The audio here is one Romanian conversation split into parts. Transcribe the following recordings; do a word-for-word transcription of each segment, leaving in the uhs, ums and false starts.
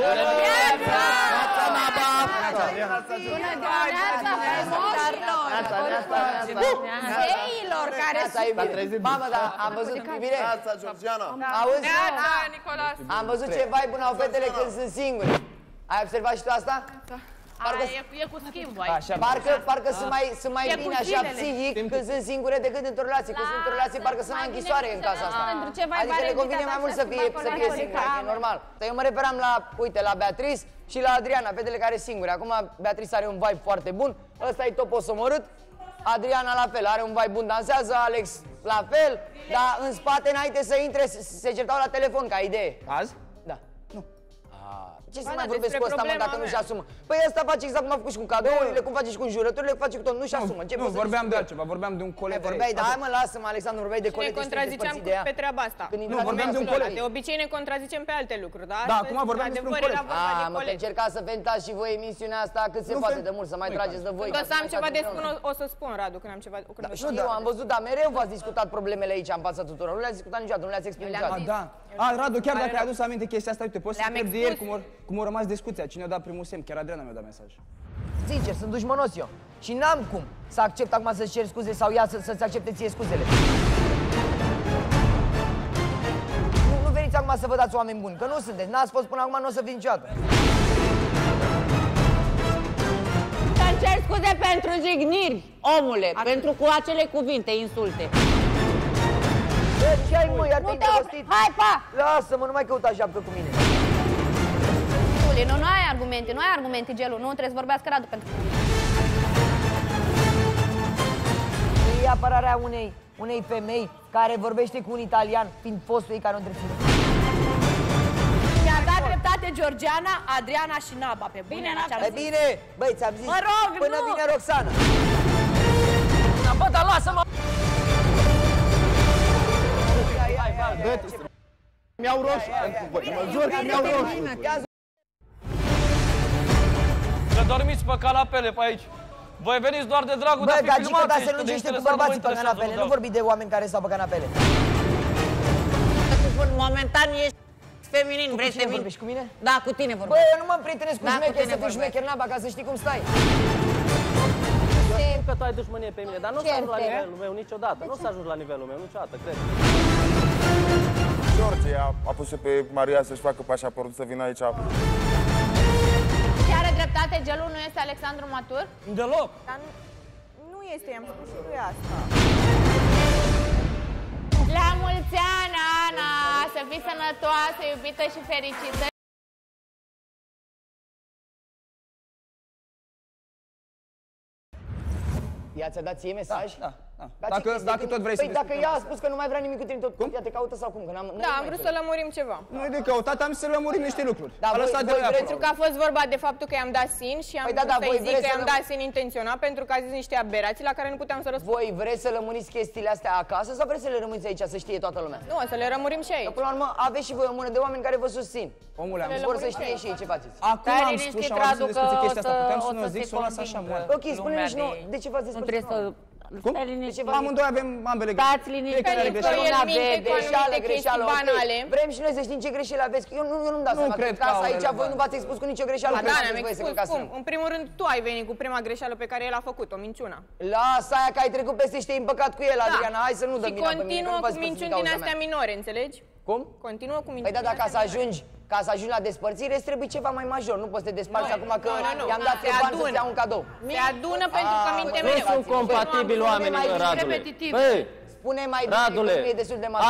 Bună viața! Bună dimineața frumoșilor! Zeilor care sunt... Mamă, dar am văzut în privire? Neața, Georgiana! Auzi? Neața, Nicolas! Am văzut ce vai bun au fetele când sunt singuri. Ai observat și tu asta? Parcă, aia, e cu schimb, așa, parcă, parcă da. sunt mai, sunt mai bine așa psihic când sunt singure decât într-o relație. Când sunt într-o relație parcă sunt la închisoare în casa asta. Adică le convine mai mult să fie, să fie singure, e normal. Dar eu mă referam la, uite, la Beatrice și la Adriana, fetele care sunt singure. Acum Beatrice are un vibe foarte bun, ăsta e top osomorât. Adriana la fel, are un vibe bun, dansează, Alex la fel. Dar în spate, înainte să intre, se certau la telefon ca idee. Azi? Da. Nu. Ce să mai vorbesc cu ăsta, mă, dacă nu-și asumă? Păi ăsta face exact cum a făcut și cu cadourile, cum face și cu înjurăturile, cum face cu tot, nu-și asumă. Nu, vorbeam de altceva, vorbeam de un coleg. Vorbeai, da, mă, lasă-mă, Alexandru, vorbeai de colegi. Ne contraziceam pe treaba asta. Nu, vorbeam de un coleg. De obicei ne contrazicem pe alte lucruri, da? Da, acum vorbeam despre un coleg. Ah, mă, încercați să ventați și voi emisiunea asta cât se poate de mult, să mai trageți de voi. Când să am ceva de spun, o să spun, Radu, când am ceva. Nu, am văzut, dar mereu v-ați discutat problemele aici în fața tuturor. Nu le-ați discutat niciodată, nu le-ați explicat. Da. Ah, Radu, chiar dacă ai adus aminte chestia asta, uite, poți să pierzi ieri cum or Cum a rămas discuția, cine a dat primul semn, chiar Adriana mi-a dat mesaj. Sincer, sunt dușmănos eu și n-am cum să accept acum să-ți cer scuze sau ea să-ți să accepte ție scuzele. Nu, nu veniți acum să vă dați oameni buni, că nu sunteți, n-ați fost până acum, nu o să fiți niciodată. Să-mi cer scuze pentru jigniri, omule, Ar... pentru cu acele cuvinte, insulte. Ce ai, mă, iar te-ai îndrăgostit? Hai, pa! Lasă-mă, nu mai căuta japcă cu mine. Nu, nu ai argumente, nu ai argumente, Gelu, nu trebuie să vorbească Radu pentru e apărarea unei, unei femei care vorbește cu un italian, fiind fostul ei care o întreține. Mi-a dat dreptate Georgiana, Adriana și Naba, pe bine, bine, bine, băi, ți-am zis, mă rog, până nu. Vine Roxana. Bă, dar lasă-mă! Mi-au roșu, mă jur că mi-au roșu. Dormiți pe canapele pe aici. Voi veniți doar de dragul de a fi filmat. Bă, gagică, dar se lungește cu bărbații pe canapele. Nu vorbi de oameni care stau pe canapele. Momentan ești feminin. Vrei să vorbești cu mine? Da, cu tine vorbesc. Bă, eu nu mă prietenesc cu șmecher, să fii șmecher, Naba, ca să știi cum stai. Eu știu că tu ai dușmănie pe mine, dar nu o să ajungi la nivelul meu niciodată. Nu o să ajungi la nivelul meu niciodată, cred. George a pus-o pe Maria să-și facă pașaportul să vină aici. Are dreptate, Gelu, nu este Alexandru matur? Deloc! Dar nu, nu este, i-am spus și lui asta. La mulți ani, Ana! Să fii sănătoasă, iubită și fericită! Ea ți-a dat ție mesaj? Da, da, da. Dacă, dacă tot vrei păi să dacă ea a spus că nu mai vrea nimic cu tine, tot cum? Ea te caută sau cum? Că -am, da, am vrut să lămurim ceva. Nu e de căutat, am să lămurim da. niște lucruri. Da, voi, voi vreți... Pentru că a fost vorba de faptul că i-am dat sin și am păi da, da, să-i zic că i-am dat sin intenționat pentru că a zis niște aberații la care nu puteam să răspund. Voi vreți să lămuriți chestiile astea acasă sau vreți să le rămâniți aici, să știe toată lumea? Nu, să le rămurim și aici. Că, până la urmă, aveți și voi o mână de oameni care vă susțin. Omule, vor să știe și ei ce faceți. Acum am spus și am vrut să discuți chestia asta. Puteam să nu zic, să o las așa. Ok, spune-mi și nouă, de ce v-ați Nu trebuie să... Cum? Amândoi avem ambele greșeli. Stați liniștiți, greșeală, greșeală, ok. Vrem și noi să știm ce greșeli aveți. Eu nu-mi dau seama că aici voi nu v-ați expus cu nicio greșeală. Ba da, ne-am expus. Cum? În primul rând tu ai venit cu prima greșeală pe care el a făcut-o, minciuna. Lasă aia că ai trecut peste și te-ai împăcat cu el, Adriana. Hai să nu dăm vina pe mine. Și continuă cu minciuni din astea minore, înțelegi? Cum? Continuă cu minciuni. Păi da, dacă să ajungi... Ca să ajungi la despărțire, îți trebuie ceva mai major. Nu poți să te desparți acum că i-am dat trei bani să-ți iau un cadou. Se adună pentru că minte mereu. Nu sunt compatibili oamenii, Radule. Băi, Radule,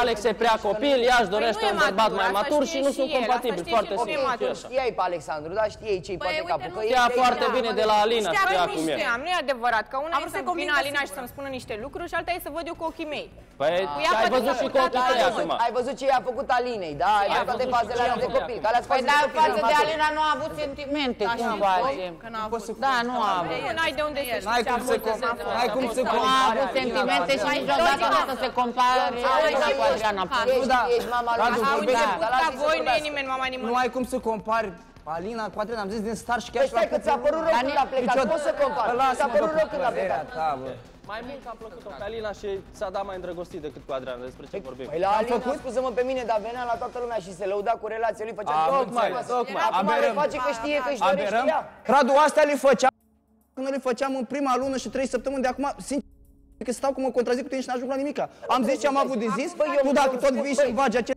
Alex e prea copil, ea își dorește un bărbat mai matur și nu sunt compatibili. Foarte simplu. Știai pe Alexandru, dar știai ce-i poate capul. Știa foarte bine de la Alina, știa cum e. Nu e adevărat, că una e să-mi vină Alina și să-mi spună niște lucruri și alta e să văd eu cu ochii mei. Păi, ai văzut și cu ochii tăi acum. Ai văzut ce i-a făcut Alinei, da? Ai văzut toate fazele alea de copil. Păi, dar față de Alina nu a avut sentimente, cumva. Da, nu a avut. N-ai de unde să știi. N-ai cum să compari. N-ai cum să compari. A avut sentimente și niciodată nu o să se compare cu Adriana. Ești mama lui. Aude, puta voi, nu e nimeni mama nimeni. Nu ai cum să compari. Alina, cu Adriana, am zis din start și chiar și la copil. Păi stai că ți-a părut rău când a plecat. Poți să compari. Ți-a părut rău când a plecat. Mai mult a plăcut-o pe Alina și s-a dat mai îndrăgostit decât cu Adriana, despre ce vorbim. Păi la Alina, scuză-mă pe mine, dar venea la toată lumea și se lăuda cu relația lui, făcea tocmai, tocmai. Acum le face că știe, că își dorește ea. Radu, astea le făcea când le făceam în prima lună și trei săptămâni, de acum, sincer, că stau cum mă contrazic cu tine și n-ajung la nimica. Am zis ce am avut de zis, tu dacă tot vii și-mi bagi acel...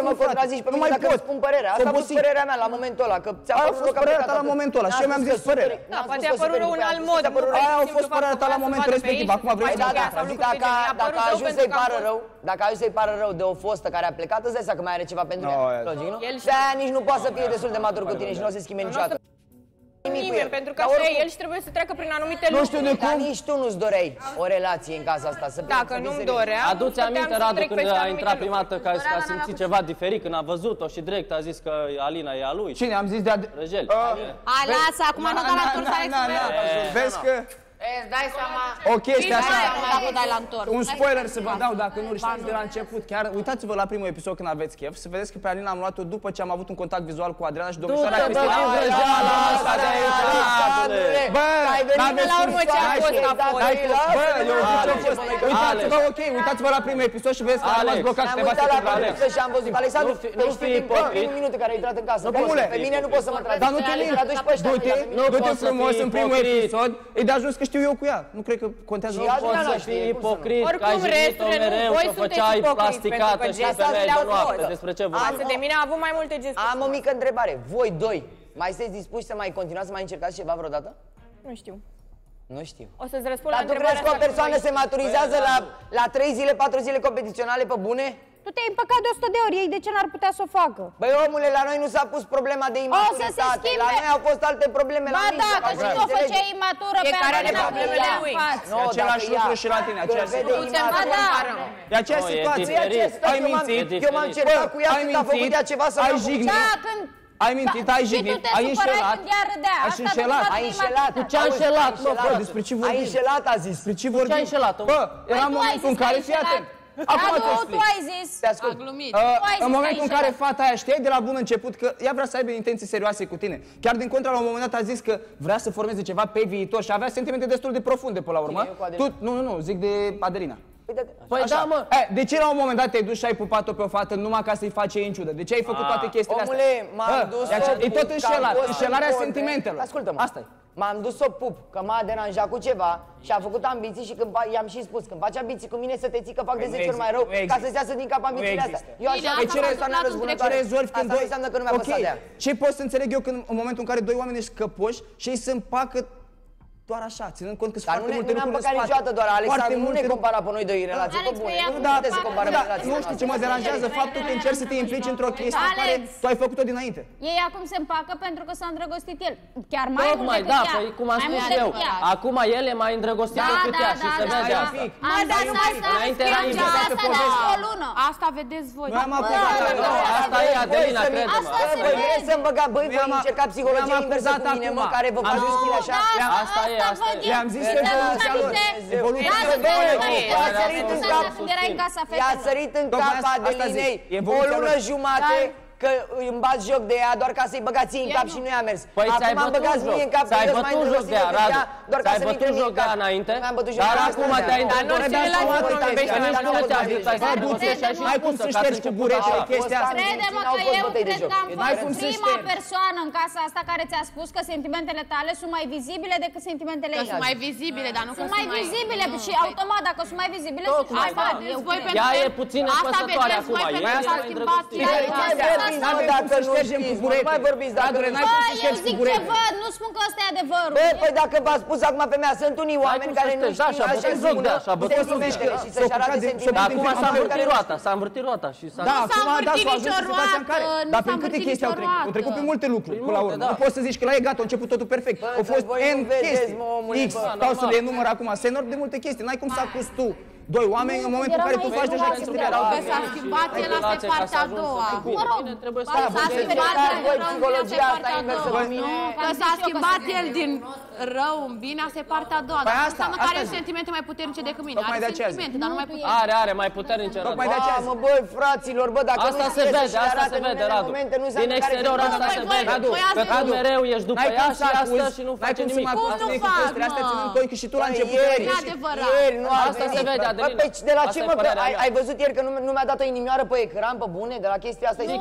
Să mă contrazici pe mine dacă îți spun părerea. Asta a fost părerea mea la momentul ăla, că ți-a fost părerea ta la momentul ăla și eu mi-am zis părerea. Da, poate a apărut un alt mod. Aia a fost părerea ta la momentul respectiv, acum vrei să zic. Dacă a ajuns să-i pară rău, dacă a ajuns să-i pară rău de o fostă care a plecat, îți dai seama că mai are ceva pentru ea. De-aia nici nu poate să fie destul de matur cu tine și nu o să-i schimbe niciodată. Nimeni, pentru că așa e, el și trebuie să treacă prin anumite lucruri. Nu știu de cum. Nici tu nu-ți doreai o relație în casa asta. Dacă nu-mi doream, adu-ți aminte, Radu, când a intrat prima dată, că a simțit ceva diferit, când a văzut-o și direct a zis că Alina e a lui. Cine? Am zis de Răjel. A, lasă, acum nu dai la întors, Alex. Vezi că... Îți dai seama... O chestie așa... Un spoiler să vă dau, dacă nu știți de la început, chiar uitați-vă la primul episod când aveți chef, să vedeți că pe Alina am luat-o după ce am avut un contact vizual cu Adriana și domnișoara Cristina. Du-te, bă, vrăjeala asta de aici! Bă, n-aveți cum să ai fi... Bă, eu zic ce-o fost... Uitați-vă, ok, uitați-vă la primul episod și vedeți că m-ați blocat și te v-ați făcut la Alex. Am văzut, Alexandru, nu știi din primul minut care a intrat în casă. Pe mine nu poți să mă tragi. Dar nu te mint, du-te frumos în primul episod, e de ajuns că știu eu cu ea. Nu cred că contează. Nu poți să fii ipocrit, că ai jignit-o mereu, că făceai plasticată și pe mea de noapte. Despre ce vorbim? Asta de mine a avut mai multe gesturi. Am o mică întrebare. Voi doi, mai sunteți dispuși să mai continuați să mai încercați ceva vreodată? Nu știu. Nu știu. O să-ți răspund la întrebarea asta. Dar tu crezi că o persoană se maturizează la trei zile, patru zile competiționale pe bune? Tu te-ai împăcat de o sută de ori, ei de ce n-ar putea să o facă? Băi omule, la noi nu s-a pus problema de imaturitate, la noi au fost alte probleme. Ba da, că și tu o făceai imatură pe Adriana, problemele lui. E același lucru și la tine, aceeași situație. Ba da! E aceeași situație, e aceeași situație. Eu m-am certat cu ea când a făcut ea ceva să-mi făcut. Da, când... Ai mintit, ai jignit, ai înșelat, ai înșelat, ai înșelat, cu ce ai înșelat, bă, despre ce vorbim? Ai înșelat, a zis, despre ce vorbim? Bă, era momentul în care, fii atent. Acum tu ai zis, a glumit. În momentul în care fata aia știai de la bun început că ea vrea să aibă intenții serioase cu tine. Chiar din contra, la un moment dat a zis că vrea să formeze ceva pe viitor și avea sentimente destul de profunde până la urmă. Tu, nu, nu, nu, zic de Adelina. Păi da, mă. De ce la un moment dat te-ai dus și ai pupat-o pe o fată numai ca să-i faci ei în ciudă? De ce ai făcut toate chestiile astea? Omule, m-am dus-o. E tot înșelat, înșelarea sentimentelor. Ascultă-mă. Asta-i. M-am dus să pup, că m-a deranjat cu ceva și a făcut ambiții și i-am și spus, când faci ambiții cu mine să te ții că fac de zece ori mai rău ca să-ți iasă din cap ambițiile astea. Eu așa că asta înseamnă că nu mi-a păsat de ea. Ce pot să înțeleg eu în momentul în care doi oameni ești căpoși și ei se împacă doar așa, ținând cont că sunt foarte multe lucruri în spate. Dar nu ne-am păcat niciodată doar, Alexandru, nu ne compara pe noi doi în relații, pe bune. Nu știu ce mă deranjează, faptul că încerci să te implici într-o chestie pe care tu ai făcut-o dinainte. Ei acum se împacă pentru că s-a îndrăgostit el. Chiar mai mult decât ea. Tocmai, da, cum am spus eu. Acum el e mai îndrăgostit decât ea și se vede asta. Înainte era invers. Asta vedeți voi. Asta e Adelina, crede-mă. Băi, vreți să-mi băgați, băi, voi încerca psihologia inversă cu mine, mă, care vă fac știle așa. Asta e. I-am zis că evoluția lor, evoluția lor, i-a sărit în cap Adelinei o lună jumate că îmi bați joc de ea doar ca să-i băgați în cap și nu i-a mers. Acum am băgați mie în cap, că eu sunt mai îndrăgostit de ea, doar ca să mi-i trec în cap. Dar acum te-ai îndrăgostit. Mai cum să ștergi cu buretele chestia asta. Crede-mă că eu cred că am fost prima persoană în casa asta care ți-a spus că sentimentele tale sunt mai vizibile decât sentimentele ei. Sunt mai vizibile, dar nu că sunt mai vizibile. Și automat, dacă sunt mai vizibile, sunt mai vizibile. Ea e puțin păsătoare acum. Ea s-a schimbat. Nu, dacă nu ștergem cu burete. Nu mai vorbiți, dacă n-ai cum să ștergi cu burete. Bă, eu zic ce văd, nu spun că ăsta e adevărul. Bă, păi dacă v-ați spus acum pe mea, sunt unii oameni care nu știu așa-și spună sentimentele și să-și arate sentimentele. Dar acum s-a învârtit roata, s-a învârtit roata. Da, acum da, s-a ajuns în situația în care. Dar prin câte chestii au trecut? Au trecut prin multe lucruri, până la urmă. Nu poți să zici că la e gata, a început totul perfect. Au fost N chestii, X, stau să le enumăr acum, se enor de multe chestii, n-ai cum să acuzi tu. Doi oameni, în momentul în care tu faci deja chestiile erau pe s-a schimbat el asta e partea a doua. Mă rog, s-a schimbat el din partea a doua. Că s-a schimbat el din rău în bine, asta e partea a doua. Păi asta, înseamnă asta că are sentimente mai puternice decât mine. Tocmai are sentimente, dar nu mai puternice. Are, are, mai puternice. Tocmai de aceea. Mamă, băi, fraților, bă, dacă asta se vede, asta se vede, Radu. Din exterior asta se vede. Că tu mereu ești după ea și asta și nu faci nimic. Cum nu fac, mă? Astea ținând coi și tu la început. Nu e adevărat. Asta se vede, Adelina. De la ce, mă, ai văzut ieri că nu mi-a dat o inimioară pe ecran, pe bune, de la chestia asta? Nu,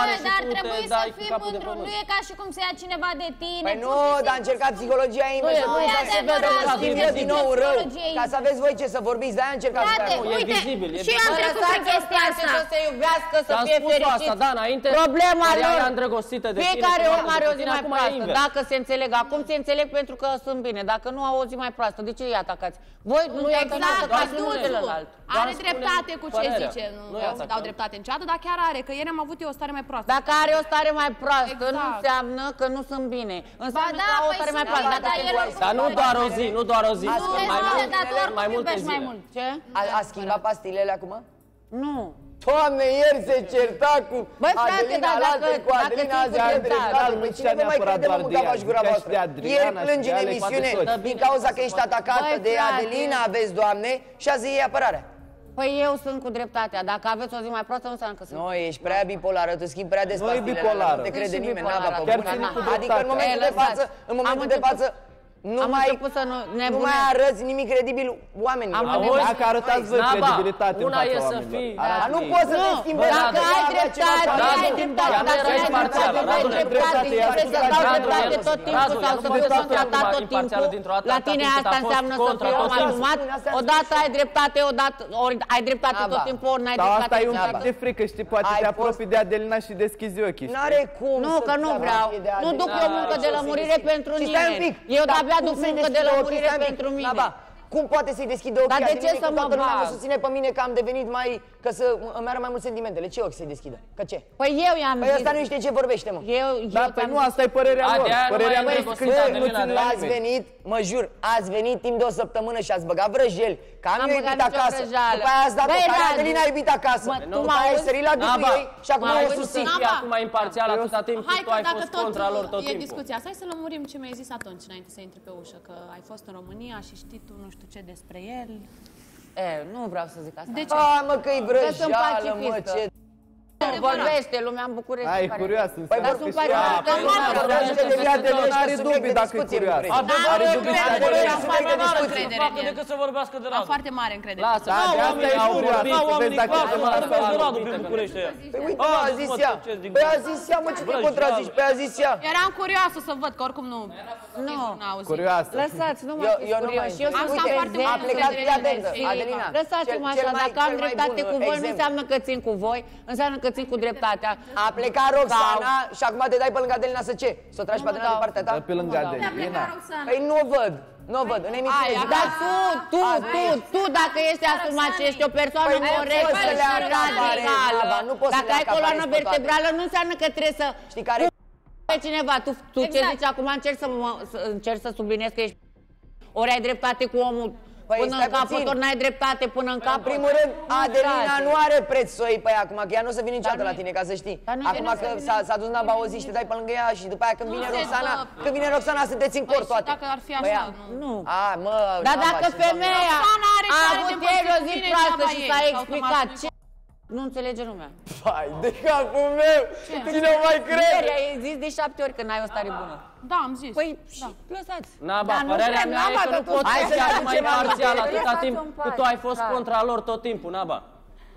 dar trebuie să fim într-un... Nu e ca și cum să ia cineva de tine. Păi nu, dar a încercat psihologia inversă. Nu, dar se vede să schimbe din nou rău. Ca să aveți voi ce să vorbiți, de-aia a încercat să fie rău. Uite, și eu am trecut prin chestia asta. Să se iubească, să fie fericiți. Problema lor, fiecare om are o zi mai proastă. Dacă se înțeleg, acum se înțeleg pentru că sunt bine. Dacă nu au o zi mai proastă, de ce îi atacați? Voi nu îi atacați, doar nu de celălalt. Are dreptate cu ce zice. Nu dau dreptate în ceată, dar chiar are, că ieri am avut eu o stare mai proastă. Dacă are o stare mai proastă, nu înseamnă că nu sunt bine. Înseamnă că au o stare mai proastă. Dar nu doar o zi, nu doar o zi. Mai multe zile. A schimbat pastilele acum? Nu. Doamne, ieri se certa cu Adelina alaltă, cu Adelina azi adresat. Păi cine vă mai crede, mă, mâncapași gura voastră? Ieri plângi în emisiune din cauza că ești atacată de Adelina, aveți, Doamne, și azi e apărarea. Păi eu sunt cu dreptatea. Dacă aveți o zi mai proastă, nu înseamnă că sunt. Nu, ești prea bipolară, tu schimbi prea des pastilele. Nu e bipolară. Nu te crede nimeni, Naba, pe bune. Adică în momentul de față, în momentul de față, nu mai, nu mai arăți nimic credibil oamenilor. Dacă arătați voi credibilitate în fața oamenilor. Nu poți să te schimbi. Dacă ai dreptate, ai dreptate. Dacă ai dreptate, ai dreptate. Trebuie să dau dreptate tot timpul sau să fiu contratat tot timpul. La tine asta înseamnă să fiu om asumat. Odată ai dreptate, ori ai dreptate tot timpul, ori n-ai dreptate. Asta e un pic de frică, știi, poate te apropii de Adelina și deschizi ochii. N-are cum. Nu, că nu vreau. Nu duc eu muncă de lămurire pentru nimeni. Eu da. Abia duc muncă de lămurire pentru mine. Da, cum poate să-i deschidă ochii? Dar de ce să mă bag? Mă susține pe mine că am devenit mai... Că să îmi ară mai mult sentimentele. Ce ochi să-i deschidă? Că ce? Păi eu i-am zis. Păi ăsta nu știe ce vorbește, mă. Eu, eu da, păi nu, asta e părerea lor. Părerea mea este că nu ați venit, mă jur, ați venit timp de o săptămână și ați băgat vrăjeli. Că am eu iubit acasă. După aia ați dat-o care Adelina a iubit acasă. După aia ai sărit la dutul ei și acum o susțin. Acum e imparțial atâta timp cât tu ai fost contra lor tot timpul. E discuția. Hai să lămurim ce mi-ai zis atunci înainte să intri pe ușă, că ai fost în România și știi tu nu știu ce despre el. E, nu vreau să zic asta. De ce? A, mă, că-i vrăjeală, mă, ce... Vorbește lumea în București. Ai, e curioasă. Păi vorbi și ea. Nu are dubii dacă e curioasă. Are dubii și ea. Facă decât să vorbească de Radu. Am foarte mare încredere. Lasă, asta e curioasă. N-au oamenii clasă, mă vorbesc de Radu prin București aia. Păi uite, a zis ea. Păi a zis ea, mă, ce te contrazici? Păi a zis ea. Eram curioasă să văd, că oricum nu... Nu. Curioasă. Lăsați, nu mă fiți curioși. Eu sunt foarte mult încredere. Adelina, lăsați-mă așa, dacă am dreptate cu voi, nu înseamnă că țin cu voi, înseamnă că țin cu dreptatea. A plecat Roxana și acum te dai pe lângă Adelina să ce? Să o tragi pe Adelina din partea ta? Pe lângă Adelina. Păi nu o văd. Nu o văd. În emisiune. Dar tu, tu, tu, tu, dacă ești asumat și ești o persoană corectă, radicală, dacă ai coloană vertebrală, nu înseamnă că trebuie să... Știi care? Pe cineva. Tu ce zici acum? Încerci să subliniezi că ești... Ori ai dreptate cu omul... Până în capăt, ori n-ai dreptate până în capăt. În primul rând, Adelina nu are preț să o iei pe ea acum, că ea nu o să vină niciodată la tine, ca să știi. Acum că s-a dus Naba o zi și te dai pe lângă ea și după aia când vine Roxana, când vine Roxana să te țin cort toate. Dacă ar fi așa, nu. Dar dacă femeia a avut ieri o zi proastă și s-a explicat, ce... Nu înțelege lumea. Vai, de capul meu! Cine mai crede? Ai zis de șapte ori că n-ai o stare bună. Da, am zis. Păi, lăsați. Naba, părerea mea e că nu poți să fii mai imparțial atâta timp cât tu ai fost contra lor tot timpul, Naba.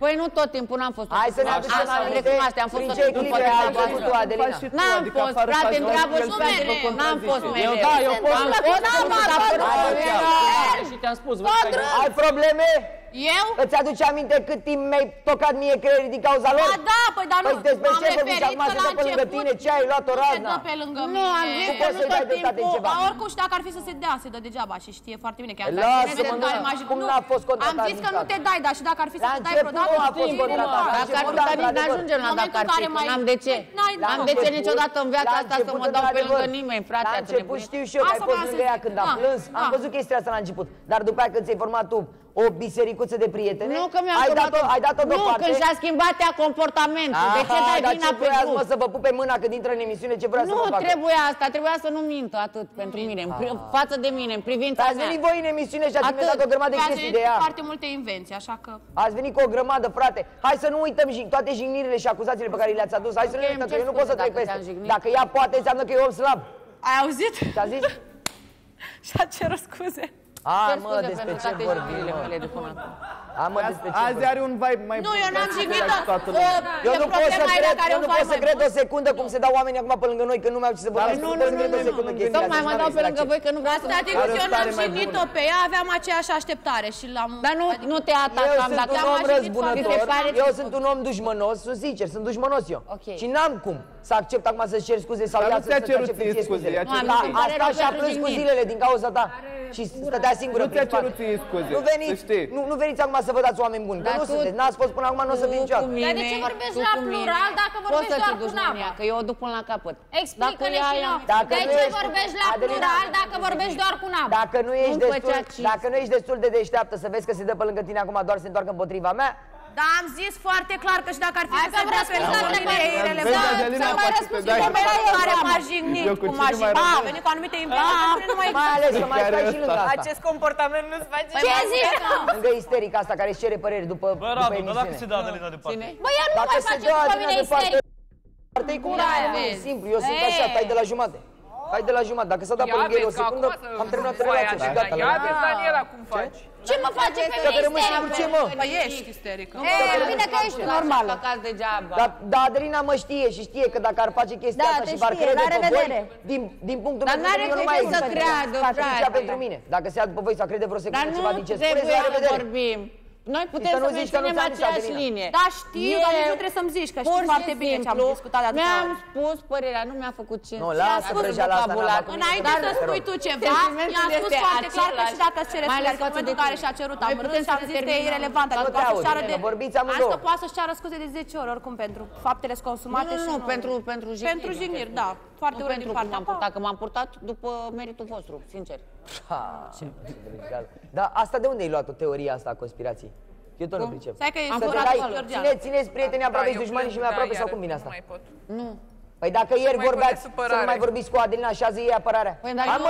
Păi nu tot timpul, n-am fost. Hai să ne aducem aminte prin ce clipe ai făcut tu, Adelina. N-am fost, frate, întreabă și mereu. N-am fost mereu. Eu da, eu pot. Am fost, am fost. Ai probleme? Eu? Îți aduce aminte cât timp mi-ai tocat mie creierii din cauza lor? Da, da, păi dar nu. Păi despre ce vorbiți acum să dă pe lângă tine? Ce ai luat o razna? Nu se dă pe lângă mine. Nu, am zis că nu tot timpul. Oricum și dacă ar fi să se dea, se dă degeaba și știe foarte bine că am zis. Cum n-a fost contratat? Am zis că nu te dai, dar și dacă ar fi să te dai vreodată, dacă ar fi să ajungem la dacă ar fi, că n-am de ce. N-am de ce niciodată în viața asta să mă dau pe lângă nimeni, frate. La început știu și eu că ai fost lângă ea când am plâns. Am văzut chestia asta la început. Dar după aia când ți-ai format tu o bisericuță de prietene? Nu, că mi-am ai dat-o dat dat deoparte? Nu, când și-a schimbat ea comportamentul. Aha, de ce dai vina pe Duț? Mă, să vă pupe mâna când intră în emisiune, ce vrea nu să facă? Nu trebuia asta, trebuia să nu mintă atât mm. pentru mine, ah. față de mine, în privința mea. Ați venit voi în emisiune și ați inventat o grămadă de chestii de ea. Foarte multe invenții, așa că... Ați venit cu o grămadă, frate. Hai să nu uităm toate jignirile și acuzațiile pe care le-ați adus. Hai să nu uităm, că eu nu pot să trec peste. Dacă ea poate, înseamnă că e om slab. Ai auzit? Ce-a zis? Și-a cerut scuze. A, mă, despre ce vorbim? Azi are un vibe mai bun. Nu, eu n-am jignit-o. Eu nu pot să cred, eu nu pot să cred o secundă cum se dau oamenii acum pe lângă noi, că nu mai au ce să vorbească. Nu, nu, nu, tocmai mă dau pe lângă voi, că nu vreau să... Dar eu n-am jignit-o pe ea, aveam aceeași așteptare și l-am... Dar nu te atacam, dacă am jignit-o. Eu sunt un om dușmănos, sunt sincer, sunt dușmănos eu. Și n-am cum să accept acum să-ți ceri scuze sau ea să-ți accepte scuze. Asta și-a plâns cu zilele din cauza ta. Și stătea singură prin spate. Nu ți-a cerut scuze, să știi. Nu veniți acum să vă dați oameni buni, că nu sunteți, n-ați fost până acum, nu o să vin niciodată. Dar de ce vorbești la plural dacă vorbești doar cu Naba? Că eu o duc până la capăt. Explică-ne și nouă. De ce vorbești la plural dacă vorbești doar cu Naba? Dacă nu ești destul de deșteaptă să vezi că se dă pe lângă tine acum doar se întoarcă împotriva mea, dar am zis foarte clar că și dacă ar fi să se răspundă pe irelevant, s-a mai răspuns că pe la eu care m-a jignit, cum m-a jignit, a venit cu anumite impregnări, mai ales că mai stai și lângă asta. Acest comportament nu-ți face... Ce zici? Lângă isterica asta care își cere păreri după emisiune. Bă, Radu, dar dacă se dă Adelina departe? Bă, ea nu mai face după mine isterica. E cu mine, simplu, eu sunt așa, tai de la jumate. Hai de la jumătate, dacă s-a dat pe lângă el o secundă, am terminat relația și gata. Ia vezi, Daniela, cum faci? Ce mă face pe mine isterică? Păi ești isterică. E, bine că ești normală. Dar Adelina mă știe și știe că dacă ar face chestia asta și v-ar crede pe voi, din punctul meu de vedere, eu nu mai există cea pentru mine. Dacă se ia după voi, să crede vreo secundă ceva din ce spuneți, la revedere. Noi putem să menținem aceeași linie. Da, știu, dar nu trebuie să-mi zici, că știi foarte bine ce am discutat de atâta. Mi-am spus părerea, nu mi-a făcut ce. Nu, lasă vrăjeala asta, n-am făcut. Înainte să spui tu ceva, i-am spus foarte clar că și dacă îți cere scuze în momentul care și-a cerut amărând, și-am zis că e irelevantă. Asta că poate să-și ceară scuze de zece ori, oricum, pentru faptele consumate și... Nu, nu, pentru jigniri. Pentru jigniri, da. Foarte urât din partea ta. Dacă m-am purtat după meritul vostru, sincer. Dar asta de unde ai luat-o, teoria asta a conspirației? Eu tot nu pricep. Ține, țineți prietenii aproape și dușmanii și mai aproape sau cum vine asta? Nu. Păi dacă ieri vorbeați să nu mai vorbiți cu Adelina și azi e apărarea. Hai mă,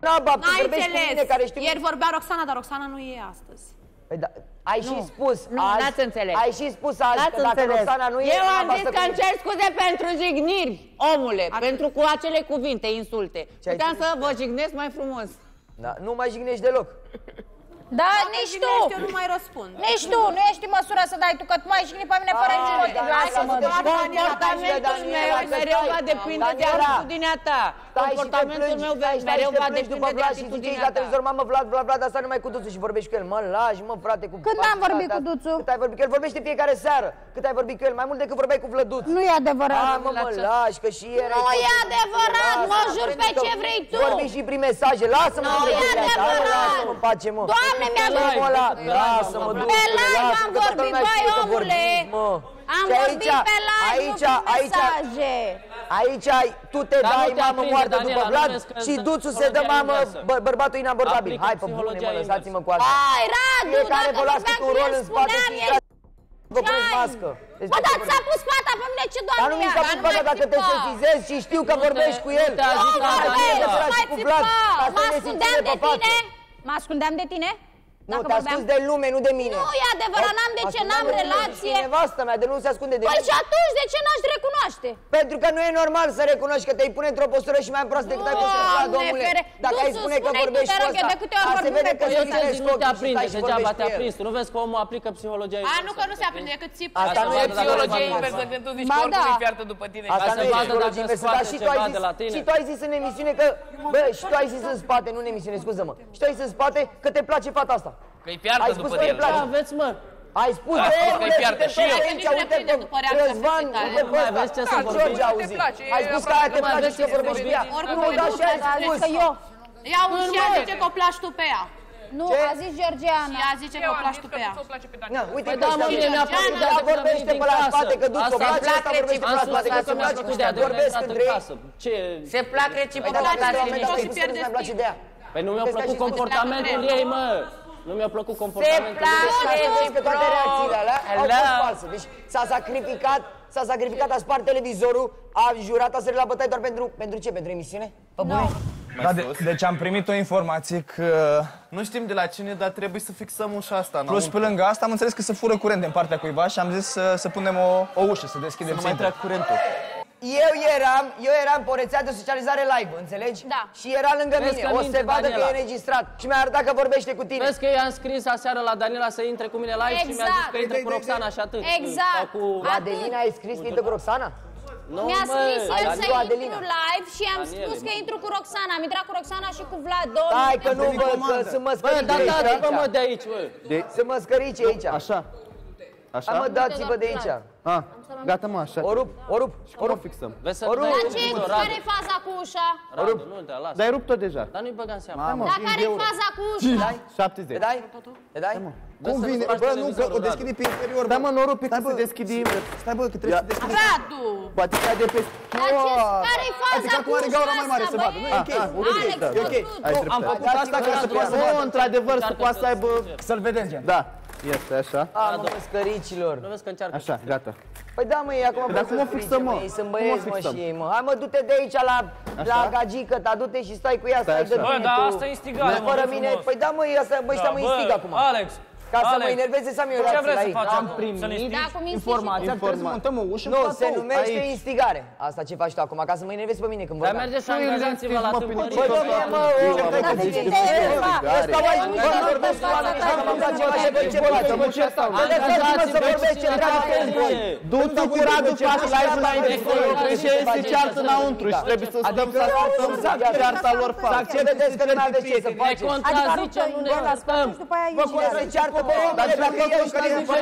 Naba, tu vorbești cu mine care știu... Ieri vorbea Roxana, dar Roxana nu e astăzi. Ai și spus azi, ai și spus azi că dacă Roxana nu e... Eu am zis că îmi cer scuze pentru jigniri, omule, pentru cu acele cuvinte, insulte. Puteam să vă jignesc mai frumos. Nu mai jignești deloc. Da, nici tu! Eu nu mai răspund. Nici tu! Nu ești în măsură să dai tu, că tu mai jigni pe mine fără nici motiv. Lasă-mă, deci comportamentul meu mereu va depinde de atitudinea ta. Comportamentul meu mereu va depinde de atitudinea ta. Mamă, Vlad, Vlad, Vlad, asta numai cu Duțu și vorbești cu el. Mă lași, mă, frate, cu... Când am vorbit cu Duțu? Cât ai vorbit cu el? Vorbește fiecare seară. Cât ai vorbit cu el? Mai mult decât vorbeai cu Vlăduț. Nu e adevărat. A, mă, mă lași, că și el... Nu e adevărat, mă jur pe ce vrei tu. Vorbești și prin mesaje. Lasă-mă, doamne, mi-am vorbit! Lasă-mă, du-te! Pe live am vorbit, băi, omule! Am vorbit pe live, nu prin mesaje! Aici tu te dai mamă moartă după Vlad și Duțu se dă mamă bărbatul inabordabil. Hai, pe bune, mă, lăsați-mă cu asta! Hai, Radu, dacă vorbeam cu el, spuneam, ești... Vă pui mască! Bă, dar ți-a pus pata pe mine, ce doamne ia? Dar nu mi s-a pus pata dacă te sesizezi și știu că vorbești cu el! Nu vorbești, nu mai țipa! Mă ascundeam de tine? Mă ascundeam de tine? Nu, te ascunzi de lume, nu de mine. Nu, e adevărat, n-am de ce, n-am relație. Și nevastă mea, de nu se ascunde de mine. Păi și atunci, de ce n-aș recunoaște? Pentru că nu e normal să recunoști că te-ai pune într-o postură și mai proastă decât ai fost să faci, domnule. Dacă ai spune că vorbești cu ăsta, a se vede că eu ținezi copiii și stai și vorbești cu el. Nu vezi că omul aplică psihologia inversă. A, nu că nu se aprinde, că țipă. Asta nu e psihologia inversă, când tu zici că oricum îi fiartă după tine. Asta nu e psihologia inversă, dar și tu ai zis în emisiune că, bă, și tu ai zis în spate, nu în emisiune, scuză-mă, și tu ai zis în spate că te place fata asta. Că-i piardă după el. Da, vezi, mă. Ai spus de el, că-i piardă și el. Uite pe Răzvan, uite pe ăsta, ca George auzi. Ai spus că aia te place și că vorbești cu ea. Nu, dar și aia ai spus. Ia un și aia zice că o placi tu pe ea. Nu, a zis Georgiana. Și a zice că o placi tu pe ea. Nu, uite că ăștia, ea vorbește pe la spate, că duci o place, ăsta vorbește pe la spate, că se place cu ăștia, vorbesc între ei. Se plac reciproc, dar și pierdeți timp. Păi nu mi-a plăcut comportamentul ei, mă. Nu mi-a plăcut comportamentul. Se place că toate reacțiile alea au fost false. Deci s-a sacrificat, s-a sacrificat, a spart televizorul, a jurat, a sărit la bătaie doar pentru... Pentru ce? Pentru emisiune? Pe bune? Da, de, deci am primit o informație că... Nu știm de la cine, dar trebuie să fixăm ușa asta. Plus, pe lângă asta, am înțeles că se fură curent din partea cuiva și am zis să, să punem o, o ușă, să deschidem. Să nu mai treacă curentul. Eu eram, eu eram pe o rețea de socializare live, înțelegi? Da. Și era lângă mine, o să vadă că e înregistrat și mi-a arătat că vorbește cu tine. Vezi că i-am scris aseară la Daniela să intre cu mine live exact. Și mi-a zis că intre cu Roxana și atât. Exact. Cu... Adelina, ai scris că intre cu Roxana? No, mi-a scris el să intru live și am Daniel, spus că intru cu Roxana. Am intrat cu Roxana și cu Vlad. Hai că nu văd, că sunt măscărici de aici. Bă, da, mă de aici, bă. Sunt măscărici aici. Așa. Așa? Mă, dați-vă de aici. Ah, gata, mă, așa. O rup, o rup, o rup, fixăm. Care-i faza cu ușa? Radu, nu te-a lasă. Dar-i rupt tot deja. Dar nu-i băga în seama. Dar care-i faza cu ușa? șaptezeci. Te dai? Te dai? Cum vine? Bă, nu, că o deschide pe interior. Da, mă, noroc pe cât să deschidim. Stai, bă, că trebuie să deschidem. Radu! Bă, atâta de pe... Care-i faza cu ușa asta, băieți? Adică acum are gaura mai mare să vadă. Nu, e ok, e ok. Am făcut asta ca să poată să vadă. Într-adevăr, să poată să aibă... Să-l vedem, gen. Da. Este așa. A, mă, măscăricilor. Nu vezi că încearcă. Așa, gata. Păi da, mă, ei acum vreau să fixăm, mă. Ei sunt băieți, mă, și ei, mă. Hai, mă, du-te de aici la, la gagică, ta, du-te și stai cu ea, stai de mine. Bă, dar asta e instigare, mă. Fără mine, păi da, mă, ăștia mă instigă acum. Alex! Ca să mă enerveze, să-mi eu reacție la ei. Am primit informația, trebuie să montăm o ușă în platou. Nu, se numește instigare. Asta ce faci tu acum, ca să mă enervezi pe mine când vorbeam. Dar mergeți și angajați-vă la tâmpărie. Băi, bă, mie, mă, o... Dar de ce te enerva? Ăsta mai zic, bă, vorbesc cu oamenii și am dat ceva și voi ce poate. Angajați-vă să vorbesc ce trebuie pe voi. Du-te cu Radu, faci live înainte cu eu, că și ei se ceartă înăuntru și trebuie să stăm să ascultăm cearta lor față. Să accepteți că nu aveți ce să faceți. Ne dar dacă eu știu că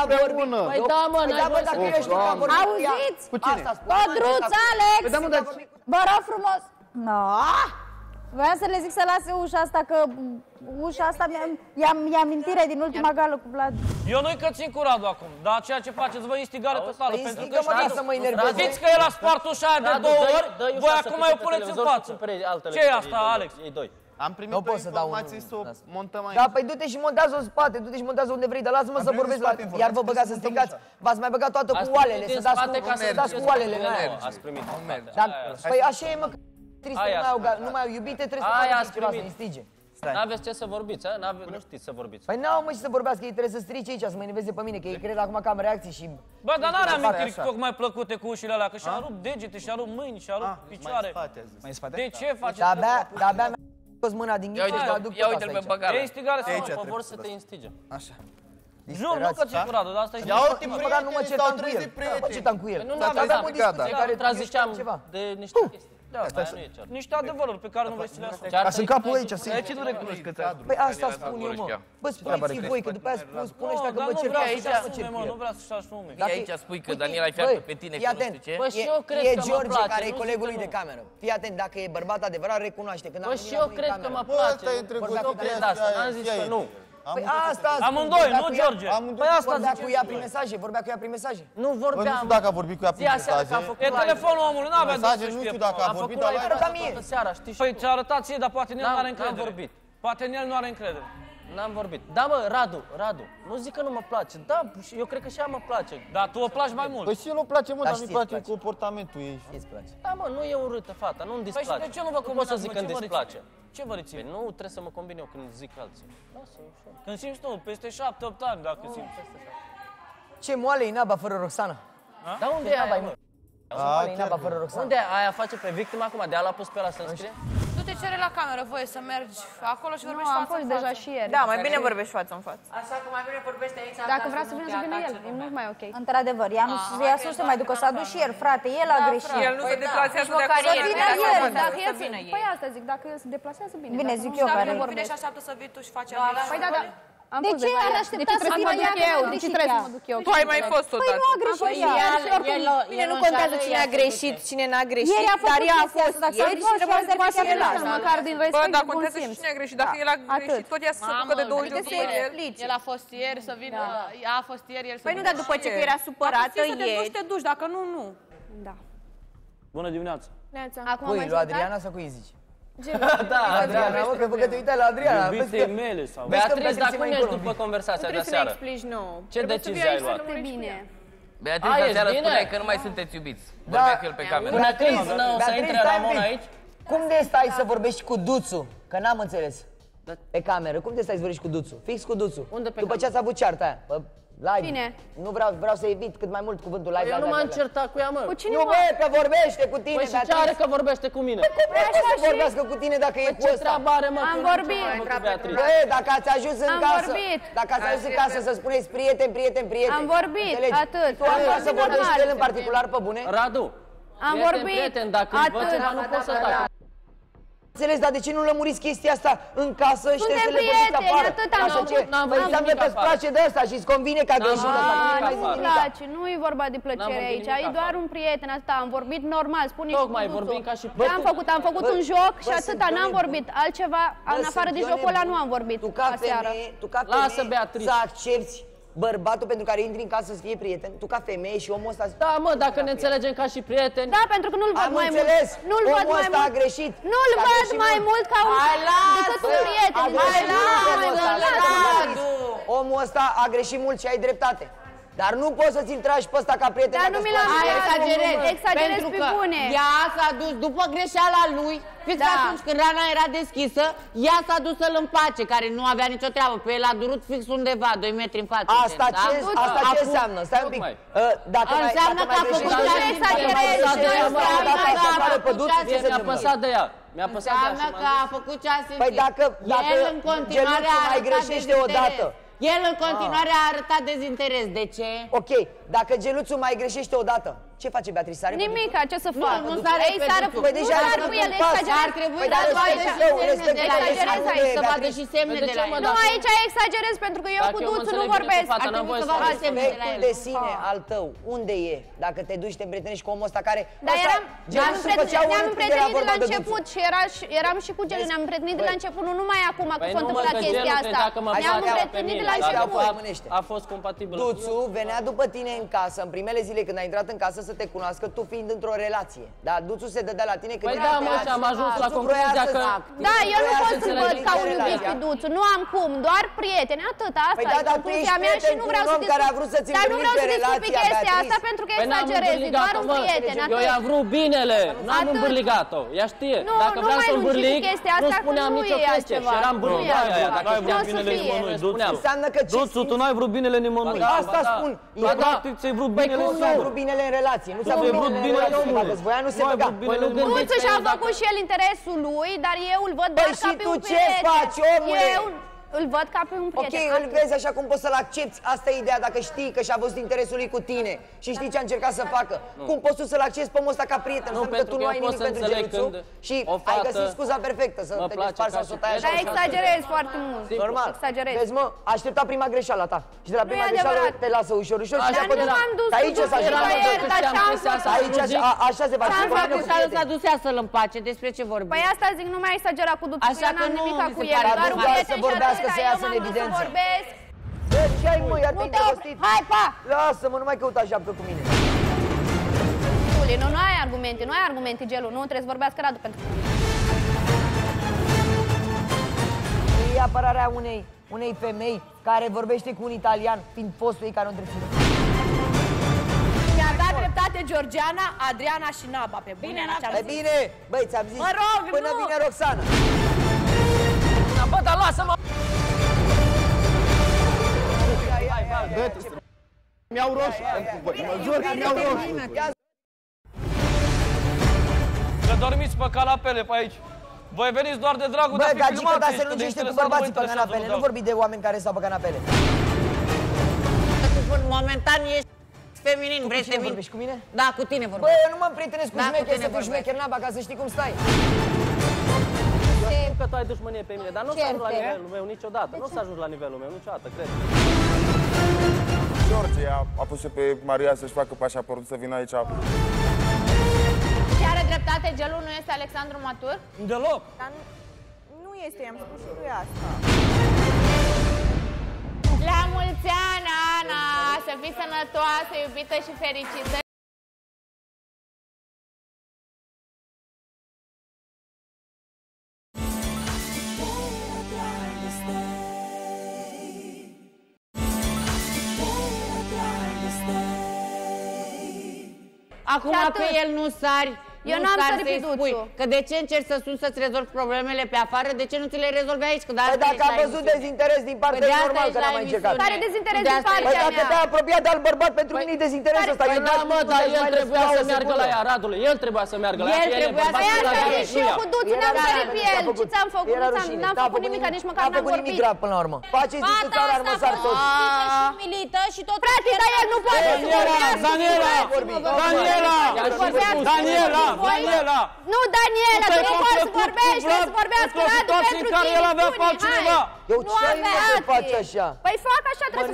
a vorbit. Păi da, mă, n-ai văzut. Auziți? Codruț, Alex! Vă rog frumos! Voiam să le zic să lase ușa asta, că ușa asta mi-a amintire din ultima gală cu Vlad. Eu nu-i că țin cu Radu acum, dar ceea ce faceți, vă instigare totală. Pentru că știți că el a spart ușa aia de două ori, voi acum o puneți în față. Ce e asta, Alex? Ei doi. Am primit o informație să o montăm aici. Da, păi du-te și montează-o în spate, du-te și montează unde vrei, dar lasă-mă să vorbesc la... Iar vă băgați să strigați, v-ați mai băgat toată cu oalele, să dați cu oalele. Ați primit în spate. Păi așa e, mă, că triste, nu mai au iubite, trebuie să mă instige. N-aveți ce să vorbiți, nu știți să vorbiți. Păi n-au, mă, ce să vorbească, ei trebuie să strice aici, să mă enerveze pe mine, că ei cred acum că am reacții și... Bă, dar n-are amintiri tocmai plăcute cu ușile alea, că și-a rupt degete, și-a rupt mâini, și-a rupt picioare. De ce faceți? Scoți mâna din ghicea și te aduc tot asta aici. E instigare sau nu, pe vor să te instige. Așa. Jur, nu că ți-i curat, dar asta e... Ia ultimii prieteni sau trezi prieteni. Mă certam cu el. Nu aveam o discuție care traziceam de niște chestii. Da, aia nu e ceartă. Niște adevăruri pe care nu vrei să le asumi. Ca să-mi capul aici, să-i... Aici nu recunoști că ți-a... Păi asta spun eu, mă. Bă, spuneți-i voi, că după aia spunești dacă mă cer prieteni. Nu vreau să-și asume. Aici spui că Daniela e fiartă pe tine, că nu știu ce. Bă, și eu cred că mă place. E George, care e colegul lui de cameră. Fii atent, dacă e bărbat adevărat, recunoaște. Bă, și eu cred că mă place. Nu cred asta, n-am zis că nu. Păi asta spun, amândoi, nu George. Vorbea cu ea prin mesaje, vorbea cu ea prin mesaje. Nu vorbeam. Nu știu dacă a vorbit cu ea prin mesaje. E telefonul omului, n-avea de să știe. Nu știu dacă a vorbit, dar l-a arătat mie. Păi ți-a arătat ție, dar poate în el nu are încredere. Poate în el nu are încredere. N-am vorbit. Da, mă, Radu, Radu, nu zic că nu mă place. Da, eu cred că și ea mă place. Dar tu o placi mai mult. Păi și el o place mult, dar mi-i place comportamentul ei. Îți place? Da, mă, nu e urâtă fata, nu-mi displace. Păi și de ce nu vă combinați? Ce vă reține? Păi nu trebuie să mă combin eu când zic alții. Lasă, ușor. Când simți tu, peste șapte, opt ani, dacă oh. simți. Ce moale-i Naba fără Roxana? A? Dar unde e Naba-i, mă? Moale-i Naba fără Roxana. Unde aia face pe victima acum? De aia l-a pus pe ăla să înscrie? Tu te cere la cameră voie să mergi acolo și vorbești față-n față. Nu, am fost deja și ieri. Da, mai bine vorbești față-n față. Așa că mai bine vorbește aici. Dacă vrea să vină, să vină el. E mult mai ok. Într-adevăr, ea nu se mai ducă, s-a dus și el, frate, el a greșit. El nu se deplasează de acolo. Să vină el, dacă el vine ei. Păi asta zic, dacă el se deplasează, bine. Bine, zic eu care vorbește. Vine și așteaptă să vii tu și faci altceva. Păi da, da. De ce ar aștepta să vină ea că nu a greșit? Tu ai mai fost odată. Păi nu a greșit ea. Bine, nu contează cine a greșit, cine n-a greșit, dar ea a fost ieri și trebuie să facă el asta. Bă, dar contează și cine a greșit. Dacă el a greșit, tot ea să se ducă de două ori după el. El a fost ieri să vină, ea a fost ieri, el să vină. Păi nu, dar după ce că era supărată ieri. Dacă știi să te duci, te duci, dacă nu, nu. Da. Bună dimineața. Cu Adriana sau cu Izici? Da, Adriana, mă, că te uitai la Adriana. Iubitei mele sau... Beatrice, dar cum ești după conversația de seară? Trebuie să ne explici nouă. Ce decizie ai luat? Beatrice, de seară spuneai că nu mai sunteți iubiți. Vorbea cu el pe cameră. Până când o să intre Ramona aici? Cum de stai să vorbești cu Duțu? Că n-am înțeles. Pe cameră, cum te stai să vorbești cu Duțu? Fix cu Duțu. După ce ați avut cearta aia. Live. Bine. Nu vreau, vreau să evit cât mai mult cuvântul live. Eu nu m-am certat cu ea, mă. Cu cine? Nu, bă, că vorbește cu tine. Păi și ce are că vorbește cu mine? Păi cum vrea să vorbească cu tine dacă e cu ăsta? Am vorbit. Bă, dacă ați ajuns în casă, dacă ați ajuns în casă să spuneți prieten, prieten, prieten. Am vorbit, atât. Tu am vrut să vorbești cu el în particular, pe bune? Radu, am vorbit, prieten, dacă îi văd ceva, nu pot să tac. Înțeles, dar de ce nu lămuriți chestia asta în casă și trebuie să le vorbiți afară? Suntem prieteni, atât am văzut. Înseamnă că-ți place de asta și-ți convine ca greșit. Nu-mi place, nu e vorba de plăcere aici, e doar un prieten asta, am vorbit normal, spune și cu Duțu. Am făcut, am făcut un joc și atâta, n-am vorbit, altceva, în afară de jocul ăla nu am vorbit aseară. Tu ca femeie să accepti bărbatul pentru care intri în casă să fie prieten, tu ca femeie și omul ăsta... Da, mă, dacă ne înțelegem ca și prieteni... Da, pentru că nu-l văd mai mult. Am înțeles, omul ăsta a greșit. Nu-l văd mai mult ca un prieten. Hai, lasă! Omul ăsta a greșit mult și ai dreptate. Dar nu poți să-ți-l tragi pe ăsta ca prieten. Dar nu mi l-am exagerat, exagerez pe bune. Ea s-a dus după greșeala lui, fix atunci când rana era deschisă, ea s-a dus să-l împace, care nu avea nicio treabă, pe el a durut fix undeva, doi metri în față. Asta ce înseamnă? Stai un pic. Înseamnă că a făcut ce a exagerat. Mi-a păsat de ea. Înseamnă că a făcut ce a simțit. Păi dacă Geluțul mai greșește odată, el în continuare a arătat dezinteres. De ce? Ok, dacă Geluțul mai greșește odată, ce face Beatrice? Sare nimic, ce să facă? Nu, nu sare pe Duțu. Păi deja ar trebui să exagerez aici, să vadă și semne de la el. Nu, aici exagerez, pentru că eu cu Duțu nu vorbesc. Ar trebui să vadă semne de la el. Respectul de sine al tău, unde e? Dacă te duci, te împrietenești cu omul ăsta care... Dar ne-am împrietenit de la început și eram și cu Gelu, ne-am împrietenit de la început, nu numai acum că s-a întâmplat chestia asta. Ne-am împrietenit de la început. A fost compatibil. Duțu venea după tine în casă, în primele zile când a intrat în casă, să te cunoască, tu fiind într-o relație. Da, Duțu se dădea la tine când... Păi da, mă, și am ajuns la concluzia că... Da, eu nu pot să-l văd ca un iubit cu Duțu, nu am cum, doar prieteni, atât, asta e concluzia mea și nu vreau să discut. Dar nu vreau să discut pe chestia asta pentru că exagerez, e doar un prieten, atât. Eu i-am vrut binele, n-am îmbârligat-o, ea știe. Dacă vreau să îmbârlig, nu spuneam nicio chestie și eram bârligat aia. Dacă vreau binele nimănui, Duțu. Duțu, tu n-ai vrut binele nimănui. Asta spun. Păi nu s-a vrut bine la omul, dacă-ți voia nu se băga. Duțu și-a făcut și el interesul lui, dar eu îl văd doar ca pe un prieten. Păi și tu ce faci, omule? Eu îl văd ca pe un prieten. Ok, îl vezi așa cum poți să-l accepti, asta e ideea, dacă știi că și-a văzut interesul lui cu tine și știi ce a încercat să facă. Cum poți tu să-l accepti pe omul ăsta ca prieten? Nu, pentru că eu pot să înțeleg când o fată ai găsit scuza perfectă să te desparți sau să o tai așa. Dar exagerezi foarte mult. Normal. Vezi, mă, aștepta prima greșeală ta și de la prima greșeală te lasă ușor, ușor și apoi aici o să ajungi. Așa se va spune. S-a dus ea să-l împace, despre ce vorbim? Păi asta zic, nu mai exagera cu Duțu, că eu n-am nimica cu el, doar un prieten. Că se iasă în evidență. De ce ai, mă, iar te-ai dragostit? Hai, pa! Lasă-mă, nu mai căuta japcă cu mine. Nu, nu ai argumente, nu ai argumente, Gelu. Nu, trebuie să vorbească Radu pentru mine. E apărarea unei, unei femei care vorbește cu un italian, fiind fostul ei care o întreține. Mi-a dat dreptate Georgiana, Adriana și Naba, pe bune. Pe bine, băi, ți-am zis, până vine Roxana. Bă, dar lasă-mă! Mi-au roșu! Mă jur că mi-au roșu! Că dormiți pe canapele pe aici! Voi veniți doar de dragul de a fi filmați! Bă, gagică, dar se lungește cu bărbații pe canapele! Nu vorbi de oameni care stau pe canapele! Momentan ești feminin, vrei să vorbești cu mine? Da, cu tine vorbesc! Bă, eu nu mă împrietenesc cu șmecher, să fiu șmecher, Naba, ca să știi cum stai! Eu știu că tu ai dușmânie pe mine, dar nu o să ajungi la nivelul meu niciodată. Nu o să ajungi la nivelul meu niciodată, cred. George a pus-o pe Maria să-și facă pașaportul să vină aici. Și are dreptate, Gelu, nu este Alexandru matur? Deloc! Dar nu este, i-am spus și lui asta. La mulți ani, Ana! Să fii sănătoasă, iubită și fericită! Acum pe el nu sari. Eu n-am sărit pe Duțu. Că de ce încerci să suni să-ți rezolvi problemele pe afară? De ce nu ți le rezolvi aici? Că păi dacă a văzut dezinteres din partea mea, normal că n-am încercat. Care dezinteres din partea mea? Păi dacă te-ai apropiat de al bărbat, pentru mine e dezinteres ăsta. Păi da, mă, dar el trebuia să meargă la ea, Radule. El trebuia să meargă la ea. El trebuia să meargă la ea. Și eu cu Duțu n-am sărit pe el. Ce ți-am făcut? N-am făcut nimic, nici măcar n-am vorbit. Faceți Duțu țara armăsar toți. Frate, dar el nu poate să vorbească. Daniela! Daniela! Daniela! Daniela! Nu, Daniela, tu nu poți să vorbești, să vorbească Radu pentru tine, spune, hai! Nu avea ații! Păi fac așa, trebuie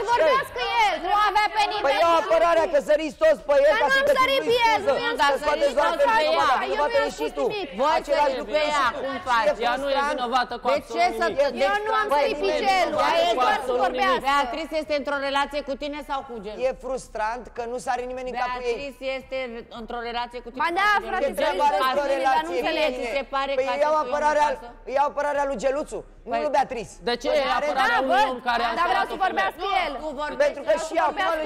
să vorbească el, nu avea pe nimeni! Păi iau apărarea că săriți toți pe el ca să te gânduiți scuză! Dar săriți toți pe ea, eu mi-am spus nimic! Voi săriți pe ea, cum faci? Ea nu e vinovată cu absolut nimic! Eu nu am sărit pe Gelu, el doar să vorbească! Beatrice este într-o relație cu tine sau cu Gelu? E frustrant că nu sare nimeni în capul ei! Beatrice este într-o relație cu tine! Ba da, frate, trebuie să pare că iau apărarea lui Geluțu! Nu lui Beatrice. De ce e apărarea unui om care a sărat-o? Dar vreau să vorbească el. Pentru că și acum îl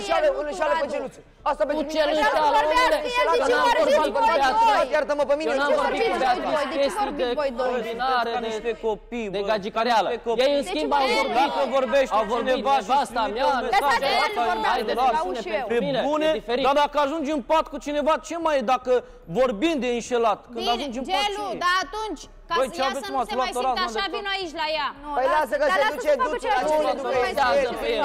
înșeală pe Geluțu. Asta pentru mine. Vreau să vorbească el, de ce vorbiți voi doi? Iartă-mă pe mine. De ce vorbiți voi? De ce vorbiți voi doi? De copii, de gagicareală. Ei, în schimb, au vorbit. Că vorbește cineva nevasta mea. Lăsați-l, el nu vorbește, l-au și eu. Pe bune, dar dacă ajungi în pat cu cineva, ce mai e dacă vorbim de înșelat? Când ajungi în pat, ce e? Gelu, dar atunci... Ca să ea să nu se mai simtă așa, vino aici la ea. Păi lasă că se duce Duțu, nu mai duce pe el.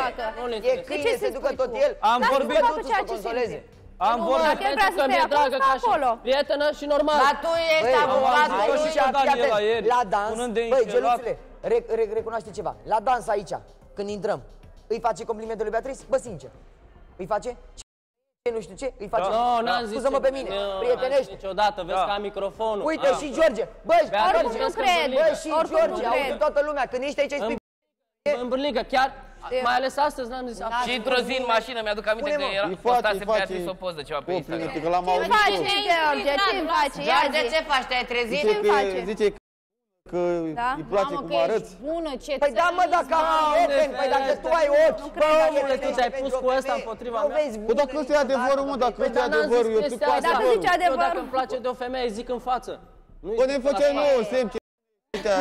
E câine, se ducă tot el. Am vorbit cu Duțu să consoleze. Am vorbit pentru că mi-e dragă ca și prietenă și normal. Dar tu ești avocat. La dans, băi, Geluțule, recunoaște ceva. La dans aici, când intrăm, îi face complimentul lui Beatrice? Bă, sincer, îi face? Nu știu ce, îi face... Nu, n-am zis... Scuză-mă pe mine, prietenește! Niciodată, vezi că am microfonul... Uite, și George! Băi, oricum nu cred! Băi, și George, auzi toată lumea, când ești aici, îi spui... În bârligă, chiar... Mai ales astăzi, n-am zis... Și într-o zi în mașină, mi-aduc aminte că era... Postase Beatrice o poză ceva pe Instagram... Ce-mi faci, George? Ce-mi faci? George, ce faci? Te-ai trezit? Ce-mi faci? Că îi place cum arăți. Păi da, mă, dacă am prieteni, păi dacă tu ai ochi. Bă, omule, tu te-ai pus cu ăsta împotriva mea? Păi dacă ăsta e adevărul, mă, dacă ăsta e adevărul, eu zic cu asta. Eu dacă îmi place de o femeie, zic în față. Bă, ne făceai nouă semn. Da,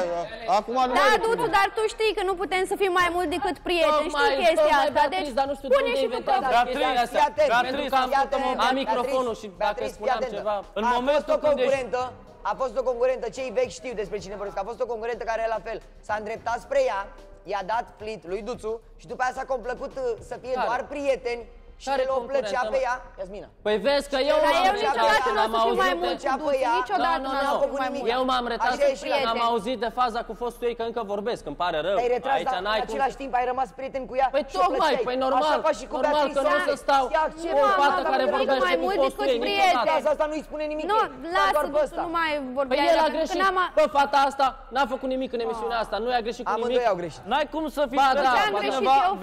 Duțu, dar tu știi că nu putem să fim mai mult decât prieteni, știi chestia asta, deci spune și tu căpătă. Pentru că am microfonul și dacă spuneam ceva... În momentul când ești... A fost o concurentă, cei vechi știu despre cine vorbesc, a fost o concurentă care la fel s-a îndreptat spre ea, i-a dat plit lui Duțu și după aia s-a complăcut să fie care? Doar prieteni și care le-o plăcea pe ea, Iasmina. Păi vezi că eu n-am auzit, niciodată n-am făcut nimic. Eu m-am retras și am auzit de faza cu fostul ei că încă vorbesc, îmi pare rău. Te-ai retras, dar în același timp ai rămas prieten cu ea și o plăceai. Păi tocmai, păi normal, normal că nu o să stau cu o fată care vorbește cu fostul ei niciodată. Fata asta nu-i spune nimic, doar pe ăsta. Păi el a greșit, bă, fata asta n-a făcut nimic în emisiunea asta, nu i-a greșit cu nimic. N-ai cum să fii prieten.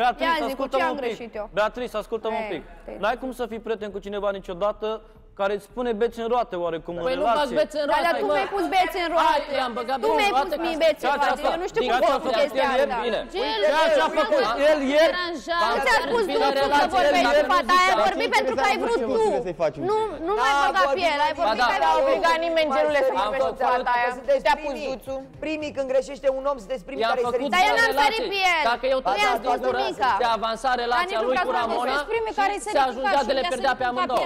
Beatrice, ascultă-mă un pic. N-ai cum să fii prieten cu cineva niciodată care îți pune bețe în roate oarecum în relație. Păi nu faci bețe în roate. Dar tu mi-ai pus bețe în roate. Tu mi-ai pus mie bețe în roate. Eu nu știu cum a făcut chestia asta. Ceea ce a făcut el ieri. Nu ți-a spus Duțu că vorbești cu fata aia. Ai vorbit pentru că ai vrut tu. Nu m-ai băgat pe el. Ai vorbit că n-a obligat nimeni, Gelule, să vorbești cu fata aia. Te-a pus Duțu. Primii când greșește un om, sunteți primii care-i săriți. Dar eu n-am sărit pe el. Dacă eu tăiam din gură, se avansa relația lui cu Ramona, se ajungea de le perdea pe amândouă.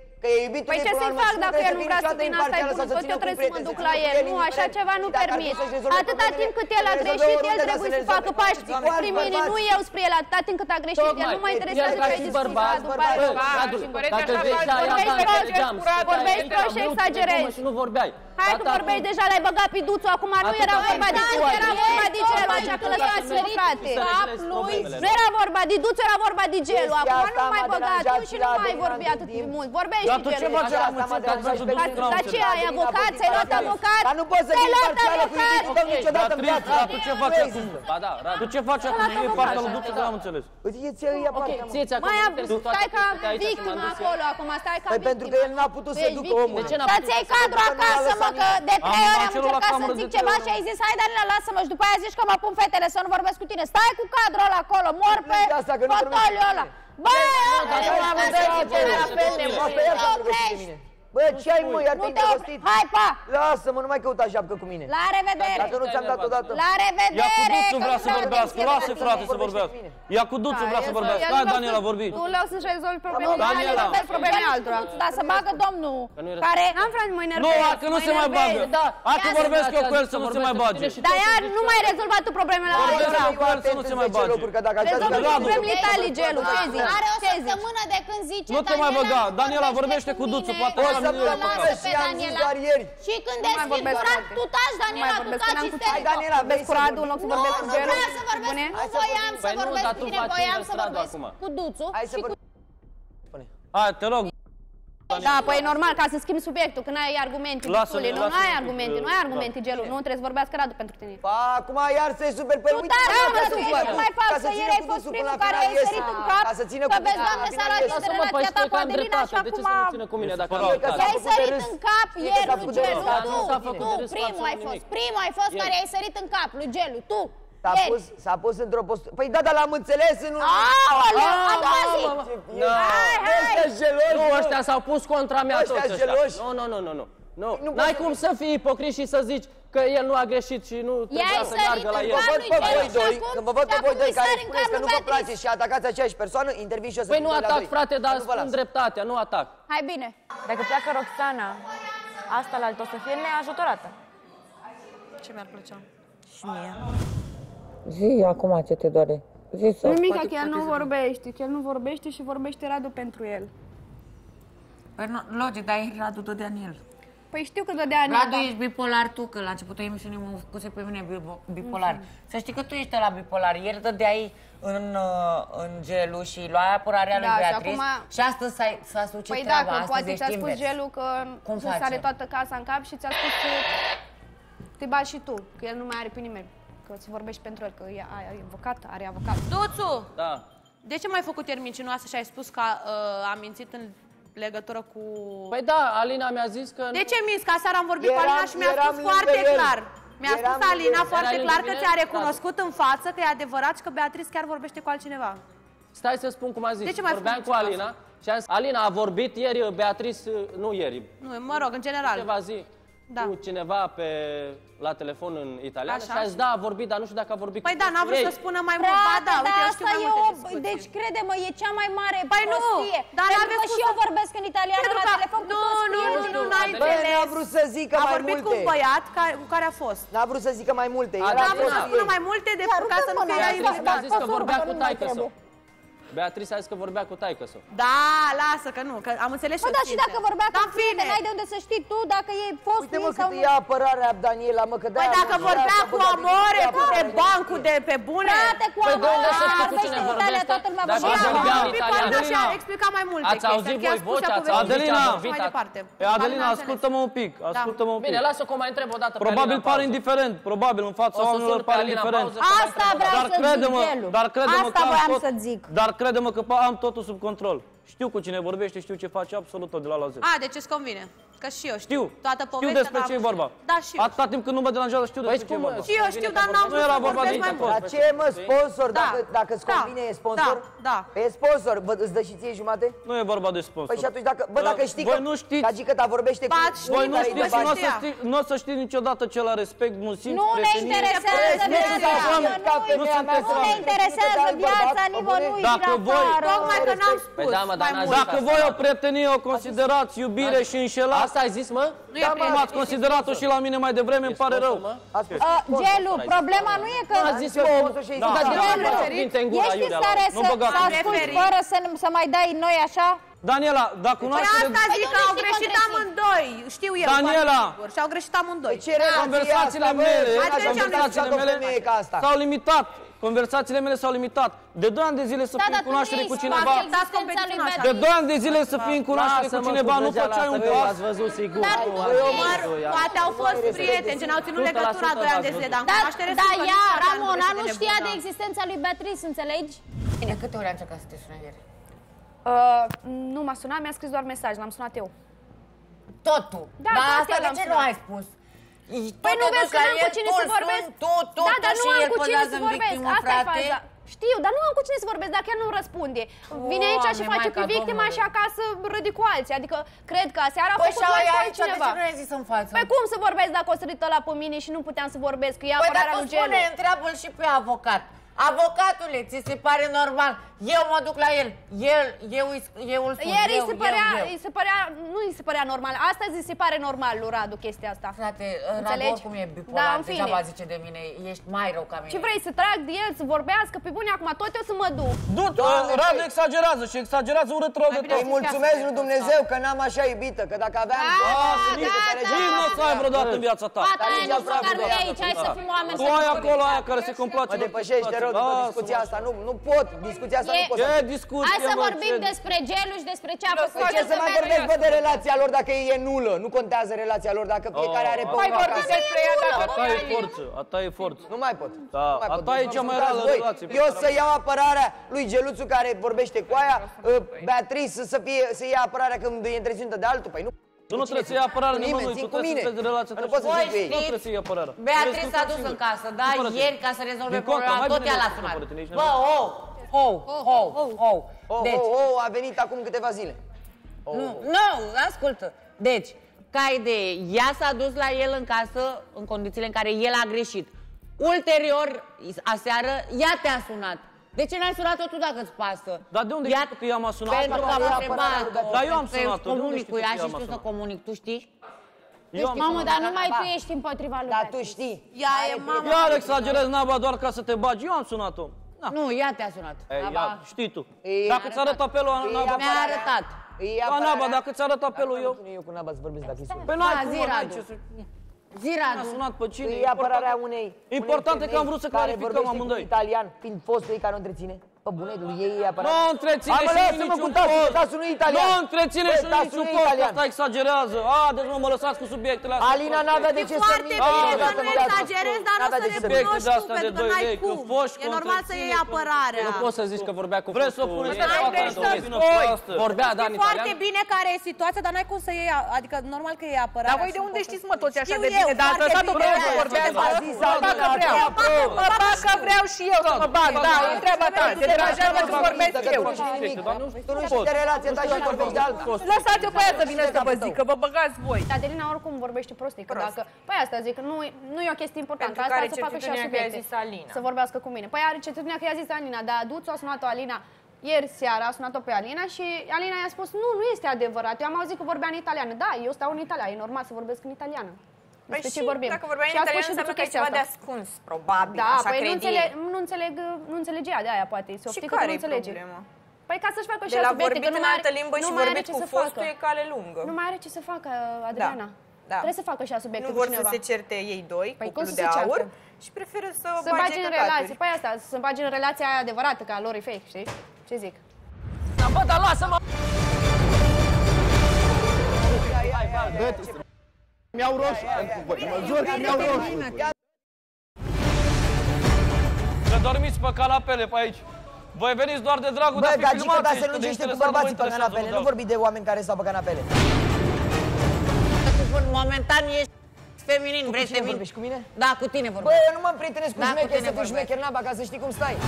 că e iubitul ei, păi ce să-i fac dacă el nu vrea să vină, asta e bun, tot eu trebuie să mă duc la el. Nu, așa ceva nu permit. Atâta timp cât el a greșit, el trebuie să facă pași spre mine, nu eu spre el, atâta timp cât a greșit, el nu mă interesează ce ai zis ceva după aia. Vorbești prost și exagerezi. Hai că vorbești deja, l-ai băgat pe Duțu, acum nu era vorba de Duțu, era vorba de Gelu, așa că lăsați sărit lui. Nu era vorba de Duțu, era vorba de Gelu, acum nu mai băga atunci și nu mai vorbi atât de mult. Vorbești de Gelu. Dar ce, ai avocat? Ți-ai luat avocat? Dar nu poți să fii parțială cu niciodată niciodată în viață. Tu ce faci acum? Ba da, tu ce faci acum? Nu e partea lui Duțu, că n-am înțeles. Mai stai ca victimă acolo acum, stai ca victimă. Pentru că el nu a putut să ducă omul. Să-ți iei cadru acasă, mă, că de trei ori am încercat să-mi zic ceva și ai zis, hai Daniela, lasă-mă și după aia zici că mă pun fetele să nu vorbesc cu tine. Stai cu cadrul ăla acolo, mor pe fotoliul ăla. Bă, oprești! Bă, ce ai, mă, iar te-ai îndrăgostit? Hai, pa! Lasă-mă, nu mai căuta șapcă cu mine. La revedere! Dacă nu ți-am dat odată... La revedere! Ia cu Duțu vrea să vorbească, lasă, frate, să vorbească. Ia cu Duțu vrea să vorbească. Hai, Daniela, vorbi. Tu leu să-și rezolvi problemele. Daniela! Dar să bagă domnul care... N-am vrut, mă enervez. Nu, că nu se mai bagă. Hai că vorbesc eu cu el să nu se mai bage. Dar ea nu mai rezolva tu problemele la Radu. Vorbesc eu cu el să nu se mai bage. Rezolvă problemele tale, Gelu. Are o săptămână de când zice Daniela... Nu te mai băga. Daniela, vorbește cu Duțu, poate. Să mă lasă pe Daniela. Și când desfii curat, tu taci, Daniela, tu taci isterică. Daniela, vezi cu Radu în loc să vorbesc cu Gelu? Nu, nu voiam să vorbesc cu tine, voiam să vorbesc cu Duțu și cu... Hai, te rog. Da, păi e normal, ca să schimbi subiectul, când ai argumente, Duțule, nu ai argumente, nu ai argumente, Gelu, nu trebuie să vorbească Radu pentru tine. Acum iar să-i super pe uite, nu mai fac că ieri ai fost primul care ai sărit în cap, că vezi, Doamne, s-a luat din relația ta cu Adelina și acum... I-ai sărit în cap ieri lui Gelu, tu, tu, primul ai fost, primul ai fost care i-ai sărit în cap lui Gelu, tu. S-a pus, s-a pus într-o postură. Păi da, dar l-am înțeles în un... Aoleu, a doua zi! Hai, hai! Nu, ăștia s-au pus contra mea toți ăștia. Nu, nu, nu, nu, nu. N-ai cum să fii ipocrit și să zici că el nu a greșit și nu trebuia să meargă la el. Când vă văd pe voi doi care spuneți că nu vă place și atacați aceeași persoană, intervin și o să spun la doi. Păi nu atac, frate, dar spun dreptatea, nu atac. Hai bine. Dacă pleacă Roxana, asta la altă o să fie neajutorată. Ce mi-ar plăcea? Și mie. Zi acum ce te doare. Nimic, că el nu vorbește, că el nu vorbește și vorbește Radu pentru el. Păi nu, logic, dar e Radu dădea în el. Păi știu că dădea în el. Radu, ești bipolar tu, că la începutul emisiunii mă făcuse pe mine bipolar. Să știi că tu ești la bipolar. Ieri dădeai în Gelu și luai apărarea lui Beatrice și astăzi s-a sucit treaba. Păi da, că poate ți-a spus Gelu că îți sare toată casa în cap și ți-a spus că te bagi și tu, că el nu mai are pe nimeni. Că îți vorbești pentru el, că e avocat, are avocat. Duțu! Da. De ce m-ai făcut ieri mincinoasă și ai spus că uh, am mințit în legătură cu... Păi da, Alina mi-a zis că... De ce minți? Că aseară am vorbit eram, cu Alina și mi-a spus foarte clar. Mi-a spus Alina foarte clar că ți-a recunoscut în față că e adevărat și că Beatrice chiar vorbește cu altcineva. Stai să spun cum a zis. De ce vorbeam cu Alina și am zis, Alina a vorbit ieri, Beatrice, nu ieri. Nu, mă rog, în general. Câteva zi. Da. Cu cineva pe, la telefon în italiană și a zis, da, a vorbit, dar nu știu dacă a vorbit. Păi da, n-a vrut să spună mai mult. Ba da, uite, eu știu mai multe. Deci, crede-mă, e cea mai mare prostie. Pentru că și eu vorbesc în italiană la telefon cu toți clienții. Nu, nu, nu, n-ai înțeles. N-a vrut să zică mai multe. A vorbit cu un băiat cu care a fost. N-a vrut să zică mai multe. N-a vrut să spună mai multe de ca să nu fie aici. Mi-a zis că vorbea cu taică-său. Beatrice a zis că vorbea cu taică-său. Da, lasă că nu, că am înțeles și eu. Bă, dar și dacă vorbea cu taică-său, n-ai de unde să știi tu dacă e fost lui sau nu. Uite, mă, cât e apărarea Daniela, mă, că de-aia... Păi dacă vorbea cu amore, cu pe bancul de pe bune... Frate, cu amore, vorbește cu Italia, toată lumea vorbea. Și a vorbit cu Adelina și a explicat mai multe chestii. Ați auzit voi vocea, ați auzit ce am vorbit. Adelina, ascultă-mă un pic, ascultă-mă un pic. Bine, lasă că o mai întreb o dată pe Alina. Probabil pare indiferent, probabil în fața oamenilor pare indiferent. Asta vreau să zic, Gelu. Crede-mă că am totul sub control. Știu cu cine vorbește, știu ce face, absolut tot de la la zero. A, deci îți convine. Că și eu știu. Toată povestea. Știu despre ce e vorba. Da, și eu. Atâta timp când nu mă deranjează, știu despre ce e vorba. Și eu știu, dar n-am vrut să vorbesc mai mult. Dar ce, mă, sponsor? Dacă îți convine, e sponsor? Da, da. E sponsor. Îți dă și ție jumate? Nu e vorba de sponsor. Păi și atunci, dacă... Bă, dacă știi că... Voi nu știți. Cagicăta vorbește cu... Voi nu știți și nu o să știți niciodată ce la respect, musim, nu ne interesează viața. Nu ne interesează viața nimănui. Dacă voi... Tocmai că n-am spus. Dacă voi o prietenie o considerați iubire și înșelați, Asta ai zis, mă? Da, mă, ați considerat-o și la mine mai devreme, îmi pare rău. Gelu, problema nu e că... Ați zis omul. Ești în stare să asculti fără să mai dai noi așa? Daniela, dacă cunoaște... Păi asta zic că au greșit amândoi, știu eu. Daniela! Și au greșit amândoi. Conversațiile mele, conversațiile mele s-au limitat. Conversațiile mele s-au limitat. De doi ani de zile să fii în cunoaștere cu cineva. De doi ani de zile să fii în cunoaștere cu cineva, nu făceai un pas. Ați văzut sigur. Poate au fost prieteni, ce n-au ținut legătura doi ani de zile, dar în cunoaștere... Dar ea, Ramona, nu știa de existența lui Beatrice, înțelegi? Bine, câte ori a încercat să te sună ieri? Uh, nu m-a sunat, mi-a scris doar mesaj, l-am sunat eu. Tot tu? Da, dar tot asta de ce sunat. Nu ai spus? Păi nu vezi că n-am cu cine să vorbesc? Tu, tu, da, dar nu am cu cine să vorbesc, asta e faza. Știu, dar nu am cu cine să vorbesc, dacă el nu-mi răspunde. Vine aici și face cu victima și acasă râde cu alții. Adică, cred că aseară a făcut altceva. Păi și aici, de ce nu ai zis în față? Păi cum să vorbesc dacă o să râdă ăla pe mine și nu puteam să vorbesc? Că e apărarea lui Gelu. Păi dacă spune, întreabă-l și pe avocat. Avocatule, ți se pare normal? Eu mă duc la el, el, eu, eu îl spun, Ieri eu, se părea, eu, eu. Se părea, nu îi se părea normal, astăzi îi se pare normal lui Radu chestia asta. Frate, Radu oricum e bipolar, da, în fine. Degeaba zice de mine, ești mai rău ca mine. Ce vrei, să trag de el, să vorbească, pe bune, acum tot eu să mă duc. Du-te, Radu exagerează și exagerează urât rău de tot. Îi mulțumesc lui Dumnezeu că n-am așa iubită, că dacă aveam... Nimeni nu o să ai vreodată în viața ta. Patele nu știu care nu e aici, hai să fim oameni. Tu ai acolo aia care se complace. Mă depășește rău după discuția asta, nu pot, discuția asta. E, ce discuție, hai să mă, vorbim ce... despre Gelu și despre ce a făcut. Ce să mai vorbesc, bă, de relația lor dacă e nulă. Nu contează relația lor dacă fiecare are pe unul acasă. A ta e forță, a ta e forță. Nu mai pot. A ta e cea mai reală relație. Eu să iau apărarea lui Geluțu care vorbește cu aia, Beatrice să ia apărarea când e întreținută de altul. Păi nu. Tu nu trebuie să iei apărare nimănui, tu trebuie să te relația ta. Voi știți, Beatrice s-a dus în casă, da? Ieri, ca să rezolve problema, tot ea l-a sunat. Bă, oh! Ou, ou, ou. Ou a venit acum câteva zile. Nu, ascultă. Deci, ca idee, ea s-a dus la el în casă în condițiile în care el a greșit. Ulterior, aseară, ea te-a sunat. De ce n-ai sunat-o tu dacă îți pasă? Dar de unde știi că ea m-a sunat? Pentru că am întrebat-o. Dar eu am sunat-o. Comunic cu ea și știu să comunic. Tu știi? Mamă, dar numai tu ești împotriva lui. Dar tu știi. Iar exagerezi, Naba, doar ca să te bagi. Eu am sunat-o. Da. Nu, ea te-a sunat. Ei, ia, știi tu. Ei, dacă ți-a arătat apelul, Naba... Mi-a arătat. Da, Naba, dacă ți-a arătat apelul eu... Eu cu Naba să vorbesc dacă-i sunat. Păi n-ai cum, n-ai ce să... Zi, Radu. A sunat pe cine? E apărarea unei... Important e că am vrut să clarificăm amândoi. Italian, fiind fostul ei care o întreține. Pă bune, lui ei e apărarea... Nu întreține și niciun post! Nu întreține și niciun post! Asta exagerează! A, deci mă lăsați cu subiectele astea... Alina n-avea de ce să minte! E foarte bine că nu exagerezi, dar o să recunoști tu, pentru că n-ai cum! E normal să iei apărarea! Nu poți să zici că vorbea cu fostul... Vreți să o puneți pe toată! Vorbea, da, în italian... E foarte bine care e situația, dar n-ai cum să iei... Adică, normal că iei apărarea... Dar voi de unde știți, mă, toți așa de bine? Dar ați lăsat-o pe ea să vorbeați! Mă bag că vreau și eu să mă bag, da, e treaba ta! Te deranjează că vorbesc eu. Tu nu știi de relație ta și vorbești de alta. Lăsați-o pe aia să vină să vă zic, că vă băgați voi. Adelina oricum vorbește prostii, că dacă... Păi asta zic, nu e o chestie importantă, asta să facă și a subiecte. Să vorbească cu mine. Păi are certitudinea că i-a zis Alina, dar Duțu a sunat-o Alina ieri seara, a sunat-o pe Alina și Alina i-a spus, nu, nu este adevărat, eu am auzit că vorbea în italiană. Da, eu stau în Italia, e normal să vorbesc în italiană. Păi și dacă vorbeai în italiană, înseamnă că e ceva de ascuns, probabil, așa crede ei. Da, păi nu înțelegea de aia, poate, se optică că nu înțelege. Și care e problema? Păi ca să-și facă și ea subiecte, că nu mai are ce să facă. De la vorbit în altă limbă și vorbit cu fostul e cale lungă. Nu mai are ce să facă, Adriana. Trebuie să facă și ea subiecte cu cineva. Nu vor să se certe ei doi, cuplul de aur, și preferă să o bage în relație. Păi asta, să bage în relația aia adevărată, că a lor e fake, știi? Ce zic? Da, bă, dar lasă-mă! Mi-au roșu, mă jur că mi-au roșu. Să dormiți pe canapele pe aici. Voi veniți doar de dragul de a fi filmați. Bă, gagică, dar se lungește cu bărbații pe canapele. Nu vorbi de oameni care stau pe canapele. Momentan ești feminin, vrei să vorbești cu mine? Da, cu tine vorbim. Bă, eu nu mă împrietenesc cu șmecher, să fii șmecher, Naba, ca să știi cum stai. Eu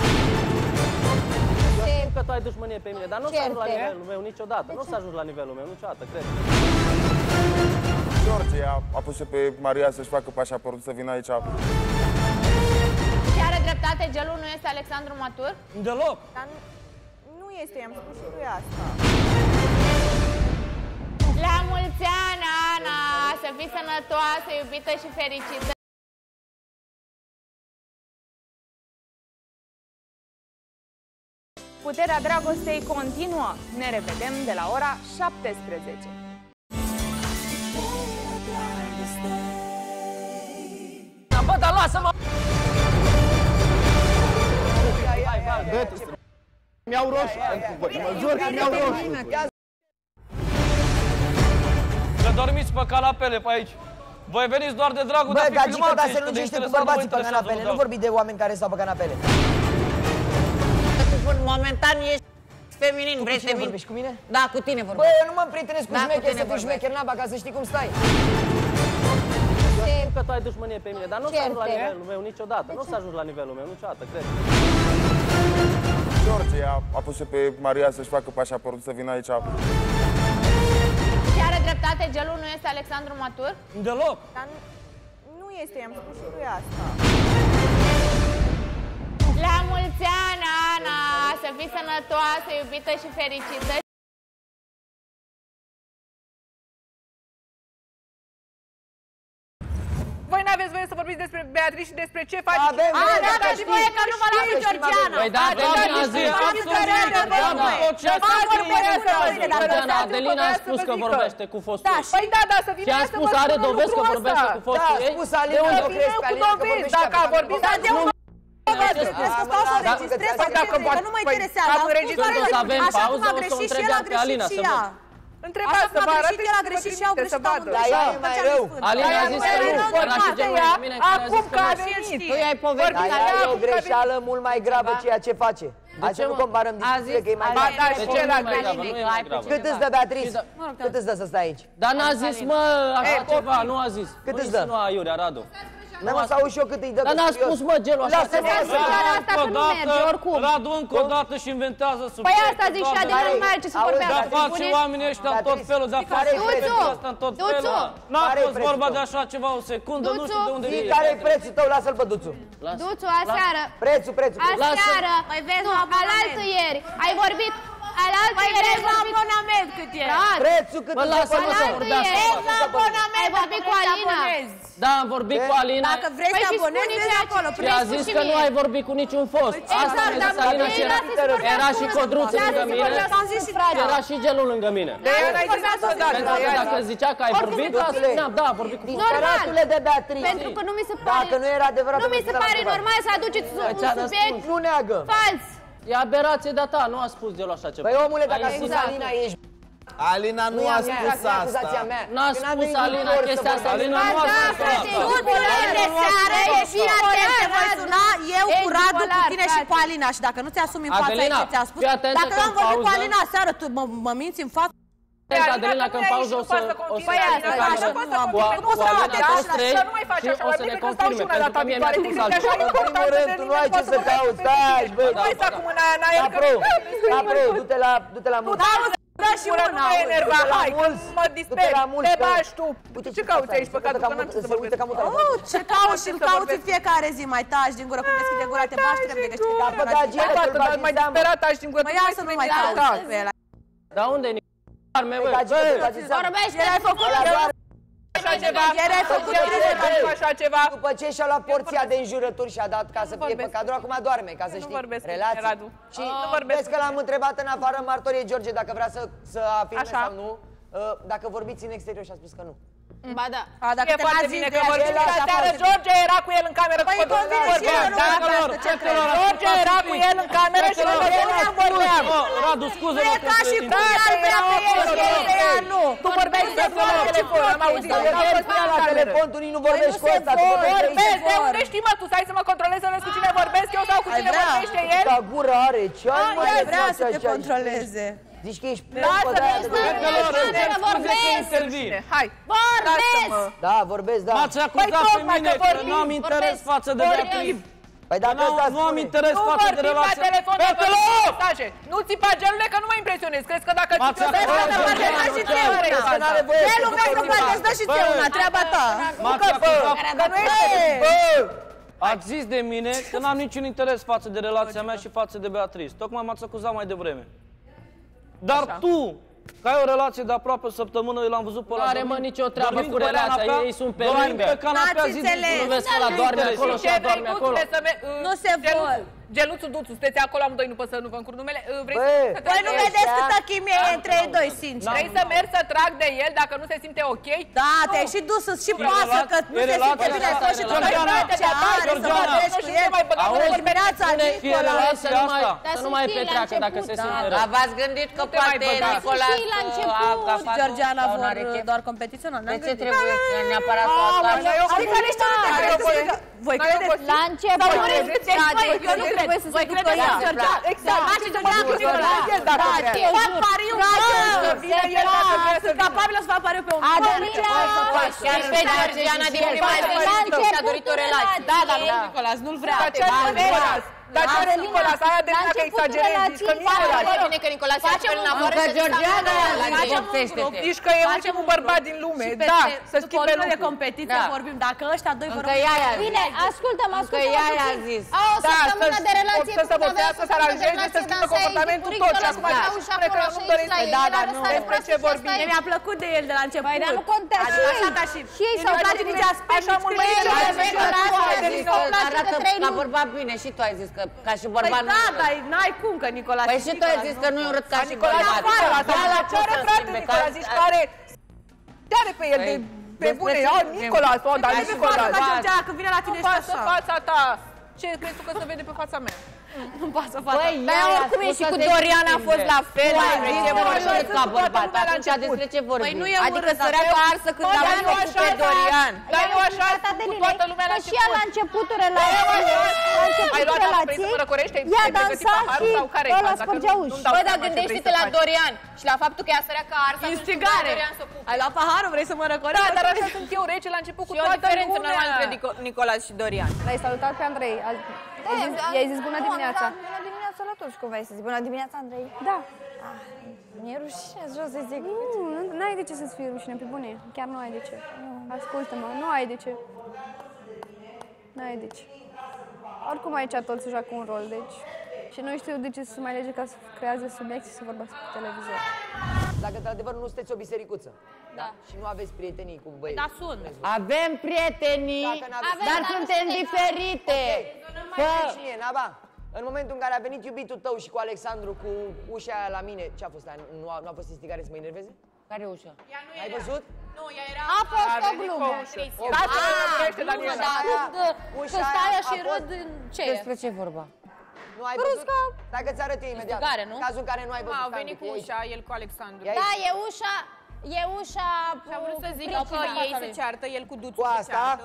știu că tu ai dușmănie pe mine, dar nu o să ajungi la nivelul meu niciodată. Nu o să ajungi la nivelul meu niciodată, cred. George a pus-o pe Maria să-și facă pașaportul să vină aici. Și are dreptate, Gelu, nu este Alexandru matur? Deloc! Dar nu, nu este, i-am spus și lui asta. La mulți ani, Ana! Să fii sănătoasă, iubită și fericită! Puterea Dragostei continuă! Ne revedem de la ora șaptesprezece. Bă, dar lasă-mă! Mi-au roșu! Mă jur că mi-au roșu! Să dormiți pe canapele pe aici! Voi veniți doar de dragul de a fi filmat! Bă, gagică, dar se lungește cu bărbații pe canapele! Nu vorbi de oameni care stau pe canapele! Momentan ești feminin, vrei să vorbești cu mine? Da, cu tine vorbesc! Bă, eu nu mă împrietenesc cu șmecher, să fiu șmecher, Naba, ca să știi cum stai! Nu că tu ai dușmănie pe mine, dar nu o să ajungi la nivelul meu niciodată. Nu o să ajungi la nivelul meu niciodată, cred. George a pus-o pe Maria să-și facă pașaportul să vină aici. Și are dreptate, Gelu nu este Alexandru matur? Deloc! Dar nu este, i-am spus și lui asta. La mulți ani, Ana! Să fii sănătoasă, iubită și fericită! Voi n-aveți voie să vorbiți despre Beatrice și despre ce faci. Avem voie, da, dar și voie că nu mă lasă Georgiana. Păi da, doamna a zis, absolut, Georgiana, tot ce a spus Georgiana, Adelina a spus că vorbește cu fostul ei. Păi da, da, să vină ea să vă spună lucrul ăsta. Da, a spus Alina, să vină cu dovezi, dacă a vorbit, dar de unul. Că nu mă interesează, am spus că așa cum a greșit și el, a greșit și ea. Întrebați să vă arăte și greșit și au greșit amândoi. Dar ea e mai rău. Alina a zis că nu, până și George mine că a zis că nu știi. Tu i-ai povestit. Dar ea e o greșeală mult mai gravă ceea ce face. Așa nu comparăm discuțiile că e mai gravă. Ba da, și ce era gravă? Cât îți dă, Beatrice? Cât îți dă să stai aici? Dar n-a zis, mă, așa ceva, nu a zis. Cât îți dă? Nu a iurea, Radu. Nu mă s-au și eu cât îi dă. Dar n-a spus, mă, gelul așa. Lasă-mă, lasă-mă. Radu încă o dată și inventează subiectul. Păi asta zic și Adina, nu mai are ce să vorbească. Dar faci oamenii ăștia în tot felul, dar faci prețul ăsta în tot felul. N-a fost vorba de așa ceva o secundă, nu știu de unde e. Care-i prețul tău? Lasă-l pe Duțu. Duțu, aseară. Prețul, prețul. Aseară, tu, alaltă ieri, ai vorbit. Păi vezi la abonament cât e. Prețul cât îți dă pe Duțu. Vezi la abonament, dacă vrei să abonezi. Da, am vorbit cu Alina. Dacă vrei să abonezi, vezi acolo. Și a zis că nu ai vorbit cu niciun fost. Asta mi-a zis Alina și era și Codruț lângă mine. Era și Gelul lângă mine. Pentru că dacă zicea că ai vorbit, da, a vorbit cu fost. Căratule de Beatrice. Pentru că nu mi se pare. Dacă nu era adevărat. Nu mi se pare normal să aduceți un subiect fals. E aberație de-a ta, nu a spus Gelu așa ceva. Păi omule, dacă a spus Alina, ești... Alina nu a spus asta. N-a spus Alina chestia asta. Alina nu a spus asta. Duțule, de seară, ești atent, te voi suna eu cu Radu, cu tine și cu Alina. Și dacă nu ți-asumi în fața ei ce ți-a spus... Dacă am vorbit cu Alina seară, tu mă minți în față? Adelina, că în pauză o să ne confirme, pentru că mie mi-a spus altceva. În primul rând, tu nu ai ce să cauți, stai, băi! Nu mai sta cu mâna aia în aer, că nu mai... Du-te la mulți! Da și una, nu mai enerva, hai, că mă disperi, te bași tu! Ce cauți aici, păcatul, că n-am ce să vorbesc? Ce cauți și-l cauți în fiecare zi, mai tași din gură, cum deschide gura, te bași, trebuie de găști. Dar mai disperat tași din gură, tu mai să nu mai cauți pe ăla. Dar unde-i? Vorbește! Ieri ai făcut așa ceva! După ce și-a luat porția de înjurături și-a dat ca să fie păcat, acum doarme, ca să știi, relații. Și vezi că l-am întrebat în afară martorie George dacă vrea să afirme sau nu, dacă vorbiți în exterior și a spus că nu. Ba da. E foarte bine că vorbiți la seară. George era cu el în cameră. Păi e convins și eu nu mă creastă, ce crezi? George era cu el în cameră și nu vorbeam, vorbeam. Radu, scuze-mă. E ca și cum ea îl vrea pe el și el pe ea nu. Tu vorbeai de la telefon, am auzit. La telefon, tu nici nu vorbești cu ăsta. Vorbesc, de unde știi mă tu? Stai să mă controlezi să vezi cu cine vorbesc eu sau cu cine vorbește el? Dar gura are, ce ai mai vrea să te controleze? Zici că ești plăpă de aia de gură. Vorbesc! Vorbesc! Da, vorbesc, da. M-ați acuzat pe mine că nu am interes față de Beatrice. Păi dacă ăsta spune... Nu am interes față de relație. Nu vorbi la telefon! Nu țipa, Gelule, că nu mă impresionezi. Crezi că dacă țipi o dată, mă parteți și ție una. Gelu, vreau că parteți, dă și ție una, treaba ta. M-ați acuzat. Că nu ești... Ați zis de mine că n-am niciun interes față de relația mea și față de Beatrice. Tocmai m-ați acuzat mai devreme. Dar tu Ca o relație de aproape o săptămână, eu l-am văzut pe ăla. Nu are mă nicio treabă cu relația, ei sunt pe lângă. N-ați înțeles. Nu vezi că ăla doarme acolo și doarme acolo. Nu se vor. Geluțul, Duțu, sunteți acolo amândoi, nu pot să nu vă încurc numele. Voi nu vedeți câtă chimie e între ei doi, sincer. Vrei să mergi să trag de el dacă nu se simte ok? Da, te-ai și dus, sunt și proasă că nu se simte bine. Ce are să vorbești cu el? Auzi, fie relația asta, să nu mai petreacă dacă se simte rău. V-ați gândit că poate Nicolas a Georgiana vor doar competițional? De ce trebuie neapărat să atacă? Voi credeți? La început. Eu nu trebuie să se ducă ea. Exact. Fac pariu că vine el dacă vrea să vină. Sunt capabilă să fac pariu pe un mână. Adelina! Și pe Georgiana din prima zi și-a dorit o relație. Da, dar nu Nicolas, nu-l vrea. Dar ce are Nicolas? Aia Adelina că exagerezi. Zici că Nicolas e bine că Nicolas e altfel în afară. Că Georgiana lăgeptește-te. Zici că e ultimul bărbat din lume. Da, să schimbe lucruri. După o lună de competiție vorbim. Dacă ăștia doi vorbim. Bine, ascultă-mă, ascultă-mă puțin. Au o săptămână de relație. Să se potească, să aranjeze, să schimbe comportamentul tot. Și acum așa spune că nu-mi dorește. Da, dar nu. Despre ce vorbim. Mi-a plăcut de el de la început. Păi, dar nu contează. Și ei s-au dat nici aspect. Așa mult mai e. Că, ca și bărbat păi nu da, dar n-ai cum că Nicolae. Păi și tu ai zis că nu-i urât ca și bărbat. Da, la ce are frate Nicolae? Zici că are... Te are pe el de... Pe bune, ia Nicolae sau da Nicolae. Când vine la tine ești așa. Nu pasă fața ta. Ce crezi tu că se vede pe fața mea? Nu pasă fața ta. Dar oricum e și cu Dorian a fost la fel. E urât ca bărbat. Atunci despre ce vorbim? Păi nu e urât. Săreaca arsă când l-a văzut pe Dorian. Dar eu așa cu toată lumea la început. Că și ea la început o relație. Ai luat la prins să mă răcorești? Ia dansa și ăla spărgea uși. Bă, dar gândește-te la Dorian și la faptul că ea sărea ca arsa. Instigare! Ai luat paharul, vrei să mă răcorești? Da, dar așa sunt eu rece la început cu toată lumea. Și e o diferență normal între Nicolas și Dorian. L-ai salutat pe Andrei. I-ai zis bună dimineața. Bună dimineața la toți, cum vrei să zici. Bună dimineața, Andrei. Da. Mi-e rușine, vreau să zic. Nu, n-ai de ce să-ți fie rușine, pe bune. Chiar nu ai de ce. Ascultă-mă, nu ai de ce. N-ai de ce. Oricum aici toți se joacă un rol, deci... Și nu știu de ce să mai lege ca să creează subiecte și să vorbească cu televizor. Dacă într-adevăr nu sunteți o bisericuță, da. Da? Și nu aveți prietenii cu băieți. Da, sunt. Avem prietenii, aveți, dar suntem diferite. Cine, Naba? În momentul în care a venit iubitul tău și cu Alexandru cu ușa aia la mine, ce a fost? Nu a, nu a fost instigare să mă enerveze? Care ușa? Ea nu ai era. Văzut? Nu, ea era... A fost o glumă. A, glumă, da. Că stai aia și râd, ce e? Despre ce vorba? Nu ai văzut? Dacă ți arăt imediat. Cazul în care nu ai văzut. A venit cu ușa, el cu Alexandru. Da, e ușa... E ușa... Și-a vrut să zic că ei se ceartă, el cu Duțu se ceartă.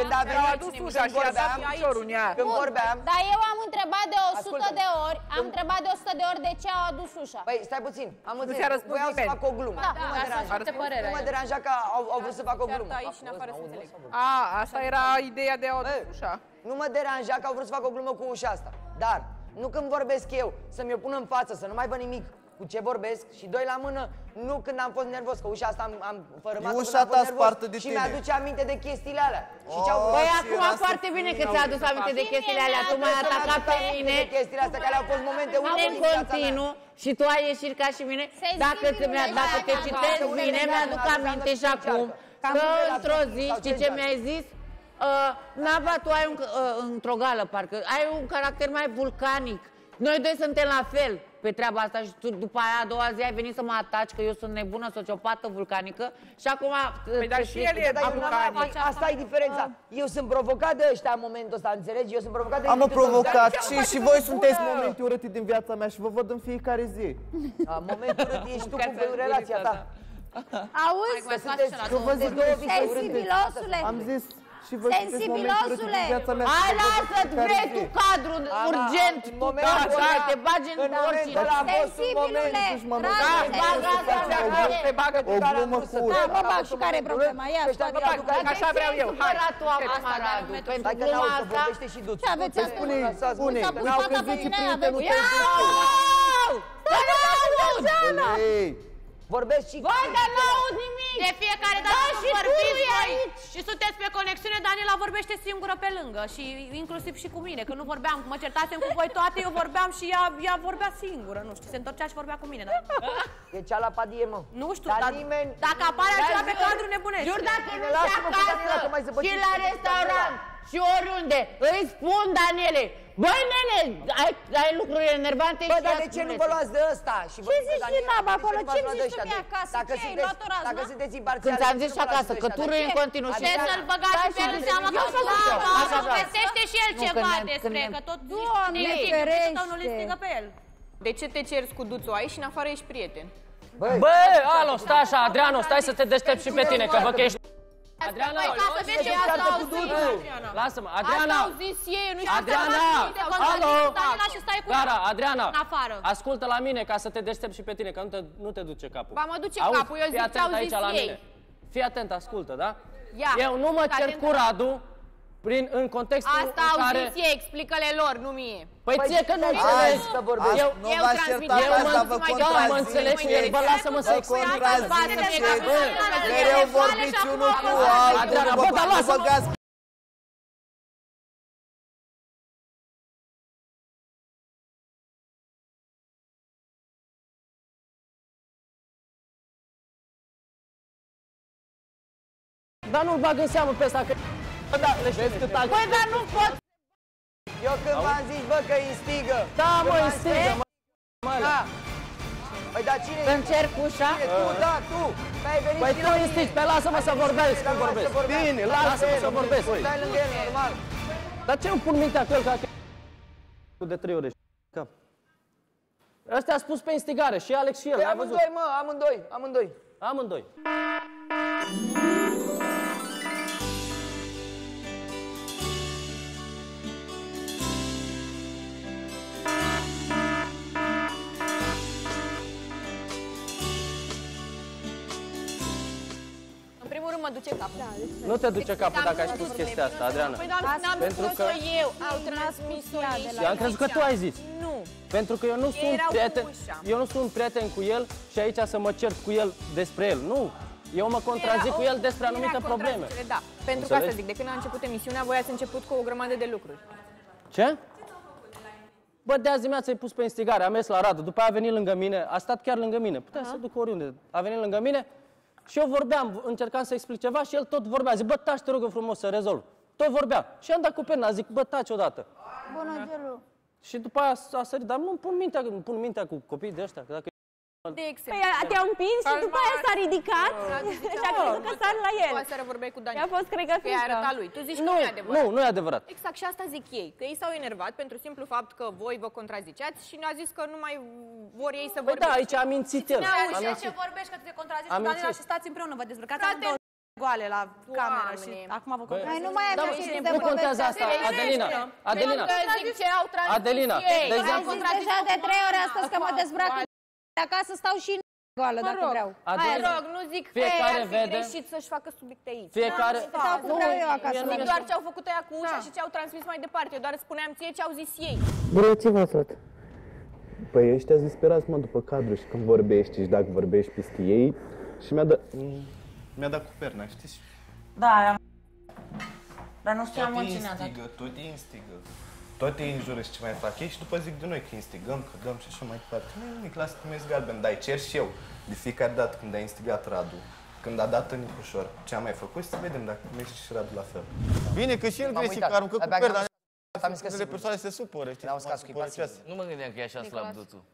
Când a venit ușa și a dat piciorul în ea. Când vorbeam... Dar eu am întrebat de o sută de ori, am întrebat de o sută de ori de ce au adus ușa. Păi stai puțin, am înțeles, voiau să fac o glumă. Nu mă deranja că au vrut să fac o glumă. A, asta era ideea de a adus ușa. Nu mă deranja că au vrut să fac o glumă cu ușa asta. Dar, nu când vorbesc eu, să-mi o pun în față, să nu mai vă nimic. Cu ce vorbesc și doi la mână, nu când am fost nervos, că ușa asta am, am fărâmat când am fost nervos și mi-aduce aminte de chestiile alea. Oh, și băi, acum foarte bine că ți-a adus aminte de chestiile alea, tu m-ai atacat pe mine. De chestiile astea care au fost momente unice în continuu și tu ai ieșit ca și mine. Dacă te citesc bine, mi-aduc aminte și acum că într-o zi, știi ce mi-ai zis? Naba, tu ai într-o gală, parcă, ai un caracter mai vulcanic. Noi doi suntem la fel pe treaba asta și tu după aia a doua zi ai venit să mă ataci că eu sunt nebună, sociopată, vulcanică și acum... Păi dar și el e vulcanic. Asta e diferența. Eu sunt provocat de ăștia în momentul ăsta, înțelegi? Eu sunt provocat de... Am provocat și voi sunteți momente urâte din viața mea și vă văd în fiecare zi. Momente urâte ești tu cu relația ta. Auzi? Eu vă zic două vise urâte. Am zis... Sensibilosule! Hai, lasă-ți, vrei tu cadru urgent, tu cadru, te bagi în oricine. Sensibilule, dragă, te bagă tu care am vrut să te bagă. Da, mă bag și care e problema, ia, stai, mă bag, că așa vreau eu. Hai, pentru gluma asta, ce aveți acolo? Spune, că n-au crezut și prietenul tău. Iau! Stai, nu-i! Vorbesc și... Voi, dar n-aud nimic! De fiecare dată când vorbiți voi și sunteți pe conexiune, Daniela vorbește singură pe lângă și inclusiv și cu mine, că nu vorbeam, mă certasem cu voi toate, eu vorbeam și ea, ea vorbea singură, nu știu, se întorcea și vorbea cu mine, dar... E cea la padie, mă. Nu știu, dar, dar nimeni... Dacă apare așa pe cadru nebunește. Jur, dacă nu și acasă și la restaurant și oriunde, îi spun Daniele, băi, nene, ai, ai lucruri enervante și... Bă, dar de ce nu vă luați de ăsta? Și ce zici și Naba acolo? Ce zici tu mie acasă? Dacă ce ai luat o razna? Dacă sunteți imparțiale... Când ți-am zis și acasă, că tu râi în continuu și... Trebuie să-l băgați pe el în seama că Vlad povestește și el ceva despre, că tot ne stingă pe el. De ce te ceri cu Duțu aici și în afară ești prieten? Bă, alo, stai așa, Adriano, stai să te deștepți și pe tine, că văd că ești... Adriana, lasă-mă, Adriana, Adriana, alo, Clara, Adriana, ascultă la mine ca să te deștepți și pe tine, că nu te duce capul. Ba mă duce capul, eu zic că au zis ei. Fii atent, ascultă, da? Eu nu mă cer cu Radu în contextul în care... Asta au zis ei, explică-le lor, nu mie. Păi ție că nu înțelegi că vorbesc. Eu transmit, eu mă înțelegi, bă, lasă-mă să explic. Vă contraziceți, mereu vorbiți unul cu altul, vă băgați... Dar nu-l bag în seamă pe ăsta, că... Băi, dar nu pot! Eu când v-am zis, bă, că instigă! Da, mă, instigă, mă! Da! Păi, dar cine... Să-mi cer cu ușa? Tu, da, tu! Păi tu instigi, pe lasă-mă să vorbesc când vorbesc! Bine, lasă-mă să vorbesc! Stai lângă el, normal! Dar ce îmi pun mintea cu el ca... De trei ore, cap! Ăstea a spus pe instigare, și Alex și el, ai văzut? Amândoi, mă, amândoi, amândoi! Amândoi! Mă duce capul. Da, nu te duce deci, capul dacă ai spus chestia asta, Adriana. Păi doamne, n-am spus-o eu, au transmis-o ei. Am crezut că tu ai zis. Nu. Pentru că eu nu ei sunt prieten, eu nu sunt prieten cu el și aici să mă cert cu el despre el. Nu. Eu mă contrazic cu el despre anumite probleme. Da. Pentru că asta zic, de când a început emisiunea, voi ați început cu o grămadă de lucruri. Ce? Bă, de azi dimineața ai pus pe instigare, am mers la Radu, după aia a venit lângă mine, a stat chiar lângă mine. Putea să duc oriunde. A venit lângă mine. Și eu vorbeam, încercam să explic ceva și el tot vorbea. Zic, bă, taci, te rog frumos să rezolv. Tot vorbea. Și am dat cu perna, zic, bă, taci odată. Bună, Gelu. Și după aia a sărit, dar nu-mi pun mintea, nu pun mintea cu copiii de ăștia. Că dacă de exemplu. Păi te-a împins și după aia s-a ridicat și a crezut că sar la el. Poate să vorbeai cu Daniela. I-a fost, cred că, fizica. I-a arătat lui. Tu zici că nu e adevărat. Nu, nu e adevărat. Exact, și asta zic ei. Că ei s-au enervat pentru simplu fapt că voi vă contraziceați și ne-a zis că nu mai vor ei să vorbească. Da, aici a mințit el. Nu ce vorbești că te contrazici cu Daniela și stați împreună, vă dezbrăcați amândouă goale la cameră și acum vă contraziceți. Nu mai am știut să contează asta, Adelina. Adelina. Adelina. Deja de trei ore astăzi că mă dezbrac. Acasă stau și în goală, dacă vreau. Hai, rog, nu zic că ar fi greșit să-și facă subiecte aici. Fiecare... Stau cum vreau eu acasă. Zic doar ce-au făcut aia cu ușa și ce-au transmis mai departe. Eu doar spuneam ție ce-au zis ei. Vreau ce v-ați luat? Păi ăștia zisperați, mă, după cadru și când vorbești și dacă vorbești peste ei. Și mi-a dat... Mi-a dat cu perna, știți? Da, am... Dar nu știam în cine a dat. Tot e instigă. Tot ei înjură și ce mai fac ei și după zic de noi că instigăm, că dăm și așa mai departe. Nu e nimic, lasă cum ești galben, dar îi cer și eu. De fiecare dată când a instigat Radu, când a dat în ușor, ce am mai făcut, să vedem dacă merge și Radu la fel. Bine că și el greșit, că aruncă cu perda. Am zis că unele persoane se supără, știi? Nu mă gândeam că e așa slab Duțu.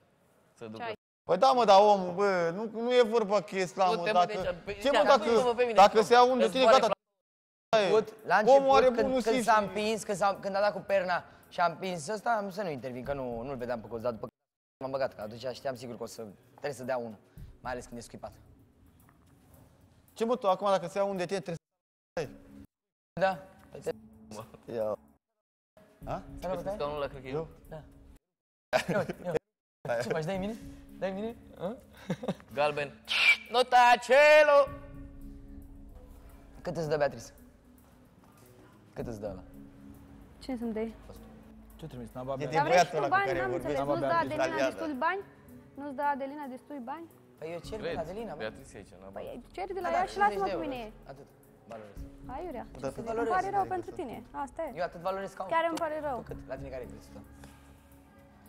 Păi da, mă, dar omul, bă, nu e vorba că e slab, mă, dacă... Ce, mă, dacă se iau unde tine, gata. La început, când s-a împins, când a dat cu perna. Și am pins ăsta, am să nu intervin, că nu-l vedeam pe colț, dar după că m-am băgat, că atunci știam sigur că o să trebuie să dea unul, mai ales când e scuipat. Ce mă, tu acum dacă se ia unul de tine, trebuie să dai? Da. Ia. A? Să rău, dai? Eu? Da. Ce faci, dai mine? Dai mine? Galben. Nota celo! Cât îți dă, Beatrice? Cât îți dă ăla? Ce să-mi dai? Ce trimis? N-am bani, n-am înțeles, nu-ți dă Adelina destui bani? Nu-ți dă Adelina destui bani? Păi eu cer de la Adelina, bă. Beatrice aici, Naba. Păi cer de la ea și lasă-mă cu mine. Atât. Valorez. Aiurea. Îmi pare rău pentru tine. Asta e. Eu atât valorez ca un. Chiar îmi pare rău. Cât? La tine care e vizită?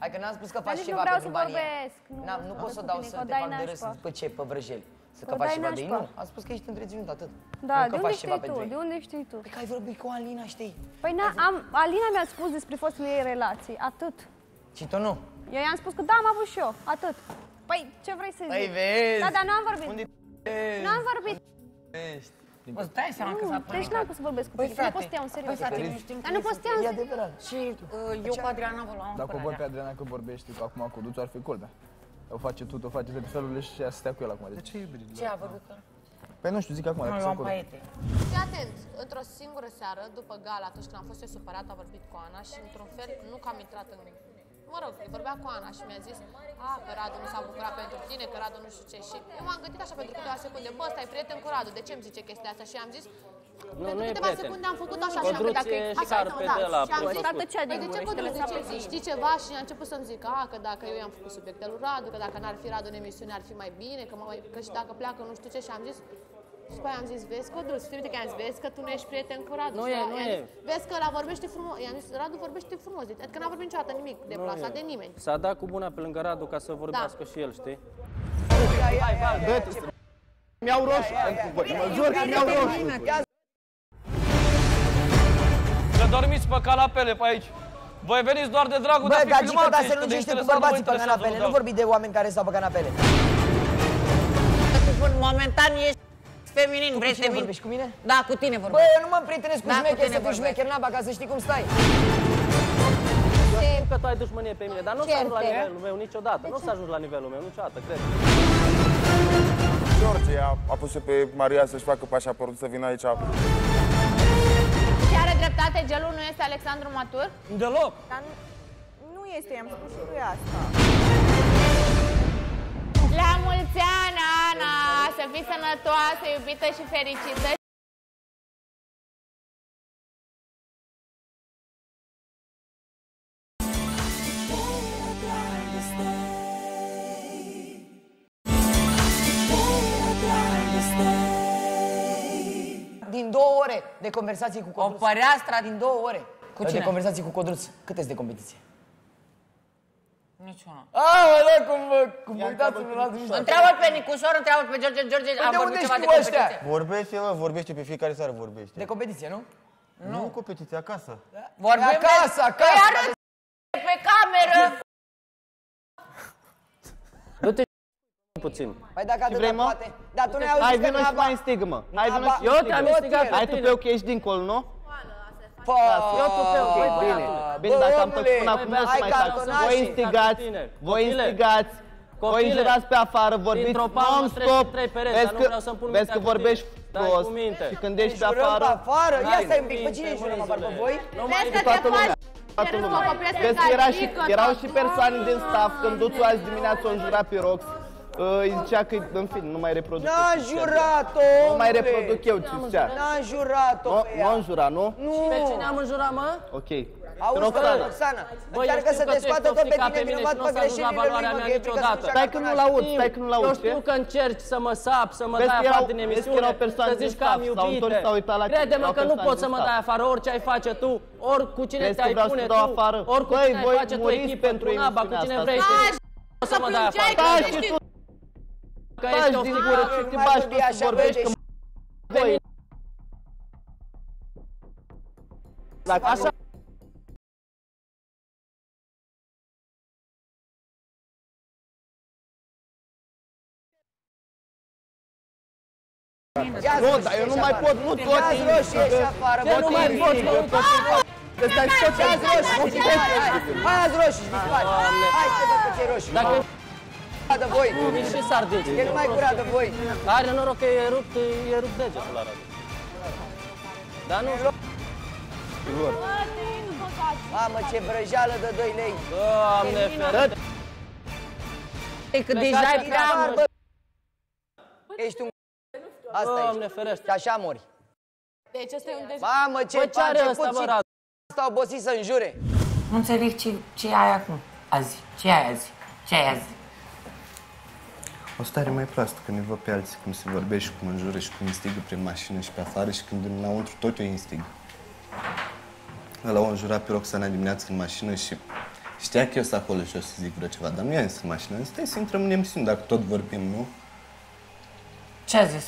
Hai că n-am spus că faci ceva pentru banii. Nu pot să dau să te fac de râs după ce, pe vrăjeli. Să că faci ceva de ei, nu? Am spus că ești întreținut, atât. Da, de unde știi tu? De unde știi tu? Păi că ai vorbit cu Alina, știi? Păi Alina mi-a spus despre fostul ei relații, atât. Și tu nu? Eu i-am spus că da, am avut și eu, atât. Păi ce vrei să zic? Păi vezi! Da, dar nu am vorbit. Unde nu am vorbit. Mă, îți dai seama că s-a părut. Deci n-am putut să vorbesc cu tine, nu poți să te iau în serios. Dar nu poți să te iau în serios. Și eu cu Adriana vă luam. Dacă o văd pe Adriana că vorbește cu acum cu Duțu, ar fi cool, da? O face tu, o face episodurile și a stea cu el acum. De ce e brilă? Ce a văzut că? Păi nu știu, zic acum. Nu luam paiete. Fii atent, într-o singură seară, după gala, atunci când am fost eu supărată, a vorbit cu Ana și într-un fel nu că am intrat în... Mă rog, vorbea cu Ana și mi-a zis a, că Radu nu s-a bucurat pentru tine, că Radu nu știu ce. Și eu m-am gândit așa pentru câteva secunde, bă, stai prieten cu Radu, de ce îmi zice chestia asta? Și am zis, nu, pentru nu câteva secunde am făcut așa și am gândit dacă e așa, nu, da. Și am zis, păi de ce Codruț zice, știi ceva? Și a început să-mi zic, a, că dacă eu i-am făcut subiectul lui Radu, că dacă n-ar fi Radu în emisiune ar fi mai bine, că, mai, că și dacă pleacă nu știu ce. Și am zis, și apoi am zis, vezi, Codruț, uite că am zis, vezi că tu nu ești prieten cu Radu. Nu e, nu e. Vezi că ăla vorbește frumos, i-am zis, Radu vorbește frumos, adică n-a vorbit niciodată nimic deplasat de nimeni. S-a dat cu buna pe lângă Radu ca să vorbească și el, știi? Mi-au roșu, mă jur că mi-au roșu. Că dormiți pe canapele pe aici. Voi veniți doar de dragul de a fi filmat. Bă, Gagicăta se lungește cu bărbații pe canapele, nu vorbi de oameni care stau pe canapele. Momentan ești... feminin, vrei să vorbești cu mine? Da, cu tine vorbesc. Bă, eu nu mă prietenesc cu șmecher, să fiu șmecher, Naba, ca să știi cum stai. Eu știu că tu ai dușmănie pe mine, dar nu o să ajungi la nivelul meu niciodată. Nu o să ajungi la nivelul meu niciodată, cred. George a pus-o pe Maria să-și facă pașaportul să vină aici. Și are dreptate, Gelu nu este Alexandru matur? Deloc. Dar nu este, i-am spus și lui asta. La mulți ani, Ana! Să fii sănătoasă, iubită și fericită! Din două ore de conversații cu Codruț. O păreastră din două ore. Cu cine? De conversații cu Codruț. Cât ești de competiție? Niciuna. Aolea, cum mă, cum mă uitați unul la altul. Întreabă pe Nicușor, întreabă pe George, George, am vorbit ceva de competiție. Vorbește, mă, vorbește pe fiecare seară, vorbește. De competiție, nu? Nu, competiție, acasă. Vorbim acasă, acasă. Îi arăt pe cameră. Du-te puțin. Păi dacă atâta poate. Dar tu ne-ai auzit că Naba... Hai vină și mă. Hai vină și... Eu te-am instigat. Hai tu pe ochi, ești dincolo, nu? Eu tu pe ochi, bine. Bine, dacă am tăcut până acum, să mai fac. Voi instigați, voi instigați, voi înjurați pe afară, vorbiți non-stop. Vezi că vorbești prost și când ești pe afară... Ia stai un pic, pe cine înjurăm afară, pe voi? Pe toată lumea. Vezi că erau și persoane din staff, când Duțu azi dimineață o înjura pe Rox. Îi zicea că, în fine, nu mai reproduc. N-am jurat-o, nu mai reproduc eu ce zicea. N-am jurat-o pe ea. Nu am jurat, nu? Pe cine am înjurat, mă? Ok. Auzi, Roxana, încearcă să te scoată tot pe tine vinovat pe greșelile lui, mă. Stai că nu-l aud, stai că nu-l aud. Eu știu că încerci să mă sap, să mă dai afară din emisiune, să zici că am iubite. Crede-mă că nu poți să mă dai afară, orice ai face tu, ori cu cine te-ai pune tu, ori cu cine ai face tu echipă, cu Naba, cu cine vrei să mă dai afară. Că ești o figură și te bași tu și vorbești că voi. Așa. Nu, dar eu nu mai pot, nu tot. Eu nu mai pot, nu tot. Hai azi roșii, hai azi roșii, hai să văd cât e roșii. De voi. Și sardiți. E mai curat de voi. Are noroc că e rupt, e rupt degetul la Radu. Dar nu... Mamă, ce vrăjeală de doi lei. Doamne, feră. Că deja ai prea... Ești un... Doamne, ferește. Așa mori. Deci ăsta e un degetul. Mamă, ce a început și... Asta obosit să înjure. Nu înțeleg ce ai acum. Azi. Ce ai azi? Ce ai azi? O stare mai proastă când îi văd pe alții, cum se vorbește, cum înjură și cum instigă prin mașină și pe afară și când înăuntru tot eu instig. Ăla o înjura pe Roxana dimineața în mașină și știa că eu sunt acolo și o să zic vreo ceva, dar nu i-a zis în mașină. Stai să intrăm în emisiune, dacă tot vorbim, nu? Ce a zis?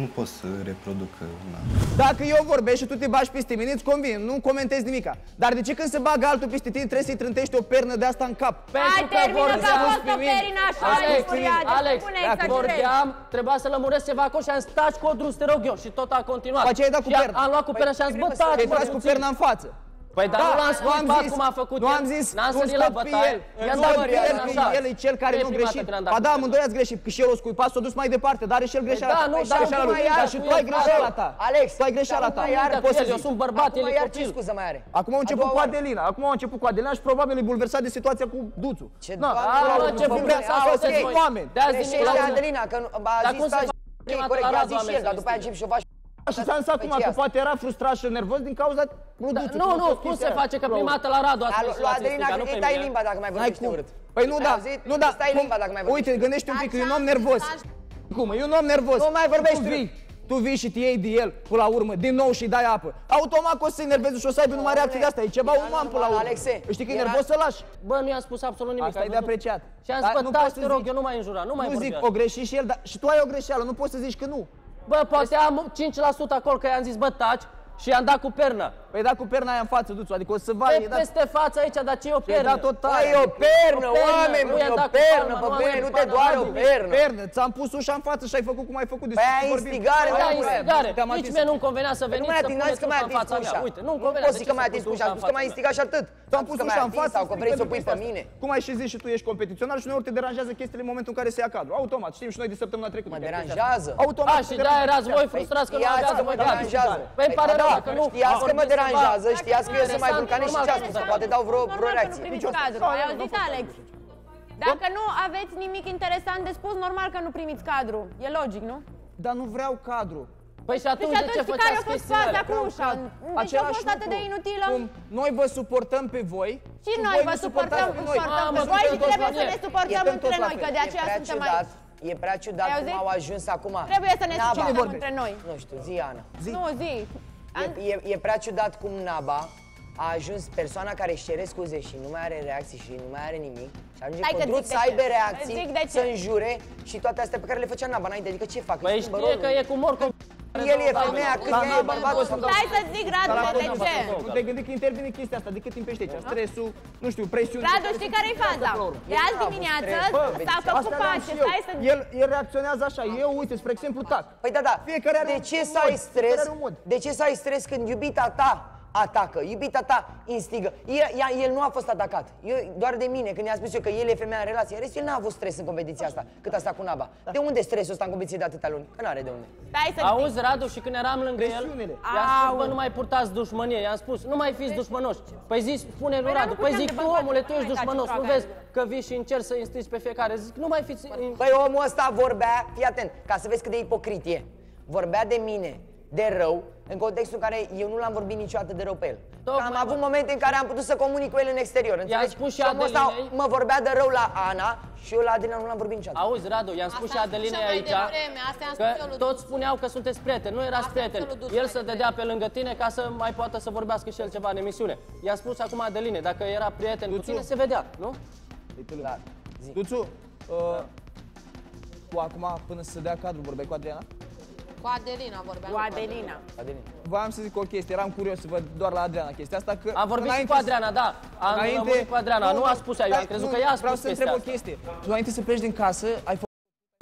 Nu pot să reproduc, na. Dacă eu vorbesc și tu te bagi peste mine, îți convin, nu comentezi nimica. Dar de ce când se bagă altul peste tine, trebuie să-i trântești o pernă de asta în cap? Pentru că vorbeam perină așa, Alex, Alex, dacă vorbeam, trebuia să lămuresc ceva acolo și am stat cu Codruț, te rog eu, și tot a continuat. Păi ce ai dat cu perna? Am luat cu perna și am zbătat. Te-ai tras cu perna în față. Păi dar nu l-am scuipat cum a făcut el. Nu am zis, nu stat pe el. Nu stat pe el, că el e cel care nu-a greșit. Ba da, amândoi ați greșit, că și el o scuipat, s-o dus mai departe, dar e și el greșeala ta. Da, nu, dar nu mai iar, dar și tu ai greșeala ta. Alex, tu ai greșeala ta. Eu sunt bărbat, el e copil. Acum au început cu Adelina, acum au început cu Adelina și probabil e bulversat de situația cu Duțu. Ce doamne, ce bulversat au fost oameni. Greșește Adelina, că a zis stai, corect, a zis și el, dar după aia încep și o faci. Și ți-am zis acum că poate era frustrat și nervos din cauza lui Duțu. Nu, nu, cum se face că prima dată la Radu a spus la Adelina, că îi tai limba dacă mai vorbești urât. Păi nu da, nu da, uite, gândește un pic, e un om nervos. Cum, e un om nervos. Nu mai vorbești urât. Tu vii și te iei de el, până la urmă, din nou și dai apă. Automat o să se enervezi și o să aibă numai reacții de astea. E ceva uman până la urmă. Alexe, știi că e nervos să lași. Bă, nu i-am spus absolut nimic. Asta e de apreciat. Și am spătat, te rog, eu nu mai înjura, nu mai vorbea. Nu zic, o greșit și el, dar și tu ai o greșeală, nu poți să zici că nu. Bă, poate am cinci la sută acolo că i-am zis, bă, taci și i-am dat cu perna. Păi da cu perna aia în față, Duțu, adică o să vai. Pe peste față aici, dar ce e o pernă? Păi o pernă, oameni, nu e o pernă, bă, băi, nu te doare o pernă. Pernă, ți-am pus ușa în față și ai făcut cum ai făcut. Păi aia e instigare, da, instigare. Nici mie nu-mi convenea să veniți să puneți ușa în fața mea. Uite, nu-mi convenea. Nu poți că m-ai atins cu ușa, am spus că m-ai instigat și atât. Ți-am pus ușa în față, sau că vrei să o pui pe mine. Cum ai și zis și tu ești competiționar și uneori te deranjează chestiile în momentul în care se ia cadru. Automat, știm și noi de săptămâna trecută. Mă deranjează. Automat. Și da, erați voi frustrați că nu aveați mă deranjează. Păi pare rău că nu. Știați că mă deranjează, știați că eu sunt mai vulcane și ce-a spus, poate dau vreo reacție. Ai auzit, Alex? Dacă nu aveți nimic interesant de spus, normal că nu primiți cadru. E logic, nu? Dar nu vreau cadru. Păi și atunci de ce făceați chestiile? Deci a fost atât de inutilă. Noi vă suportăm pe voi. Și noi vă suportăm pe noi. Voi și trebuie să ne suportăm între noi, că de aceea suntem aici. E prea ciudat cum au ajuns acum. Trebuie să ne suportăm între noi. Nu știu, zi, Ana. Nu, zi. E, e, e prea ciudat cum Naba a ajuns persoana care își cere scuze și nu mai are reacții și nu mai are nimic și ajunge Codruț să aibă reacții, să înjure și toate astea pe care le făcea Naba înainte. Adică ce fac? Păi știe că e cu morcov. El e femeia, cât e bărbatul. Stai să zic, Radu, de ce? Nu te gândi că intervine chestia asta, de cât timpește aici, stresul, nu știu, presiunea. Radu, știi care-i faza? De azi dimineață s-a făcut pace, stai să... El reacționează așa, eu, uite, spre exemplu, tac. Păi da, da, de ce să ai stres, de ce să ai stres când iubita ta atacă, iubita ta instigă? El nu a fost atacat, doar de mine, când i-am spus eu că el e femeia în relație. În rest, el n-a avut stres în competiția asta, cât asta cu Naba. De unde stresul ăsta în competiție de atâta luni? Că n-are de unde. Auzi, Radu, și când eram lângă el, i-am spus, bă, nu mai purtați dușmănie, i-am spus, nu mai fiți dușmănoși. Păi zici, spune lui Radu, păi zic, tu, omule, tu ești dușmănos, nu vezi că vii și încerci să instigi pe fiecare, zic, nu mai fiți... Păi omul ăsta vorbea, fii atent, ca să vezi cât de ipocrit e. Vorbea de mine, de rău, în contextul în care eu nu l-am vorbit niciodată de rău pe el. Am avut momente în care am putut să comunic cu el în exterior. I-am spus și Adelinei. Mă vorbea de rău la Ana și eu la Adelina nu l-am vorbit niciodată. Auzi, Radu, i-am spus și Adelinei aici că toți spuneau că sunteți prieteni, nu erați prieteni. El se dădea pe lângă tine ca să mai poată să vorbească și el ceva în emisiune. I-am spus acum Adelinei, dacă era prieten cu tine, se vedea, nu? Duțu, tu acum până să se dea cadru vorbeai cu Adriana? Cu Adelina vorbeam. Cu Adelina. Adelina. Voiam să zic o chestie, eram curios să văd doar la Adriana chestia asta că... Am vorbit cu Adriana, da. Am vorbit cu Adriana, nu a spus ea, eu am crezut că ea a spus chestia asta. Vreau să întreb o chestie. Tu înainte să pleci din casă, ai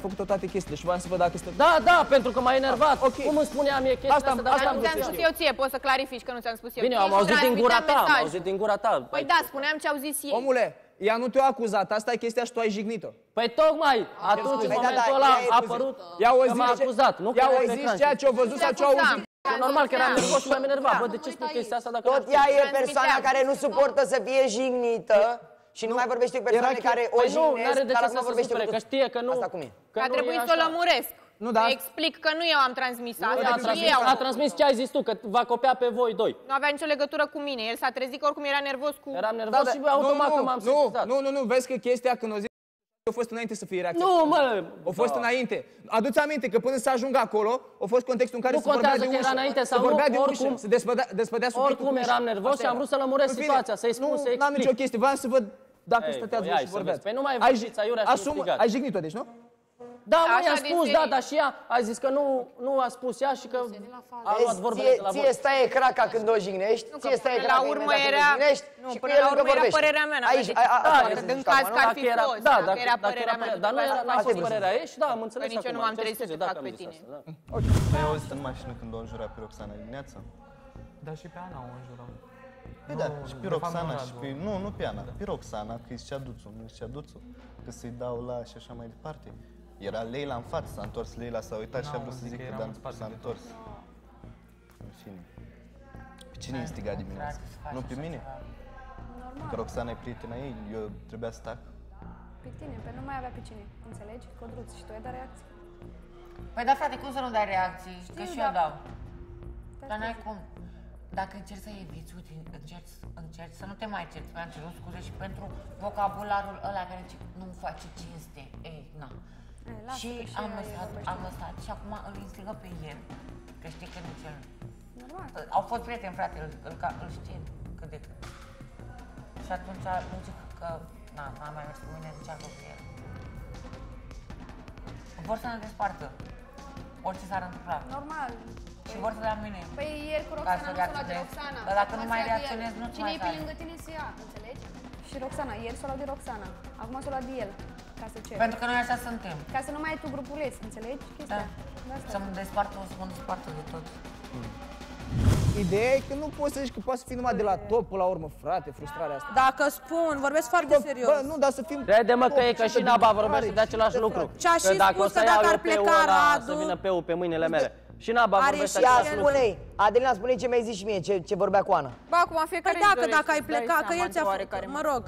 făcut toate chestiile și voiam să văd dacă stă... Da, da, pentru că m-ai enervat. Cum îmi spuneam mie chestia asta, dar asta nu ți-am spus eu ție, poți să clarifici că nu ți-am spus eu. Bine, am auzit din gura ta, am auzit din gura ta. Păi da, spuneam ce au zis ei. Omule, ea nu te-a acuzat, asta e chestia și tu ai jignit-o. Păi tocmai, atunci, în momentul ăla a apărut că m-a acuzat. Ea o zis ceea ce-o văzut sau ce-o auzit. Normal că eram nervos și m-am enervat. Bă, de ce spui chestia asta dacă... Tot ea e persoana care nu suportă să fie jignită și nu mai vorbește cu persoane care o jignesc, dar acum vorbește cu toți. Asta cum e? Că a trebuit să o lămuresc. Nu, da. Explic că nu eu am transmis asta, nu eu. A transmis ce ai zis tu, că va copia pe voi doi. Nu avea nicio legătură cu mine, el s-a trezit că oricum era nervos cu... Eram nervos și automat că m-am sesizat. Nu, nu, nu, vezi că chestia când o zic A fost înainte să fie reacția. Nu, mă! A fost da. înainte. Adu-ți aminte că până să ajungă acolo, a fost contextul în care nu se vorbea de ușă. Înainte sau se vorbea nu, de oricum, ușă, se despădea, despădea subiectul. Oricum eram nervos asta și era. am vrut să lămuresc în situația, să-i spun, să-i explic. Nu am nicio chestie, voiam să văd dacă stăteați voi și vorbeați. Păi nu mai vorbiți, aiurea și câștigat. Ai jignit-o, deci, nu? Da, mă, i-a spus, da, dar și ea a zis că nu, nu a spus ea și că a luat vorbele de la vorbă. Ție stai craca când o jignești, ție stai craca când o jignești și pe el încă vorbești. Părerea mea, în caz că ar fi fost, dacă era părerea mea. Dar nu a fost părerea ei și da, am înțeles acum. Că nici eu nu am trebuit să te fac pe tine. Păi eu sunt în mașină când o înjura pe Roxana dimineața. Dar și pe Ana o înjurăm. Păi da, și pe Roxana și pe... Nu, nu pe Ana, pe Roxana, că îi zicea Duțu, nu îi zicea Duțu, că să-i dau la și așa mai departe. Era Leila în față, s-a întors Leila, s-a uitat și a vrut să zic că Dan s-a întors. În fine. Pe cine i-a stigat dimineața? Nu pe mine? Că Roxana e prietena ei, eu trebuia să tac. Pe tine, pe nu mai avea pe cine, înțelegi? Codruț, și tu ai dat reacții. Păi da, frate, cum să nu dai reacții? Că și eu dau. Dar n-ai cum. Dacă încerci să eviți, uite, încerci, încerci să nu te mai cerți. Mi-am cerut scuze și pentru vocabularul ăla care nu-mi face cinste. Ei, na. Și am lăsat, am lăsat și acum îl instigă pe el, că știi că nu cel... Normal. Au fost prieteni, frate, îl, îl, îl știe cât de cât. Și atunci nu zic că, na, n-am mai mers cu mine, nu cearcă pe el. Vor să ne despartă, orice s-ar întâmpla. Normal. Și vor să dea mâine. Păi ieri cu Roxana nu s-a luat de Roxana. Dacă nu mai reacționezi, nu mai faci. Cine e pe lângă tine se ia, înțelegi? Și Roxana, ieri s-a luat de Roxana, acum s-a luat de el. Ca să cer. Pentru că noi așa suntem. Ca să nu mai ai tu grupulezi, înțelegi? Da. Să-mi despart, o să mă despartă de tot. Mm. Ideea e că nu poți să zici că poate să fii numai de la top până la urmă, frate, frustrarea asta. Dacă spun, vorbesc foarte bă, serios. Bă, nu, dar să fim... Crede-mă că e că și Naba vorbește de același lucru. Ce-a și spus că dacă ar pleca Radu... Să vină P-ul pe mâinile mele. Și Naba vorbește același lucru. Adelina, spune-i ce mi-ai zis și mie, ce, ce vorbea cu Ana. Ba, acum, fiecare își dorește, dacă ai pleca, că el ți-a făcut, mă rog,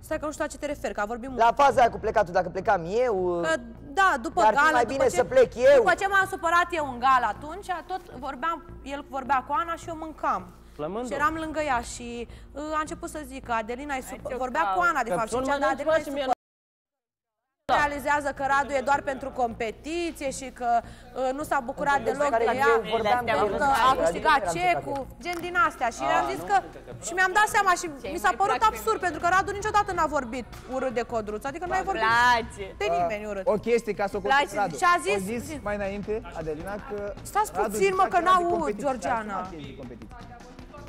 stai că nu știu la ce te referi, că a vorbit mult. La faza aia cu plecatul, dacă plecam eu... Că, da, după gala, ar fi mai bine ce, să plec eu. După ce m-am supărat eu în gala atunci, tot vorbeam, el vorbea cu Ana și eu mâncam. Plămândul. Și eram lângă ea și uh, a început să zică, Adelina e supărată. Vorbea ca... cu Ana, de că fapt, și cea de Adelina e supărată. Da. Realizează că Radu e doar pentru competiție și că uh, nu s-a bucurat deloc de ea, că a câștigat cecul, gen din astea. Și am zis că... Și mi-am dat seama și mi s-a părut absurd, pentru că Radu niciodată n-a vorbit urât de Codruț, adică nu ai vorbit de nimeni urât. O chestie ca să o conteți Radu. O zis mai înainte, Adelina, că... Stați puțin, mă, că n-au Georgiana.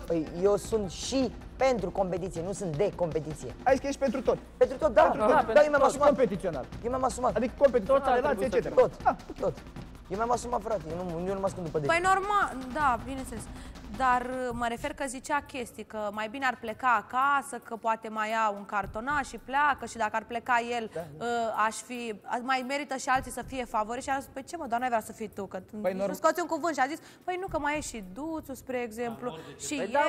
Păi eu sunt și pentru competiție, nu sunt de competiție. Ai zis că ești pentru tot. Pentru tot, da. Pentru da, tot. Da, eu mi-am asumat. Competițional. Eu mi-am asumat. Adică competițional, relație, et cetera. Tot, ah, tot. Eu mi-am asumat, frate, eu nu, eu nu mă ascund după de. Păi normal, da, bineînțeles. Dar mă refer că zicea chestii, că mai bine ar pleca acasă, că poate mai ia un cartonaș și pleacă și dacă ar pleca el, da, da. aș fi, mai merită și alții să fie favori. Și am zis, păi ce mă, doamne, ai vrea să fii tu, că păi nu scoți un cuvânt. Și a zis, păi nu, că mai e și Duțu, spre exemplu, da, și păi eu, da,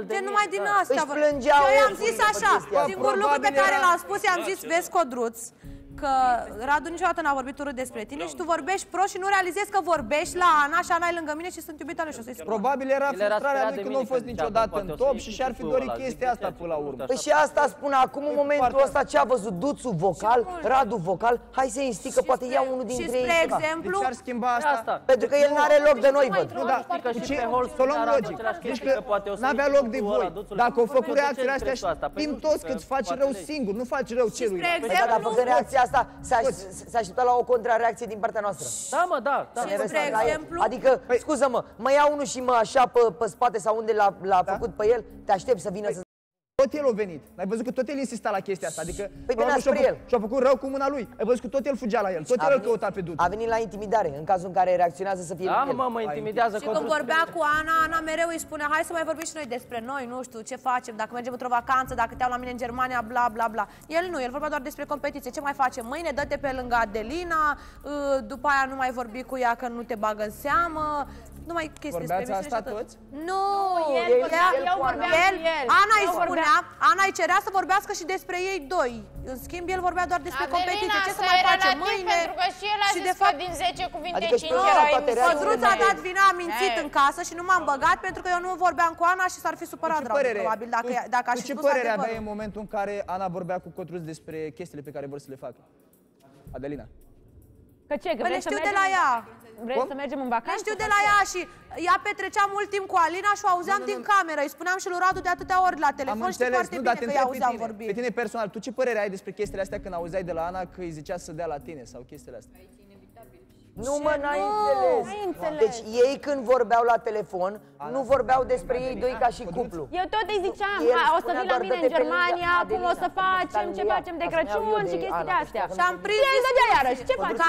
mă, de numai din da. asta. Și eu i-am zis așa, singur lucru pe care l-am spus, i-am zis, vezi, Codruț, că Radu niciodată n-a vorbit urât despre tine și tu vorbești prost și nu realizezi că vorbești la Ana și Ana e lângă mine și sunt iubita lui și o să-i spun. Probabil era frustrarea lui că nu a fost niciodată în top și și-ar fi dorit chestia asta până la urmă. Păi și asta spune acum în momentul ăsta ce a văzut Duțu vocal, Radu vocal, hai să instii că poate ia unul dintre ei. Și spre exemplu... Deci ar schimba asta? Pentru că el nu are loc de noi, văd. Nu, dar să o luăm logic. Deci că n-avea loc de voi. Dacă au făcut reacțiile astea, știm toți că îți faci rău singur, nu faci rău celuilalt. Asta se aștepta la o contrareacție din partea noastră. Da, mă, da. da. Și, spre exemplu... Adică, păi... scuză-mă, mă iau unul și mă așa pe, pe spate sau unde l-a da? făcut pe el, te aștept să vină păi... să... Tot el a venit. Ai văzut că tot el insista la chestia asta. Adică păi și-a făcut rău cu mâna lui. Ai văzut că tot el fugea la el. Tot el îl căuta pe Duțu. A venit la intimidare, în cazul în care reacționează să fie da, el. Mă, mă intimidează. Și când vorbea cu Ana, Ana mereu îi spunea, hai să mai vorbim și noi despre noi, nu știu, ce facem, dacă mergem într-o vacanță, dacă te iau la mine în Germania, bla, bla, bla. El nu, el vorbea doar despre competiție. Ce mai facem mâine? Dă-te pe lângă Adelina, după aia nu mai vorbi cu ea că nu te bagă în seamă. numai chestii despre mine și atât. Toți? Nu, el, el, el, eu vorbeam el, cu el. Ana îi spunea, Ana îi cerea să vorbească și despre ei doi. În schimb, el vorbea doar despre Adelina, competiție. Ce să mai face mâine? Pentru că și el a și zis de fapt, că din zece cuvinte, adică cinci erau emisori. Codruț a dat vina, a mințit în casă și nu m-am băgat pentru că eu nu vorbeam cu Ana și s-ar fi supărat Radu, probabil, dacă, dacă aș fi spus adevărul. Ce părere aveai în momentul în care Ana vorbea cu Codruț despre chestiile pe care vor să le facă? Adelina. Că ce? Că vrei să știu mergem de la ea. Vrei să mergem în vacanță? Știu de la ea și ea petrecea mult timp cu Alina și o auzeam nu, nu, din nu. cameră. Îi spuneam și lui Radu de atâtea ori la telefon. Am înțeles, foarte nu, bine că auzeam pe vorbind. Pe tine personal, tu ce părere ai despre chestiile astea când auzeai de la Ana că îi zicea să dea la tine sau chestiile astea? Aici inevitabil. Nu mă, n-ai înțeles. înțeles. Deci ei când vorbeau la telefon, Ana, nu vorbeau despre ei doi ca și cuplu. Eu tot îi ziceam, o să vii la mine în Germania, cum o să facem, ce facem de Crăciun și chestii de astea. Și am prins iarăși, ce faci?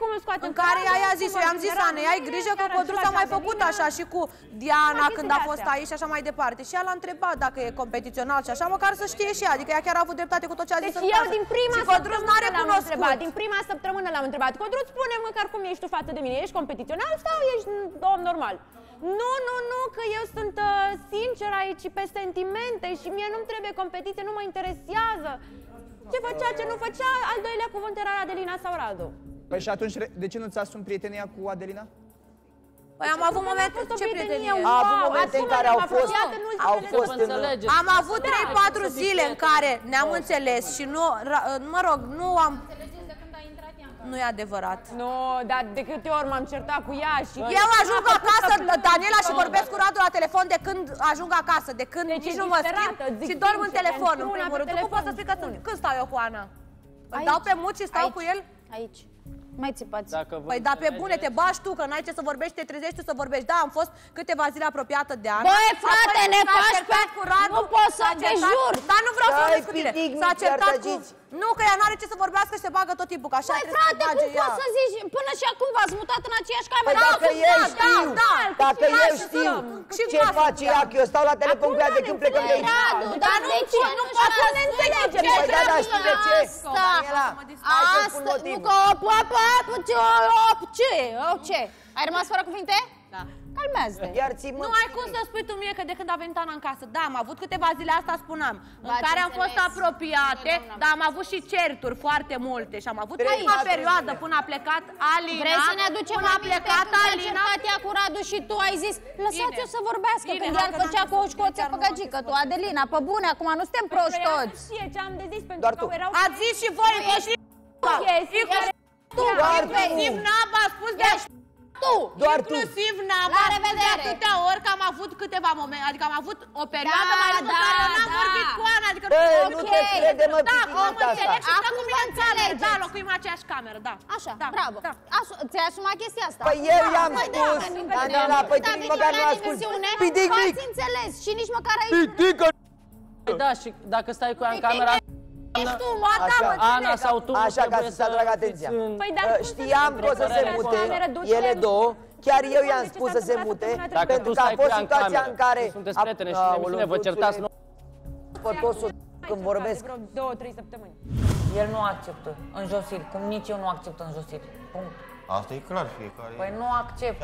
Cum îl scoatem? În care i-a zis, eu i-am zis, Ana, ai grijă că Codruț a mai făcut așa și cu Diana când a fost aici și așa mai departe. Și ea l-a întrebat dacă e competițional și așa, măcar să știe și ea, adică ea chiar a avut dreptate cu tot ce a zis în casă. Deci eu din prima săptămână l-am întrebat, din prima săptămână l-am întrebat, Codruț, spune măcar cum ești tu față de mine, ești competițional sau ești om normal? Nu, nu, nu, că eu sunt uh, sincer aici pe sentimente și mie nu-mi trebuie competiție, nu mă interesează. Ce făcea, ce nu făcea, al doilea cuvânt era Adelina sau Radu. Păi și atunci, de ce nu-ți asumi prietenia cu Adelina? Păi am avut momente, ce prietenie? Am avut momente în care au fost, au fost în... Am avut trei patru zile în care ne-am înțeles și nu, mă rog, nu am... Nu e adevărat. Nu, dar de câte ori m-am certat cu ea și... Eu ajung acasă, Daniela, și vorbesc cu Radu la telefon de când ajung acasă, de când nici nu mă schimb și dorm în telefon, în primul rând. Cum poți să spui că sunt... Când stau eu cu Ana? Îl dau pe mut și stau cu el? Aici. Mai țipați. Păi da, pe bune, te bași tu, că n-ai ce să vorbești, te trezești tu să vorbești. Da, am fost câteva zile apropiată de Ana. Băi, frate, ne faci pe... Nu pot să te jur! Dar nu vreau să vorbesc cu tine. S-a certat cu... Nu, că ea n-are ce să vorbească și se bagă tot timpul, așa băi, trebuie frate, să bage cum poți să zici? Până și acum v-ați mutat în aceeași cameră. Păi dacă eu știu, dacă eu știu ce face ea, că eu stau la telefon cu ea de când plecăm de aici. Dar de ce? Nu pot să ne înțelegem. Păi da, dar știi de ce? Asta, nu că o papă, ce? Ce? Ai rămas fără cuvinte? Da. Calmează-te. Nu ai cum să spui tu mie că de când a venit Ana în casă. Da, am avut câteva zile, asta spuneam, în care am fost apropiate, dar am avut și certuri foarte multe. Și am avut prima perioadă până a plecat Alina. Vrei să ne aducem aminte când a certat ea cu Radu și tu ai zis lăsați-o să vorbească, când ea îl făcea cu uși cu oțe păcăgică. Tu, Adelina, pe bune, acum nu suntem proști toți. Doar tu. Ați zis și voi că și tu, inclusiv Naba a spus de tu, doar inclusiv Naba a spus de atâtea ori că am avut câteva momente, adică am avut o perioadă da, mai lungă da, care n-am da. vorbit cu Ana, adică Bă, nu, nu te crede, mă, da, om înțeleg și stă cu mine în cameră, da, locuim în aceeași cameră, da. Așa, da, bravo, da. Ți-ai asumat chestia asta? Păi eu i-am spus, Daniela, păi tu nici măcar nu asculti, pidic mic! Ați înțeles și nici măcar aici... Pidică! Da, și dacă stai cu ea în camera... Ești tu, mă, așa, da, mă, Ana sau tu așa ca să-ți atrag atenția. Păi, dar știam că o să se mute ele două. Chiar eu i-am spus să se mute. Pentru că a fost situația în care... Sunteți prietene și în emisiune, vă certați nouă. Pătosul, când vorbesc... Două, trei săptămâni. El nu acceptă înjosiri, cum nici eu nu accept înjosiri. Punct. Asta e clar, fiecare... Păi nu accept.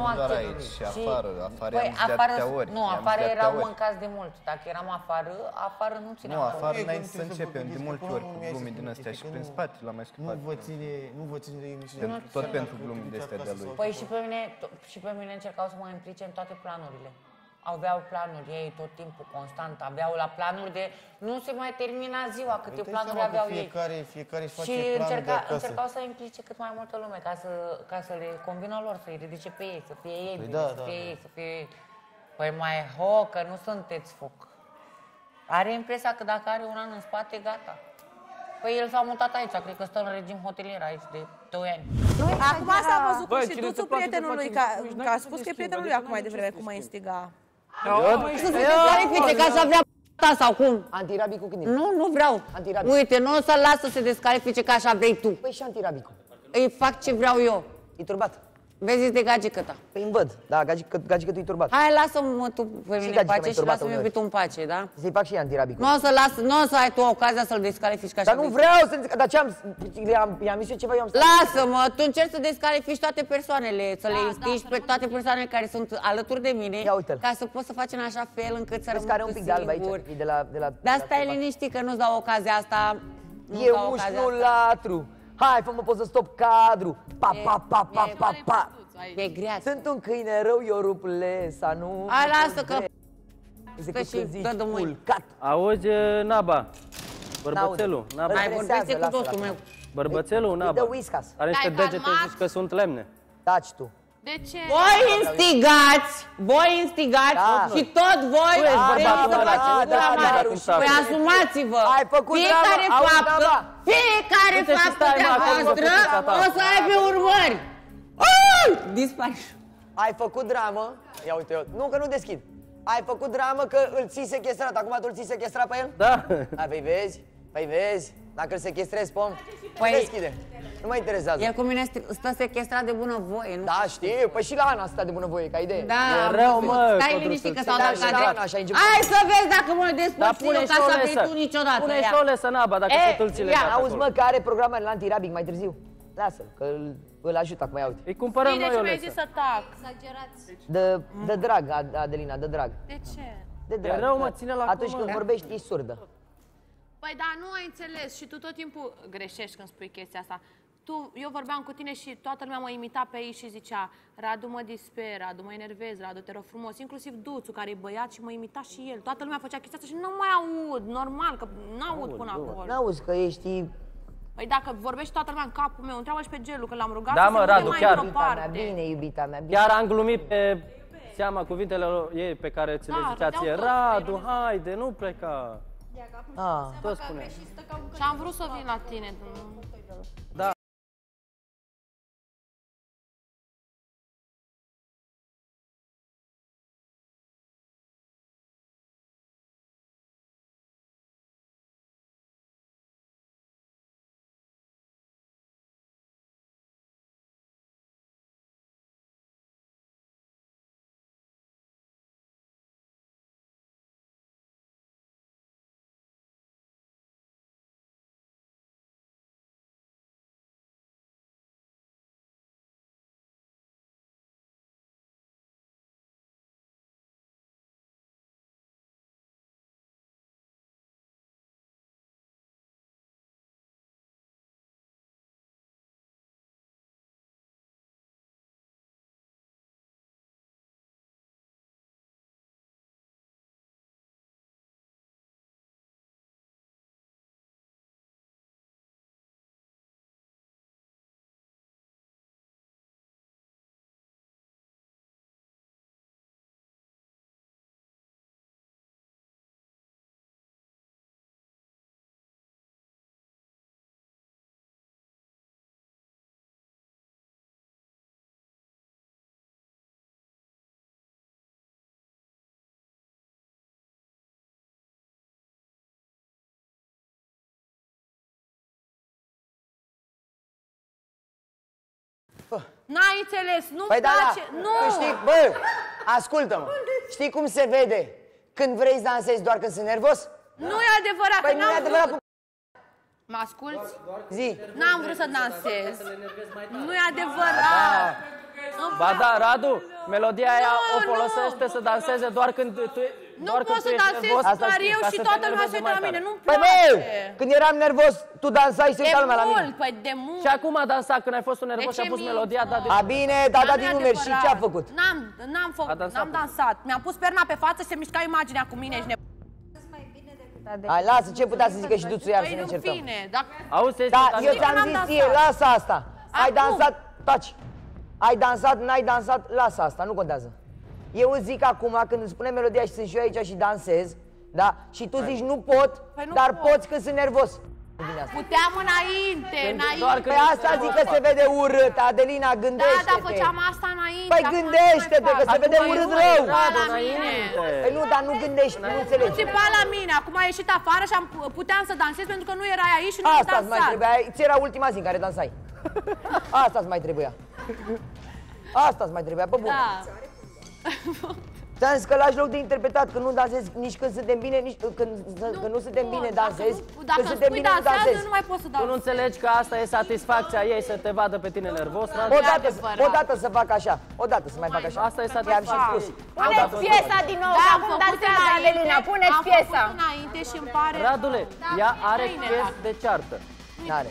Nu accept. Aici și afară, afară i-am zis de atâtea ori. Nu, afară eram mâncați de mult. Dacă eram afară, afară nu țineam. Nu, afară înainte să începem, de multe ori, cu glume din astea și prin spate, l-am mai scupat. Nu vă ține de emisiune. Tot pentru glume de astea de-a lui. Păi și pe mine încercau să mă implice în toate planurile. Aveau planuri ei tot timpul constant, aveau la planuri de nu se mai termina ziua, câte planuri aveau fiecare, ei. Fiecare își face și încerca, încercau să implice cât mai multă lume, ca să, ca să le combină lor, să-i ridice pe ei, să fie ei, păi bine, da, să, da, fie da. ei să fie ei, păi mai ho, că nu sunteți foc. Are impresia că dacă are un an în spate, gata. Păi el s-a mutat aici, cred că stă în regim hotelier aici de doi ani. Acum s-a văzut cu și Duțu prietenul lui, că a spus că e prietenul lui acum mai devreme, cum mai instiga. Uite, ca să vrea p***a sau cum? Antirabicul când e? Nu, nu vreau. Uite, nu o să-l las să se descalifice ca așa vrei tu. Păi și antirabicul? Îi fac ce vreau eu. E turbat? Vezi, de gagică ta. Păi îmi văd, da, gagică, gagică tu-i turbat. Hai, lasă-mă tu pe mine în pace și lasă-mi iubitul în pace, da? Să-i fac și ea în tirabicul. Nu o să las, nu o să ai tu ocazia să-l descalifici ca. Dar nu vreau să... Dar ce-am... I-am zis eu ceva, eu am stat... Lasă-mă, tu încerci să descalifici toate persoanele, să le instiști pe toate persoanele care sunt alături de mine, ca să poți să faci în așa fel încât să rămâi singur. Dar stai liniștit că nu-ți dau ocazia asta. E ușul latru. Hai, fă-mă poză, stop cadru. Pa, pa, pa, pa, pa, pa. E grea. Sunt un câine rău, eu rup lesa, nu? Hai, lasă că... Stă și dă de mâini. Auzi, Naba, bărbățelul. Mai vorbește cu totul meu. Bărbățelul, Naba, are niște degete, zici că sunt lemne. Taci tu. De ce? Voi instigați, voi instigați și tot voi veniți să faceți gura mare. Păi asumați-vă, fiecare faptă, fiecare faptă de-a voastră o să aibă urmări. Dispari. Ai făcut dramă, ia uite eu, nu că nu deschid, ai făcut dramă că îl ții sequestrat, acum tu îl ții sequestrat pe el? Da. Păi vezi, păi vezi, dacă îl sequestrezi, pom, deschide. Nu mă interesează. El cu mine stă sequestrat de bunăvoie, nu? Da, știi? Păi și la Ana stă de bunăvoie, ca idee. Da, e rău, mă. Stai liniștit că s-au dat cadre. Hai să vezi dacă mă despărți eu ca să vrei tu niciodată. Pune-și o lesă, Naba, dacă se tulțile. Ia, auzi, mă, că are programa în antirabic mai târziu. Lasă-l, că îl ajut acum, ia uite. Îi cumpărăm noi o lesă. Bine, ce mi-ai zis să tac. Exagerați. De drag, Adelina, de drag. De ce? De drag. E rău, mă, ține la cum. Atunci când vorbești, ești surdă. Păi da, nu ai înțeles și tu tot timpul greșești când spui chestia asta. Tu, eu vorbeam cu tine și toată lumea mă imita pe ei și zicea Radu mă disper, Radu mă enervez, Radu te rog frumos, inclusiv Duțu care e băiat și mă imita și el. Toată lumea făcea chestia asta și nu mai aud, normal, că n-aud până acolo. N-auzi că ești... Păi dacă vorbești toată lumea în capul meu, întreabă și pe Gelu, că l-am rugat. Da mă, Radu, chiar. Iubita mea, bine, iubita mea, bine. Chiar am glumit pe seama cuvintele ei pe care ți le ziceați. Radu, haide, nu pleca. Și am vrut să vin la tine. Da. N-ai înțeles, nu-mi place, da, da. Nu! Știi, bă, ascultă-mă, știi cum se vede când vrei să dansezi doar când sunt nervos? Nu-i adevărat, păi că nu-i adevărat. Vrut. Mă asculți? Zi. N-am vrut să dansez. Nu-i adevărat. Da. Ba da, Radu, melodia nu, aia o folosește nu. Să danseze doar când tu... Nu poți să dansezi doar eu și toată lumea se uită la mine, nu-mi place. Păi băi, când eram nervos, tu dansai și se uita lumea la mine. De mult, păi de mult. Și acum a dansat, când ai fost un nervos și a pus melodia, da de... A bine, da, da din numeri și ce a făcut? N-am dansat, mi-am pus perna pe față și se mișca imaginea cu mine și ne... Hai, lasă, ce putea să zică și Duțu iar să ne încercăm? Da, eu ți-am zis ție, lasă asta. Ai dansat, taci. Ai dansat, n-ai dansat, lasă asta, nu contează. Eu zic acum, când îmi spune melodia și sunt și eu aici și dansez, da? Și tu zici nu pot, păi nu dar pot. Poți că sunt nervos. Puteam înainte, înainte. Pe asta zic că se vede urât, Adelina, gândește-te. Da, dar făceam asta înainte. Păi gândește-te, că se vede urât rău. Păi nu, dar nu gândești, nu înțelegi. Nu țipa la mine, acum a ieșit afară și puteam să dansez pentru că nu erai aici și nu dansat. Asta-ți mai trebuia, ți era ultima zi în care dansai. Asta-ți mai trebuia. Asta-ți mai trebuia, pe bune. Da. Ți-am zis că lași loc de interpretat, că nu dansezi nici când suntem bine, nici când nu, când nu suntem bine dansezi, dacă suntem bine nu dansezi. Nu mai poți să dansezi. Tu nu înțelegi că asta e satisfacția ei, să te vadă pe tine nervos? O dată să fac așa, o dată să mai fac așa. Asta e satisfacția ei. Puneți piesa din nou, acum dansează Adelina, puneți piesa. Am făcut înainte și îmi pare... Radule, ea are chest de ceartă. N-are.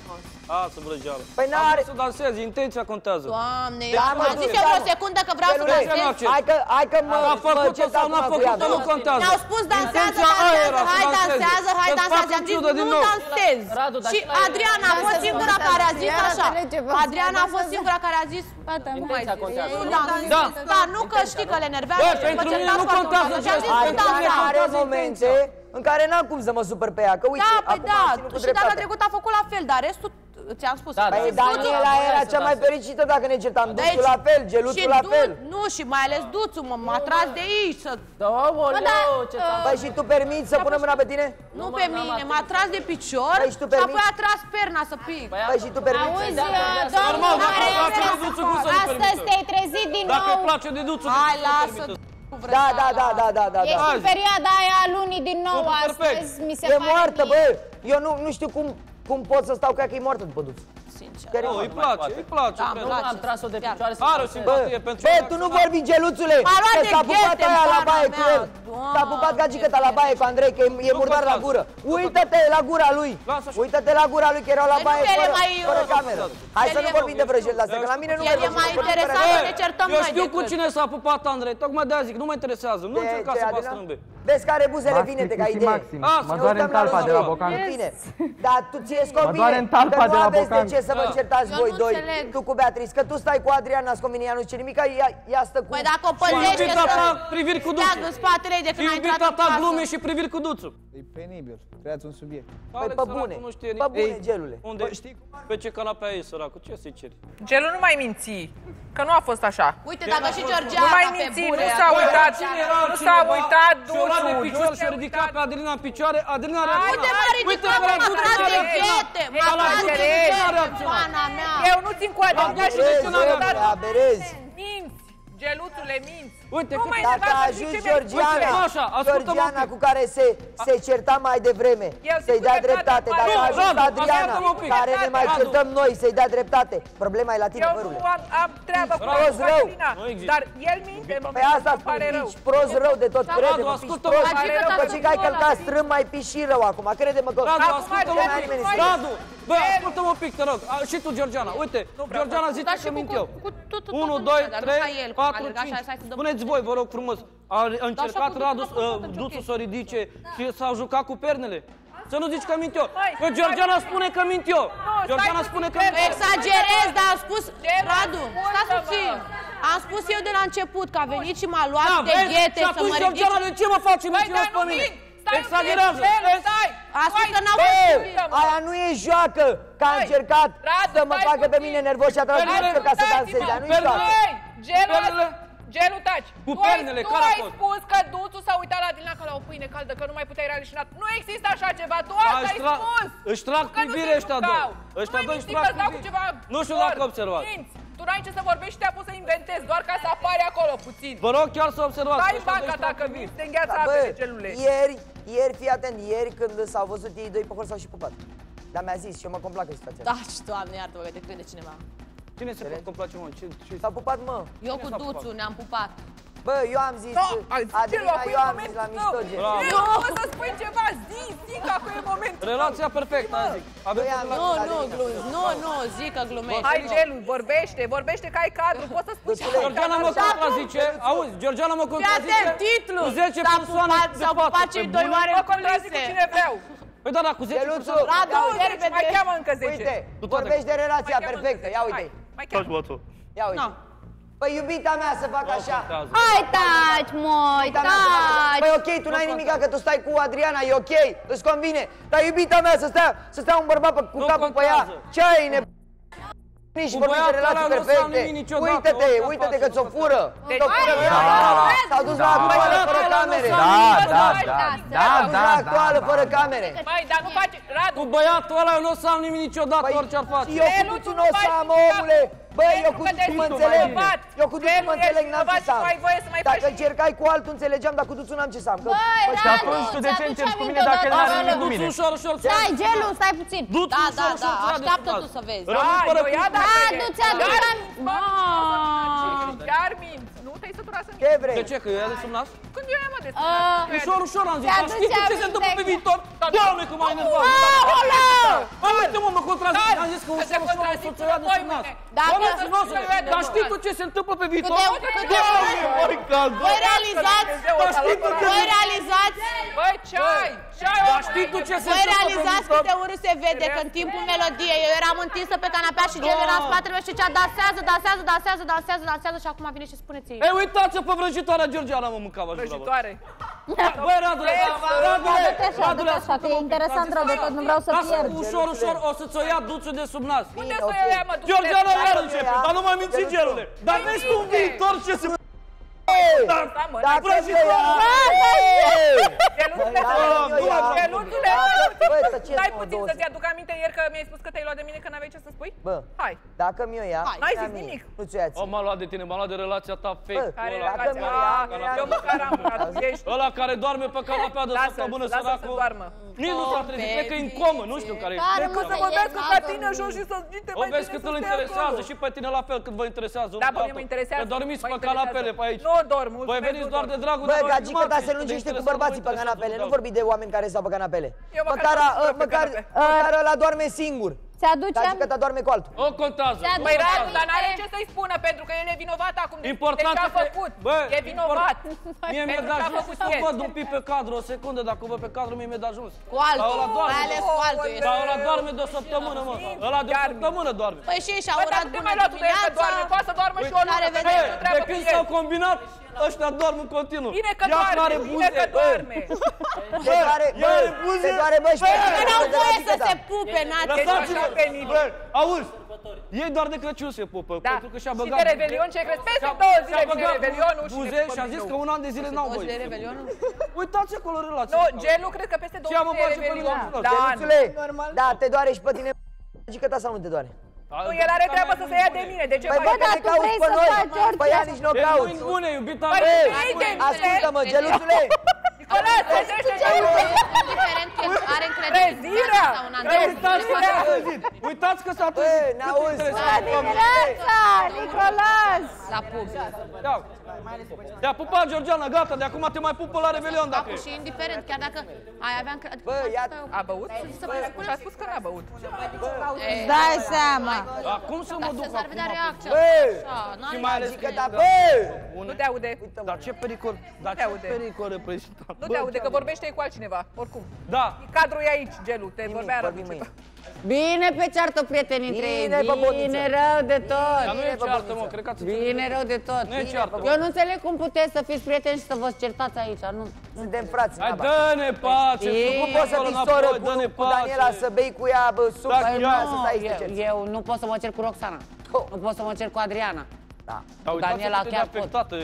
A, să vrăjeală. Păi n-are. Să dansez, intenția contează. Doamne, am zis eu o secundă că vreau să dansez. Hai că, hai că mă... A făcut-o sau n-a făcut-o, nu contează. Ne-au spus dansează, hai dansează, hai dansează. Am zis, nu dansez. Și Adriana a fost singura care a zis așa. Adriana a fost singura care a zis... Intenția contează. Nu dansez. Da, nu că știi că le enervează. Bă, pentru mine nu contează ce ai spus. Adriana are momente în care n-am cum să mă supăr pe ea, că uite, da, acum da, și dreptate. Data trecută a făcut la fel, dar restul ți-am spus. Da, păi Daniela era cea mai fericită dacă ne certam. Duțu la fel, Geluțu la fel. Nu, și mai ales Duțu, mă atras de aici. Păi și tu permiți să punem mâna pe tine? Nu pe mine, m-a atras de picior și apoi a tras perna să pic. Păi și tu permiți? Auzi, domnul, astăzi te-ai trezit din nou. Dacă place de Duțu, hai, lasă. Da, da, da, da, da, da. Ești în perioada aia a lunii din nou astăzi, mi se pare. E moartă, băi. Eu nu știu cum cum pot să stau, cred că e moartă după Duțu. Sincer. Nu, îi place, îi place. Nu am tras-o de picioare să o simpatie pentru... Bă, tu nu vorbi, Geluțule, că s-a pupat aia la baie cu el. S-a pupat gagică-ta la baie cu Andrei, că e murdar la gură. Uită-te la gura lui. Uită-te la gura lui, că erau la baie fără cameră. Hai să nu vorbim de vrăjeli de-astea, că la mine nu mă răzut. El e mai interesat să ne certăm noi decât. Eu știu cu cine s-a pupat Andrei, tocmai de-aia zic, nu mă interesează. Nu încerca să mă strâmbe. Vezi care buzele vinete ca idee. Mă doare în talpa de la bocan. Dar tu ție-ți convine că nu aveți de ce să vă certați voi doi. Tu cu Beatrice, că tu stai cu Adriana, cu mine, ea nu știe nimic, ea stă cu... Păi dacă o pălzește să steagă în spatele ei de când a intrat în casă. Iubita ta glume și priviri cu Duțu. E penibil, creați un subiect. Păi pe bune, pe bune, Gelule. Pe ce canapea e săracu, ce să-i ceri? Gelu, nu mai minți, că nu a fost așa. Uite, dacă și Georgiana pe bune... Nu s-a uitat, nu s-a uitat Duțu. Picior și-a ridicat pe Adelina în picioare, Adelina are... Uite, m-a ridicat, m-a atras de ghete, m-a atras de ghete, mana mea. Eu nu țin cu Adelina și nu țin Adelina. Minți, Geluțule, minți. Uite, dacă a ajuns Georgiana, cu care se certa mai devreme, să-i dea dreptate. Dacă a ajuns Adriana, care ne mai certăm noi, să-i dea dreptate. Problema e la tine, părule. Eu nu am treabă cu Adriana, dar el minte, mă pare rău. Ești prost rău de tot, crede-mă, ești prost. Că cei care ai călcat strâm mai piși și rău acum, crede-mă că... Radu, ascultă-mă un pic, Radu, bă, ascultă-mă un pic, te rog, și tu, Georgiana, uite, Georgiana zice că mint eu. unu, doi, trei, patru, cinci, spuneți voi, vă rog frumos, a încercat Radu, Duțu să ridice și s-a jucat cu pernele? Să nu zici că mint eu. Că Georgiana spune că mint eu. Georgiana spune că mint eu. Exagerez, dar am spus, Radu, stați puțin. Am spus eu de la început că a venit și m-a luat de ghete să mă ridic. Și atunci, Georgiana, de ce mă faci minciunați pe mine? Exagerează! A spus că n-au văzut. Aia nu e joacă, că a încercat să mă facă pe mine nervos și a tras ca să dansez, dar nu e joacă. Gelu, taci! Cu pernele, care a fost? Tu ai spus că Duțu s-a uitat la Adelina ca la o pâine caldă, că nu mai puteai realișinat. Nu există așa ceva, tu asta ai spus! Își trag privire ăștia două! Ăștia două își trag privire! Nu știu dacă observați! Tu n-ai ce să vorbești și te-a pus să inventezi, doar ca să apari acolo puțin! Vă rog chiar să observați! Stai în banca ta că vii, te îngheață apele, Gelule! Ieri, ieri, fii atent, ieri când s-au văzut ei doi pe hol s-au și pupat. Dar mi-a zis și eu mă complac în situația asta. Taci, Doamne, iartă-mă că te crede cineva. Cine se pot complace, mă? S-a pupat, mă. Eu cu Duțu ne-am pupat. Bă, eu am zis, Adelina, eu am zis la mișto, gen. Nu pot să spui ceva, zi, zi că acum e momentul. Relația perfectă, zic. Nu, nu, glumi, nu, nu, zic că glumești. Hai, Gelu, vorbește, vorbește că ai cadru, poți să spui ceva. Georgiana mă contrazice, auzi, Georgiana mă contrazice cu zece persoane de patru. Mă contrazic cu cine vreau. Păi da, da, cu zece persoane. Radu, mai cheamă încă zece. Uite, vorbești de relația perfectă, ia uite. Ia uite, păi iubita mea să fac așa. Hai taci, moi, taci. Păi ok, tu n-ai nimica că tu stai cu Adriana, e ok, îți convine. Dar iubita mea să stea un bărbat cu capul pe ea, ce ai ne... Nici vorbim de relații perfecte. Uită-te, uită-te că ți-o fură. S-au dus la actuală fără camere. Da, da, da, da, da, actuală fără camere. Băi, dar nu faci... Cu băiatul ăla eu nu o să am nimic niciodată, orice-ar face. Eu cu Duțu nu o să am, omule. Băi, eu cu Duțu mă înțeleg. Eu cu Duțu mă înțeleg, n-am ce să am. Dacă încercai cu altul, înțelegeam, dar cu Duțu n-am ce să am. Băi, Radu, ce-a ducea minte odată. Duțu ușor, ușor. Stai, Gelu, stai puțin. Da, da, da, așteaptă tu să vezi. Radu, ți-a ducea minte. Chiar minți, nu te-ai săturat să minți. Ce vrei? De ce? Că eu i-a desumnat? Când eu i-am desumnat. Ușor, ușor am zis. Dar știi ce se întâmplă pe viitor? Doamne, că m-ai enervat. Uite-mă, mă contrazic. Am zis că ușor, ușor am desumnat. Dar știi tu ce se întâmplă pe viitor? Voi realizați? Voi realizați? Băi, ce ai? Dar știi tu ce se întâmplă pe viitor? Voi realizați câte urât se vede că în timpul melodiei eu eram întinsă pe canapea și Gelu era în spatele meu și zicea dansează, dansează, dansează, dansează, dansează și acum vine și spuneți ei. Ei, uitați-o pe vrăjitoarea Georgiana, mă mâncava. Vrăjitoare? Băi, Radule, Radule, ascultă-mă. E interesant, Radule, că nu vreau să pierd. Ușor, ușor, o să-ți o ia Duțu de sub nas. Unde să o ia, mă, Duțu? Georgiana iar începe, dar nu mai minți, Gelule. Dar vezi tu în viitor ce se... Dacă vrei să iau, stai puțin să-ți aduc aminte ieri că mi-ai spus că te-ai luat de mine, că n-aveai ce să spui? Bă, hai. Dacă mi-o ia, n-ai zis nimic. M-a luat de tine, m-a luat de relația ta fake. Eu măcar am. Ăla care doarme pe canapea de săptămână, săracul. Nici nu s-a trezit, cred că e în comă, nu știu care e. Decât să mă merg cu tine jos și să-ți vinte mai bine să stea acolo. O vezi cât îl interesează și pe tine la fel cât vă interesează. Da, bă, mă interesează. Că dormiți pe canapele pe aici. Voi veniți doar de dragul de bărbații. Bă, gagică, dar se lungește cu bărbații pe canapele. Nu vorbi de oameni care stau pe canapele. Măcar ăla doarme singur. Gagică, dar doarme cu altul. O contează. Băi, Radu, dar n-are ce să-i spună, pentru că el e vinovat acum. Important că a făcut. E vinovat. Mie mi-e dat jos să văd un pic pe cadru, o secundă. Dacă văd pe cadru, mie mi-e dat jos. Cu altul, mai ales cu altul. Dar ăla doarme de o săptămână, mă. Ăla de o săptămână doarme. Păi și și-a urat bună dimineața. Poate să doarmă și o lună. De când s-au combinat, ăștia dorm în continuu. Bine că doarme, bine că doarme. Se doare, bă, și pe mine n-au voie să se pupe, n-ați. Auzi, ei doar de Crăciun se popă, pentru că și-a băgat... Și de Revelion, ce crezi? Peste două zile vine Revelionul și... Și a zis că un an de zile n-au voie. Uitați acolo relația. Nu, Gelu, cred că peste două zile e Revelion. Da, te doare și pe tine, zică ta sau nu te doare? Nu, el are treabă să se ia de mine, de ce faci? Bă, dar tu vrei să faci orice? Păi ea nici n-o cauți. E nu-i bune, iubita mea. Ascultă-mă, Geluțule! Nicolas, trezește, Geluțule! Indiferent că are încredință sau un an de zile. Uitați că s-a trezit. Bună dimineața, Nicolas! S-a pupat. Te-a pupat, Georgiana, gata, de acum te mai pupă la Revelion dacă e. Și indiferent, chiar dacă ai avea încredință... Bă, ea... A băut? Și-a spus că n-a băut. Îți dai seama. Cum să mă duc acum? Dar să-ți ar vedea reacția. Și mai ales că... Nu te aude. Dar ce pericol... Dar ce pericol reprezintat. Nu te aude, că vorbește cu altcineva, oricum. Da. Cadrul e aici, Gelu, te vorbea rău. Bine pe ceartă, prieteni, între ei. Bine rău de tot. Dar nu e ceartă, mă, cred că ați înțeles. Bine rău de tot. Nu e ceartă, mă. Eu nu înțeleg cum puteți să fiți prieteni și să vă certați aici, nu? Suntem frați, Naba. Hai, dă-ne pace. Nu poți să fii soră cu Daniela, să bei cu ea suc, să stai aici de cerți. Eu nu pot să mă cer cu Roxana. Nu pot să mă cer cu Adriana. Da. Daniela chiar pot.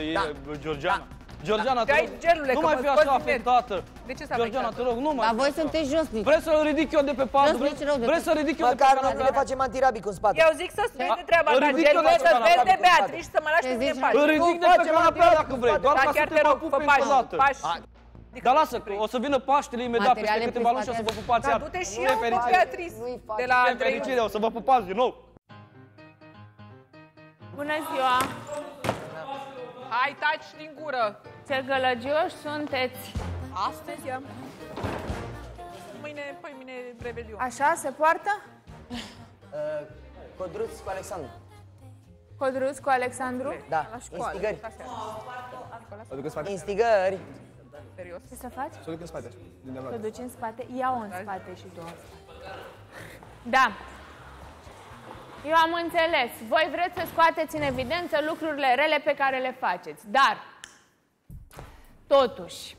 Georgiana. Georgiana, te rog, nu mai fi așa afectată. De ce s-a afectat? Georgiana, te rog, nu mai... Dar voi sunteți josnici. Vreți să-l ridic eu de pe pat? Vreți să-l ridic eu de pe pat? Măcar noi nu le facem antirabic în spate. Eu zic să-ți vezi de treaba ta, Gelu, să-ți vezi de Beatrice și să mă lași pe mine în pat. Îl ridic de pe canapea dacă vrei, doar ca să te mă pup încă o dată. Dar lasă, o să vină Paștele imediat peste câteva luni și o să vă pupați iar. Dar du-te și eu cu Beatrice de la Andrei. O să vă pupați din nou. Bună ziua! Hai, taci din gură! Țăgălăgioși sunteți! Astăzi am. Mâine, păi mine, Reveliu. Așa, se poartă? Uh, Codruț cu Alexandru. Codruț cu Alexandru? Da, la școală. Instigări. Instigări. Serios? Ce să faci? Să duc în spate. Să duci în spate? Ia-o în spate și tu. Da. Eu am înțeles. Voi vreți să scoateți în evidență lucrurile rele pe care le faceți. Dar, totuși,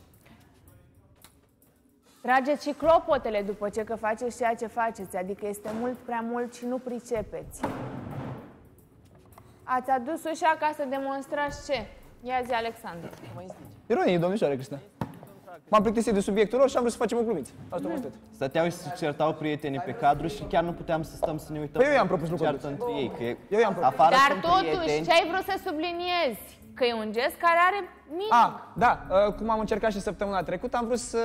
trageți și clopotele după ce că faceți ceea ce faceți. Adică este mult prea mult și nu pricepeți. Ați adus ușa ca să demonstrați ce? Ia zi, Alexandru. Ironie, domnișoare Cristina. M-am plictisit de subiectul lor și am vrut să facem o glumiță. Asta a fost tot. Stăteau și se certau prietenii pe cadru și chiar nu puteam să stăm să ne uităm. Păi eu i-am propus lucrul ăsta. Eu i-am propus. Dar totuși, ce ai vrut să subliniezi? Că e un gest care are nimic. A, da, cum am încercat și săptămâna trecută, am vrut să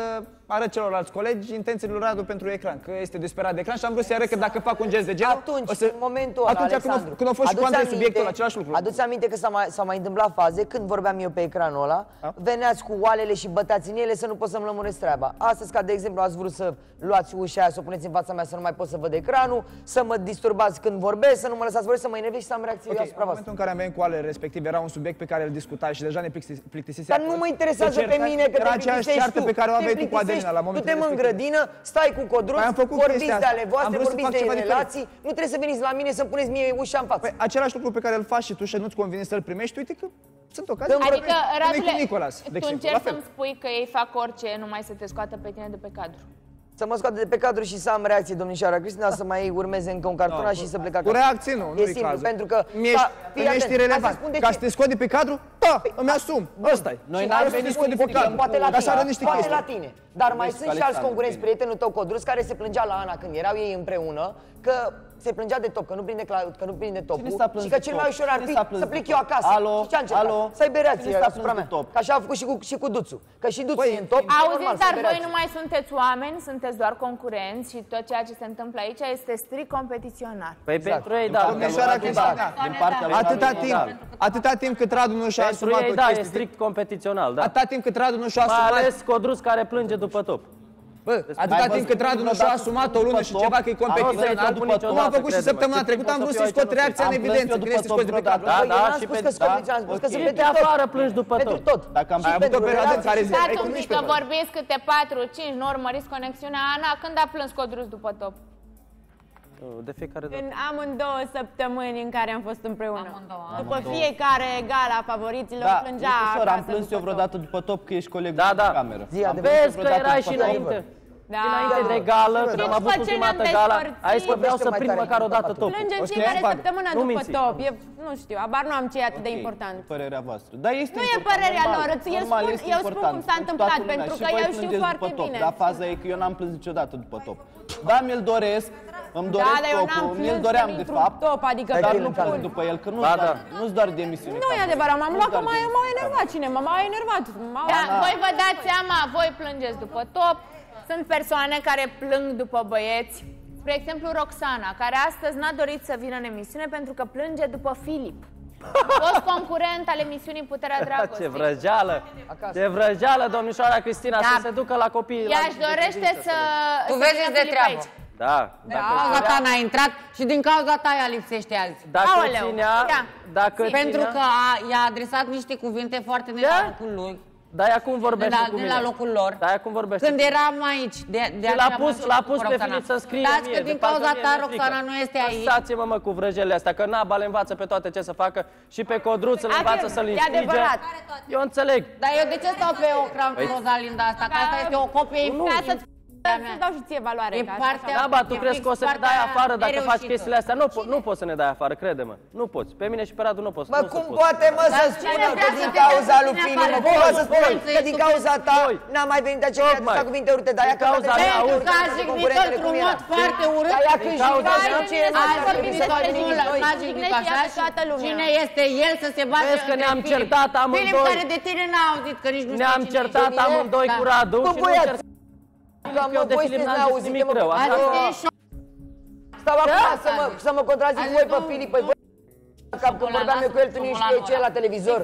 arăt celorlalți colegi intențiile lui Radu pentru ecran, că este desperat de ecran și am vrut să arăt că dacă fac un gest de genul, atunci, o să... în momentul ăla, atunci, Alexandru, când a fost și cu Andrei subiectul ăla, același lucru. Aduți aminte că s-a mai, mai întâmplat faze, când vorbeam eu pe ecranul ăla, a? Veneați cu oalele și bătați în ele să nu pot să-mi lămuresc treaba. Astăzi, ca de exemplu, ați vrut să luați ușa aia, să o puneți în fața mea să nu mai pot să văd ecranul, să mă disturbați când vorbesc, să nu mă lăsați vorbi, să mă enervez și să am reacții okay, asupra voastră. În momentul în care am venit cu oalele respective, era un subiect pe care îl discutai și deja ne plictisise. Dar nu mă interesează pe mine că te plictisești tu. Pe care o aveai tu cu Adelina la momentul respectiv. Tu te în grădină, stai cu Codruț, vorbiți de ale voastre, vorbiți de relații. Nu trebuie să veniți la mine să puneți mie ușa în față. Păi, același lucru pe care îl faci și tu și nu-ți convine să-l primești, uite că sunt ocazii. Adică, Radule, cu Nicolas, de tu încerci să-mi spui că ei fac orice, numai să te scoată pe tine de pe cadru. Să mă scoate de pe cadru și să am reacții, domnișoara Cristina, să mai urmeze încă un cartona și să plec acasă. Cu reacții nu, nu-i cazul. Pentru că ești irelevant. Ca să te scoate de pe cadru, da, îmi asum. Ăsta-i. Noi n-ar veni să te scoate de pe cadru. Poate la tine. Dar mai sunt și alți concurenți, prietenul tău Codruț, care se plângea la Ana când erau ei împreună, că se plângea de top, că nu prinde, că nu prinde topul și că cel mai ușor ar fi să plec eu acasă. Alo, alo, să ai bereații asupra mea. Că așa a făcut și cu, și cu Duțu. Că și Duțu e în top. Auziți, dar voi nu mai sunteți oameni, sunteți doar concurenți și tot ceea ce se întâmplă aici este strict competițional. Păi pentru ei, da. Atâta timp cât Radu nu și-a asumat o chestie. Pentru ei, da, e strict competițional, da. Atâta timp cât Radu nu și-a asumat... Mai ales Codruț care plânge după top. Bă, atâta timp cât Radu nu și-a asumat o lună și ceva că e competitiv, cum am făcut și săptămâna trecută, am vrut să-i scot reacția în evidență, când este scos de pe cadru. Da, da, și pe tot. E de afară plângi după tot. Dacă am mai avut o perioadă în care zi, ai conviști pe tot. Că vorbiți câte patru cinci, nu urmăriți conexiunea Ana, când a plâns Codruț după top? De fiecare dată. În amândouă săptămâni în care am fost împreună. Amândouă. După amândouă. Fiecare gala favoriților da, plângea acasă. Am plâns eu vreodată după top că ești coleg da, da. De cameră. Zi, am vezi că era și înainte. Da. Înainte de gală, când am avut ultima dată gala, ai zis că vreau să prind măcar o dată topul. Plângem fiecare săptămână după top. Nu știu, abar nu am ce e atât de important. Părerea voastră. Dar este nu e părerea lor, eu spun cum s-a întâmplat, pentru că eu știu foarte bine. Dar faza e că eu n-am plâns niciodată după top. Da, mi-l doresc. Îmi doresc da, dar topul, mi-l doream de fapt, top, adică dar nu plâng după el, că nu-ți da, doar, da. Nu doar de emisiune. Nu e adevărat, m-am luat că m-a enervat cineva, m-a enervat. Da, voi vă dați seama, voi plângeți după top, sunt persoane care plâng după băieți. Spre exemplu Roxana, care astăzi n-a dorit să vină în emisiune pentru că plânge după Filip. Fost concurent al emisiunii Puterea Dragostei. Ce vrăjeală! Ce vrăjeală, domnișoara Cristina, da. Să se ducă la copii. Ea își dorește să... Tu vezi de treabă. Da, da, din cauza ta n-a intrat și din cauza ta ea lipsește azi. Dacă aoleu, ținea, da. Dacă pentru ținea... că i-a adresat niște cuvinte foarte de la locul lui. Da, ea cum vorbește de la, de la locul lor. Da, ea cum vorbește. Când eram aici, de, de l-a pus, l-a pus pe Filip să scrie mie, că din cauza ta Roxana nu este aici. Lăsați-mă mă cu vrăjelele astea, că Naba le învață pe toate ce să facă și pe Codruț le învață să-l instige. Eu înțeleg. Dar eu de ce stau pe o crampoza linda asta? Că asta este o copie imensă. Să-ți dau și ție valoare. E partea da, ba, tu crezi că o să ne dai afară dacă faci chestiile astea? Nu, nu poți să ne dai afară, crede-mă. Nu poți. Pe mine și pe Radu nu poți. Mă, nu cum poate mă să spună că din cauza lui Filip, nu poți să spună că din cauza ta n-am mai venit acele atâta cuvinte urâte, dar ea cauza mea a urât. Că a jignit într-un mod foarte urât. Dar ea când jigna, a vorbit despre Gelu, a jignit așa și cine este el să se bate între Filip. Filip care de tine n-a auzit, că nici nu știu cine e. Ne-am certat amândoi cu Radu și nu încerc. Că mă, voi sunteți neauzit, mă, greu, asta... Stau acum să mă contrazic voi pe Filip, păi voi... Că când vorbeam eu cu el, tu nu știi ce e la televizor.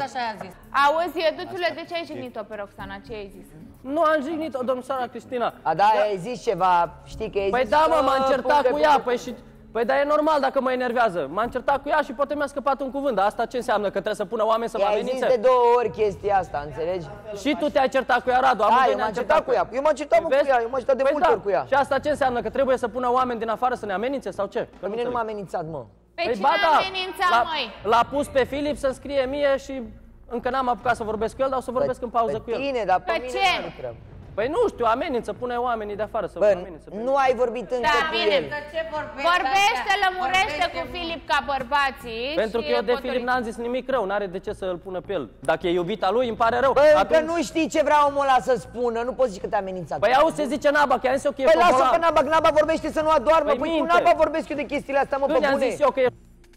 Auzi, Duțule, de ce ai jignit-o pe Roxana? Ce ai zis? Nu am jignit-o, domnișoara Cristina. A, da, ai zis ceva, știi că ai zis... Păi da, mă, m-am certat cu ea, păi și... Păi dar e normal dacă mă enervează. M-am certat cu ea și poate mi-a scăpat un cuvânt. Dar asta ce înseamnă? Că trebuie să pună oameni să mă amenințe? I-ai zis de două ori chestia asta, înțelegi? Și tu te-ai certat cu ea, Radu. Da, eu m-am certat cu ea. Eu m-am certat cu ea, eu m-am certat de multe ori cu ea. Și asta ce înseamnă? Că trebuie să pună oameni din afară să ne amenințe sau ce? Pe mine nu m-a amenințat, mă. Pe cine a amenințat, măi? L-a pus pe Filip să-mi scrie mie și încă n-am apucat să vorbesc cu el, dar o să vorbesc în pauză cu el. Bine, dar pe mine nu trebuie. Păi nu știu, amenință, pune oamenii de afară să vă amenință. Nu ai vorbit încă da, cu bine, el. Dar ce vorbește? Vorbește, lămurește vorbește cu Filip ca bărbații. Pentru că eu de Filip n-am zis nimic rău, n-are de ce să îl pună pe el. Dacă e iubita lui, îmi pare rău. Păi atunci... că nu știi ce vrea omul ăla să spună, nu poți zici că te-a amenințat. Păi auzi, se zice Naba, chiar zis eu că e păi lasă că Naba, Naba vorbește să nu adoarmă. Păi cu Naba vorbesc eu de chestiile astea, mă pe bune. Zis eu că e...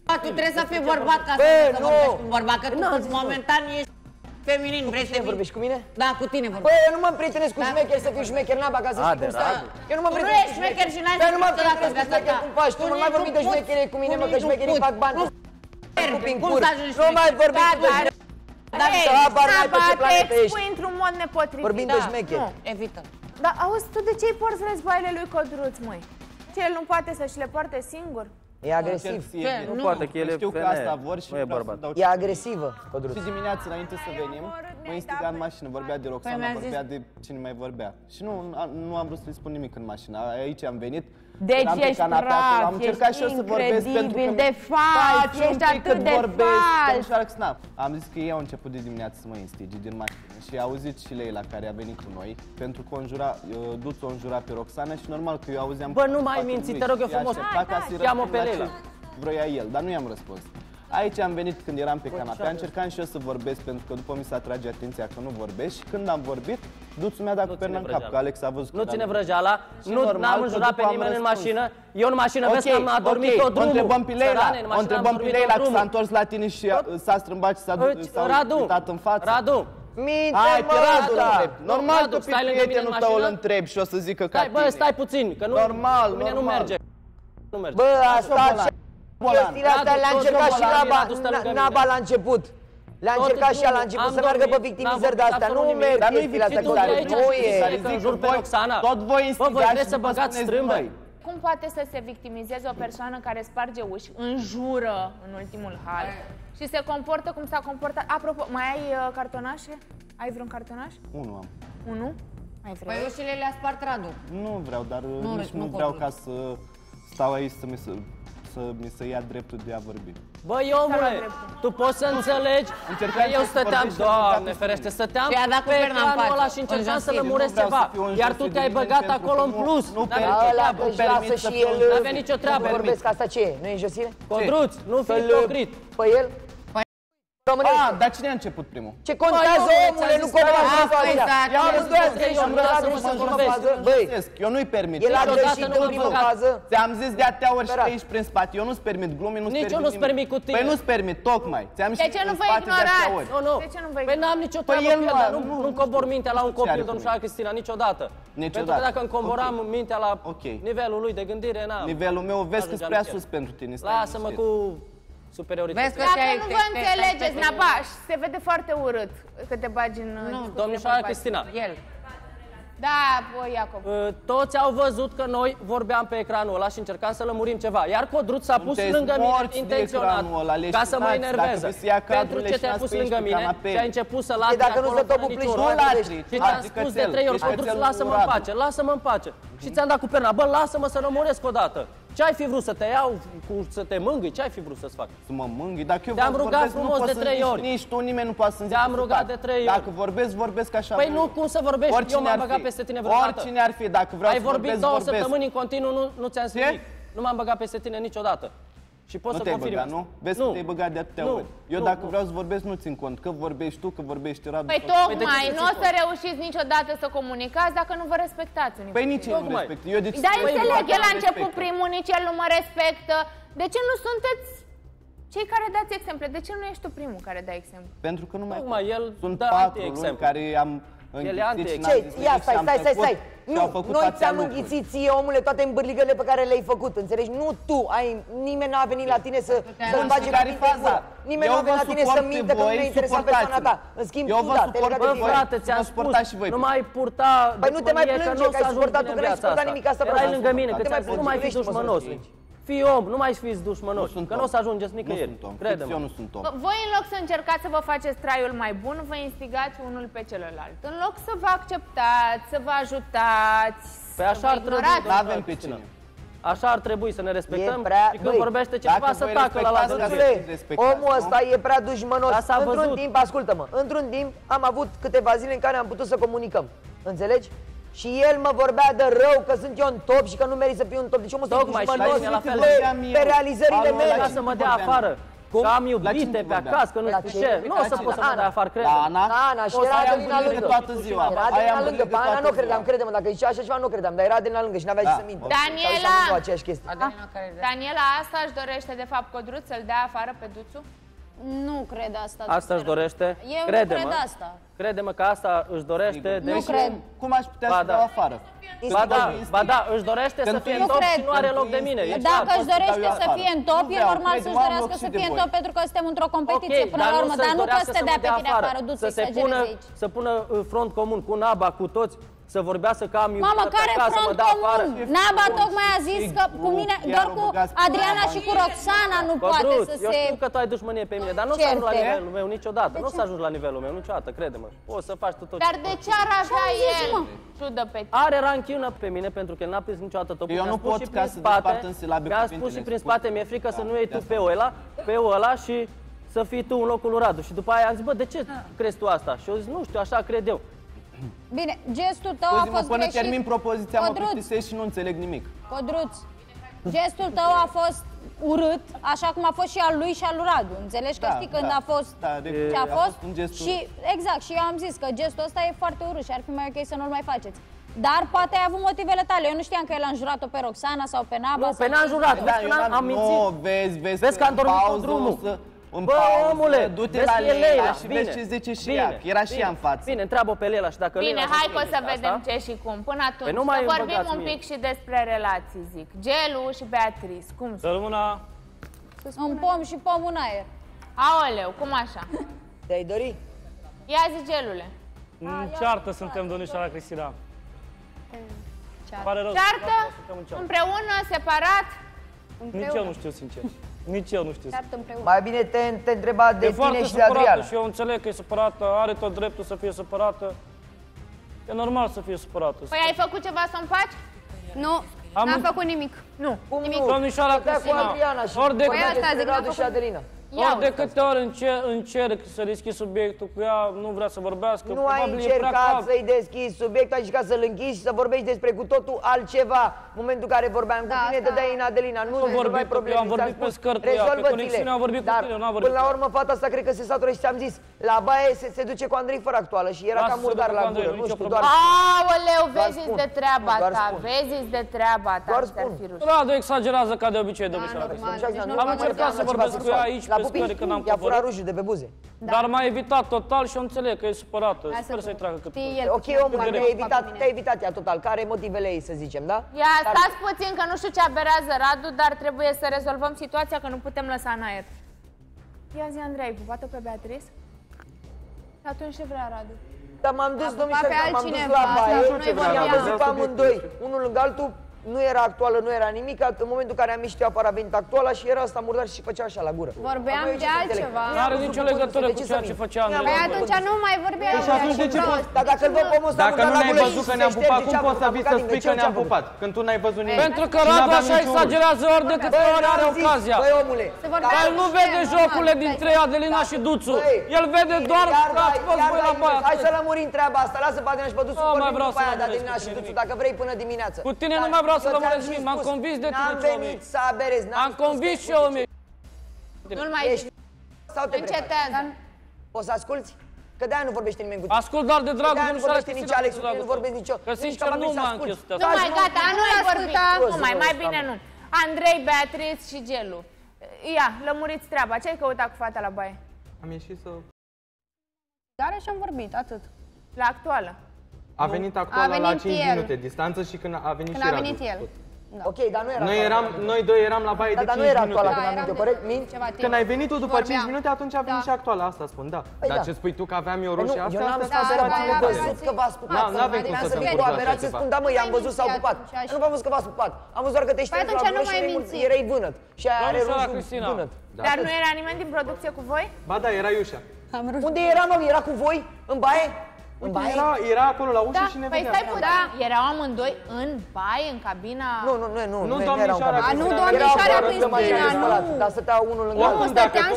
Tu trebuie să fii bărbat ca să vorbești cu un bărbat, că tu momentan ești feminin, vrei să vorbești cu mine? Da, cu tine vorbești. Păi eu nu mă prietenesc cu șmecher să fiu șmecher, n-am băgat să știu cum stai. Eu nu mă prietenesc. Tu ești șmecher și n-ai nimic de la șmecher cum faci. Tu nu mai vorbi de șmecherie cu mine, mă, că șmecherii fac bani. Cum să ajungi șmecher? Nu mai vorbi de șmecher. Dar te expui într-un mod nepotrivit. Vorbim de șmecher. Nu, evită. Dar auzi, tu de ce îi porți războaiele lui Codruț, măi? Ce, el nu poate să-și le poarte singur? E agresiv. Nu poate că ele știu că asta vor și nu vreau să dau. E agresivă. Și dimineața înainte să venim, mă instiga în mașină, vorbea de Roxana, vorbea de cine mai vorbea. Și nu am vrut să-i spun nimic în mașină, aici am venit. Deci ești praf, ești incredibil, de fals, ești atât de fals. Am zis că ei au început de dimineață să mă instige din mașină. Și a auzit și Leila care a venit cu noi, pentru că Duțu o înjura pe Roxana și normal că eu auzeam... Bă, nu mai minți, te rog eu frumos, cheamă pe Leila. Vroia el, dar nu i-am răspuns. Aici am venit când eram pe canapea, încercam și eu să vorbesc, pentru că după mi se atrage atenția că nu vorbești. Și când am vorbit, Duțu mi-a dat cu perna în cap, că Alex a văzut. Nu ține vrăjeala, nu am înjurat pe nimeni în mașină. Eu în mașină, vezi că am adormit tot drumul. O întrebăm pe Leila, o întrebăm pe Leila, că s-a întors la tine și s-a strâmbat și s-a uitat în față. Radu! Hai, te Radu, normal că pe prietenul tău îl întrebi și o să zică ca tine. Bă, stai puțin, că nu merge. Bă, asta... L-a încercat și Naba la început. L-a încercat și la început să meargă pe victimizări de astea. Nu merg chestiile astea cu tare. Nu e. Tot voi instigați să băgați strâmbă. Cum poate să se victimizeze o persoană care sparge uși, înjură în ultimul hal și se comportă cum s-a comportat? Apropo, mai ai cartonașe? Ai vreun cartonaș? Unu am. Unu? Păi ușile le-a spart Radu. Nu vreau, dar nici nu vreau ca să stau aici să mi se... să mi se ia dreptul de a vorbi. Băi, omule, tu poți să înțelegi că eu stăteam, Doamne ferește, stăteam pe planul ăla și încercam să lămuresc ceva. Iar tu te-ai băgat acolo în plus. Nu permit să fiu. N-avea nicio treabă. Vorbesc, asta ce e? Nu e josire? Codruț, nu fi hipocrit. Pe el? Ah, dar cine a început primul? Ce contează, omule, nu contează fața. Eu am zis că eu nu-i permit. El a greșit în primul cază. Ți-am zis de atâtea ori și pe aici prin spate. Eu nu-ți permit glume, nu-ți permit. Nici eu nu-ți permit cu tine. Păi nu-ți permit, tocmai. De ce nu vă ignorați? De ce nu vă ignorați? Păi n-am nicio treabă, nu cobor mintea la un copil, domnule Cristina, niciodată. Pentru că dacă îmi coboram mintea la nivelul lui de gândire, n-am. Nivelul meu, vezi că-s prea sus pentru tine. Lasă-mă cu... superioritate. Dacă nu vă înțelegeți, Naba, se vede foarte urât că te bagi în... Nu, domnișoara Cristina. El. Da, bă, Iacob. Toți au văzut că noi vorbeam pe ecranul ăla și încercam să lămurim ceva. Iar Codruț s-a pus lângă mine intenționat ca să mă enerveze. Pentru ce te-a pus lângă mine și a început să lase acolo fără niciun rău. Și ți-am spus de trei ori, Codruț, lasă-mă în pace, lasă-mă în pace. Și ți-am dat cu perna, bă, lasă-mă să lămuresc odată. Ce-ai fi vrut să te iau, să te mângâi? Ce-ai fi vrut să-ți fac? Să mă mângâi? Dacă eu te-am rugat frumos de trei ori. Nici tu, nimeni nu poate să-mi zică. Te-am rugat de trei ori. Dacă vorbesc, vorbesc așa. Păi nu, cum să vorbești? Eu m-am băgat peste tine vreodată. Oricine ar fi, dacă vreau să vorbesc, vorbesc. Ai vorbit două săptămâni în continuu, nu ți-am zis nimic. Nu m-am băgat peste tine niciodată. Și poți să confirmi. Nu? Vezi că te-ai băgat de atâtea ori. Eu dacă vreau să vorbesc, nu țin cont. Că vorbești tu, că vorbești Radu. Păi tocmai, nu o să reușiți niciodată să comunicați dacă nu vă respectați unii. Păi nici eu nu respect. Dar înțeleg, el a început primul, nici el nu mă respectă. De ce nu sunteți cei care dați exemple? De ce nu ești tu primul care dai exemplu? Pentru că nu mai sunt patru luni care am... Ia, stai, stai, stai, stai. Nu, noi ți-am înghițit ție, omule, toate îmbârligările pe care le-ai făcut, înțelegi? Nu tu, ai, nimeni n-a venit la tine să îți bagi la minte în gură. Nimeni n-a venit la tine să mintă că nu e interesant persoana ta. În schimb, tu, da, te legat de tine. Bă, frate, ți-am spus, nu mai purta... Păi nu te mai plânge că ai suportat tu, că n-ai suportat nimic asta. Erai lângă mine, că ți-am spus, nu mai fi dușmănos. Fii om, nu mai fiți dușmănoși, că nu o să ajungeți nicăieri. Crede-mă. Eu nu sunt om. Voi, în loc să încercați să vă faceți traiul mai bun, vă instigați unul pe celălalt. În loc să vă acceptați, să vă ajutați, păi să vă ignorați. N-avem pe cine. Așa ar trebui să ne respectăm prea... și când Băi, vorbește cineva să tacă la la dânsule. Omul ăsta e prea dușmănos. Într-un timp, ascultă-mă, într-un timp am avut câteva zile în care am putut să comunicăm. Înțelegi? Și el mă vorbea de rău, că sunt eu în top și că nu merit să fiu în top. Deci eu mă stau mai pe realizările mele. Ca să mă dea afară, că am iubite pe acasă, că nu știu ce. Nu o să pot să mă dea afară, crede. Ana, și era Adelina lângă. Era Adelina lângă, pe Ana nu credeam, crede-mă, dacă zicea așa ceva nu credeam. Dar era Adelina lângă și n-avea ce să minte. Daniela, asta își dorește de fapt Codruț, să-l dea afară pe Duțu? Nu cred asta. Asta își dorește? Eu crede-mă, cred asta. Crede-mă că asta își dorește. Nu cred. Cum aș putea ba să dau da. afară? Ba da, ba da, își dorește când să fie în top cred. și nu are loc de mine. Deci, dacă își dorește să fie în top, e normal să-și dorească să fie în top pentru că suntem într-o competiție până la urmă. Dar nu că să te dea pe tine afară, du-ți să aici. Să pună front comun cu Naba, cu toți. Să vorbească că am iubit pe acasă, mă dea afară. Naba tocmai a zis că cu mine, doar cu Adriana și cu Roxana nu poate să se... Eu știu că tu ai dușmănie pe mine, dar nu o să ajungi la nivelul meu niciodată. Nu o să ajungi la nivelul meu niciodată, crede-mă. O să faci tu tot ce... Dar de ce ar avea el? Are ranchiună pe mine pentru că el n-a prins niciodată topul. Eu nu pot ca să despart în silabe cuvintele. Mi-a spus și prin spate, mi-e frică să nu iei tu pe ăla, pe ăla și să fii tu în locul lui Radu. Și după aia am zis, bă, de ce crezi tu asta? Și eu zic, nu știu, așa cred eu. Bine, gestul tău a fost greșit. Termin propoziția, mă plictisești și nu înțeleg nimic. Codruț, gestul tău a fost urât, așa cum a fost și al lui și al lui Radu. Înțelegi că știi când a fost ce a fost? Și exact, și eu am zis că gestul ăsta e foarte urât și ar fi mai ok să nu-l mai faceți. Dar poate ai avut motivele tale. Eu nu știam că el a înjurat-o pe Roxana sau pe Naba. Nu, pe n-a înjurat. Vezi că am dormit cu drumul. Bă, omule, du-te la Leila și vezi ce zice și ea, era și ea în față. Bine, întreabă pe Leila și dacă Leila... Bine, hai că o să vedem ce și cum. Până atunci, să vorbim un pic și despre relații, zic. Gelu și Beatrice, cum sunt? Să rămână... Un pom și pom în aer. Aoleu, cum așa? Te-ai dori? Ia zi, Gelule. În ceartă suntem, domnișoara Cristina. Ceartă? Împreună, separat? Nici eu nu știu, sincer. Nici eu nu știu. Mai bine te, te întreba de tine și de Adriana. Și eu înțeleg că e supărată, are tot dreptul să fie supărată. E normal să fie supărată. Păi ai făcut ceva să-mi faci? Nu, n-am făcut nimic. Nu, nimic. Domnișoara Cristina, ori de câte ori încerc să deschizi subiectul cu ea, nu vrea să vorbească. Nu ai încercat să-i deschizi subiectul, ai încercat să-l închizi și să vorbești despre cu totul altceva. Momentul în care vorbeam cu tine, dădeai în Adelina. Nu rezolvai probleme. Eu am vorbit pe scări, pe conexiune, am vorbit cu tine, n-am vorbit. Până la urmă, fata asta cred că se satură și ți-am zis, la baie se duce cu Andrei fără actuală și era cam murdar la gură. Nu știu, doar aoleu, vezi-ți de treaba ta, vezi-ți de treaba ta. Radu exagerează ca de obicei, domnișoara. Am încercat să vorbesc cu ea aici pe scări când am coborât. I-a furat rujul de pe buze. Dar m-a evitat total și eu înțeleg că e supărată. Sper să-i tragă cât poate. Ok, omul, te-a evitat ea total. Care e motivele ei, să zicem, da? Ia, stați puțin că nu știu ce aberează Radu, dar trebuie să rezolvăm situația că nu putem lăsa în aer. Ia zi, Andrei, ai pupat-o pe Beatrice? Atunci ce vrea Radu? Dar m-am dus, domnișoară, m-am dus la baie, am văzut pe amândoi, unul lângă altul. Nu era actuală, nu era nimic, în momentul în care am ieșit eu apăra venit actuala și era asta murdar și făcea așa la gură. Vorbeam de altceva. Nu are nicio legătură cu ceea ce făcea Andrei. Păi atunci nu mai vorbeam de altceva. Dar dacă vă pomos la murdar la gură și se șterge ce-a făcut, cum poți să spui că ne-am pupat? Când tu n-ai văzut nimic. Pentru că Radu așa exagerează ori de câte ori are ocazia. Băi, omule, el nu vede jocurile dintre Adelina și Duțu. El vede doar că ați fost voi la baia. Hai să lămurim treaba asta, lasă pe Adelina și pe Duțu, vorbim după aia de Adelina și Duțu, dacă vrei până dimineață. Cu tine nu mai vreau. M-am convins de tine, am convins și eu. Nu-l mai ești. Încetează. O să asculti? Că de-aia nu vorbește nimeni cu tine. Ascult doar de dragul. Nu vorbește nici Alex, nu vorbește nici eu. Că sincer nu mă închis. Nu mai, gata, nu mai ascultă acum, mai bine nu. Andrei, Beatrice și Gelu. Ia, lămuriți treaba. Ce ai căutat cu fata la baie? Am ieșit să... Dar și-am vorbit, atât. La actuală. A venit actuala la cinci minute distanță și când a venit și Radu. Ok, dar nu era actuala. Noi doi eram la baie de cinci minute. Dar nu era actuala când am venit eu, corect? Mint? Când ai venit tu după cinci minute, atunci a venit și actuala, asta spun, da. Dar ce spui tu că aveam eu roșii astea? Eu n-am văzut că v-ați pupat. N-avem cum să te împupați așa ceva. Spun, da măi, am văzut s-au pupat. Nu v-am văzut că v-ați pupat. Am văzut doar că te știți la roșii și erai vânăt. Și aia are roșii vânăt. Dar nu era nimeni din producție cu voi? Ba da, era Iușa. Unde era, mă? Era cu voi? În baie? Era, era acolo la ușă da, și ne vedea. Păi stai, da, erau amândoi în baie, în cabina... Nu, nu, nu, nu, nu, nu domnișoara Cristina, nu. Dar stăteau unul lângă altul.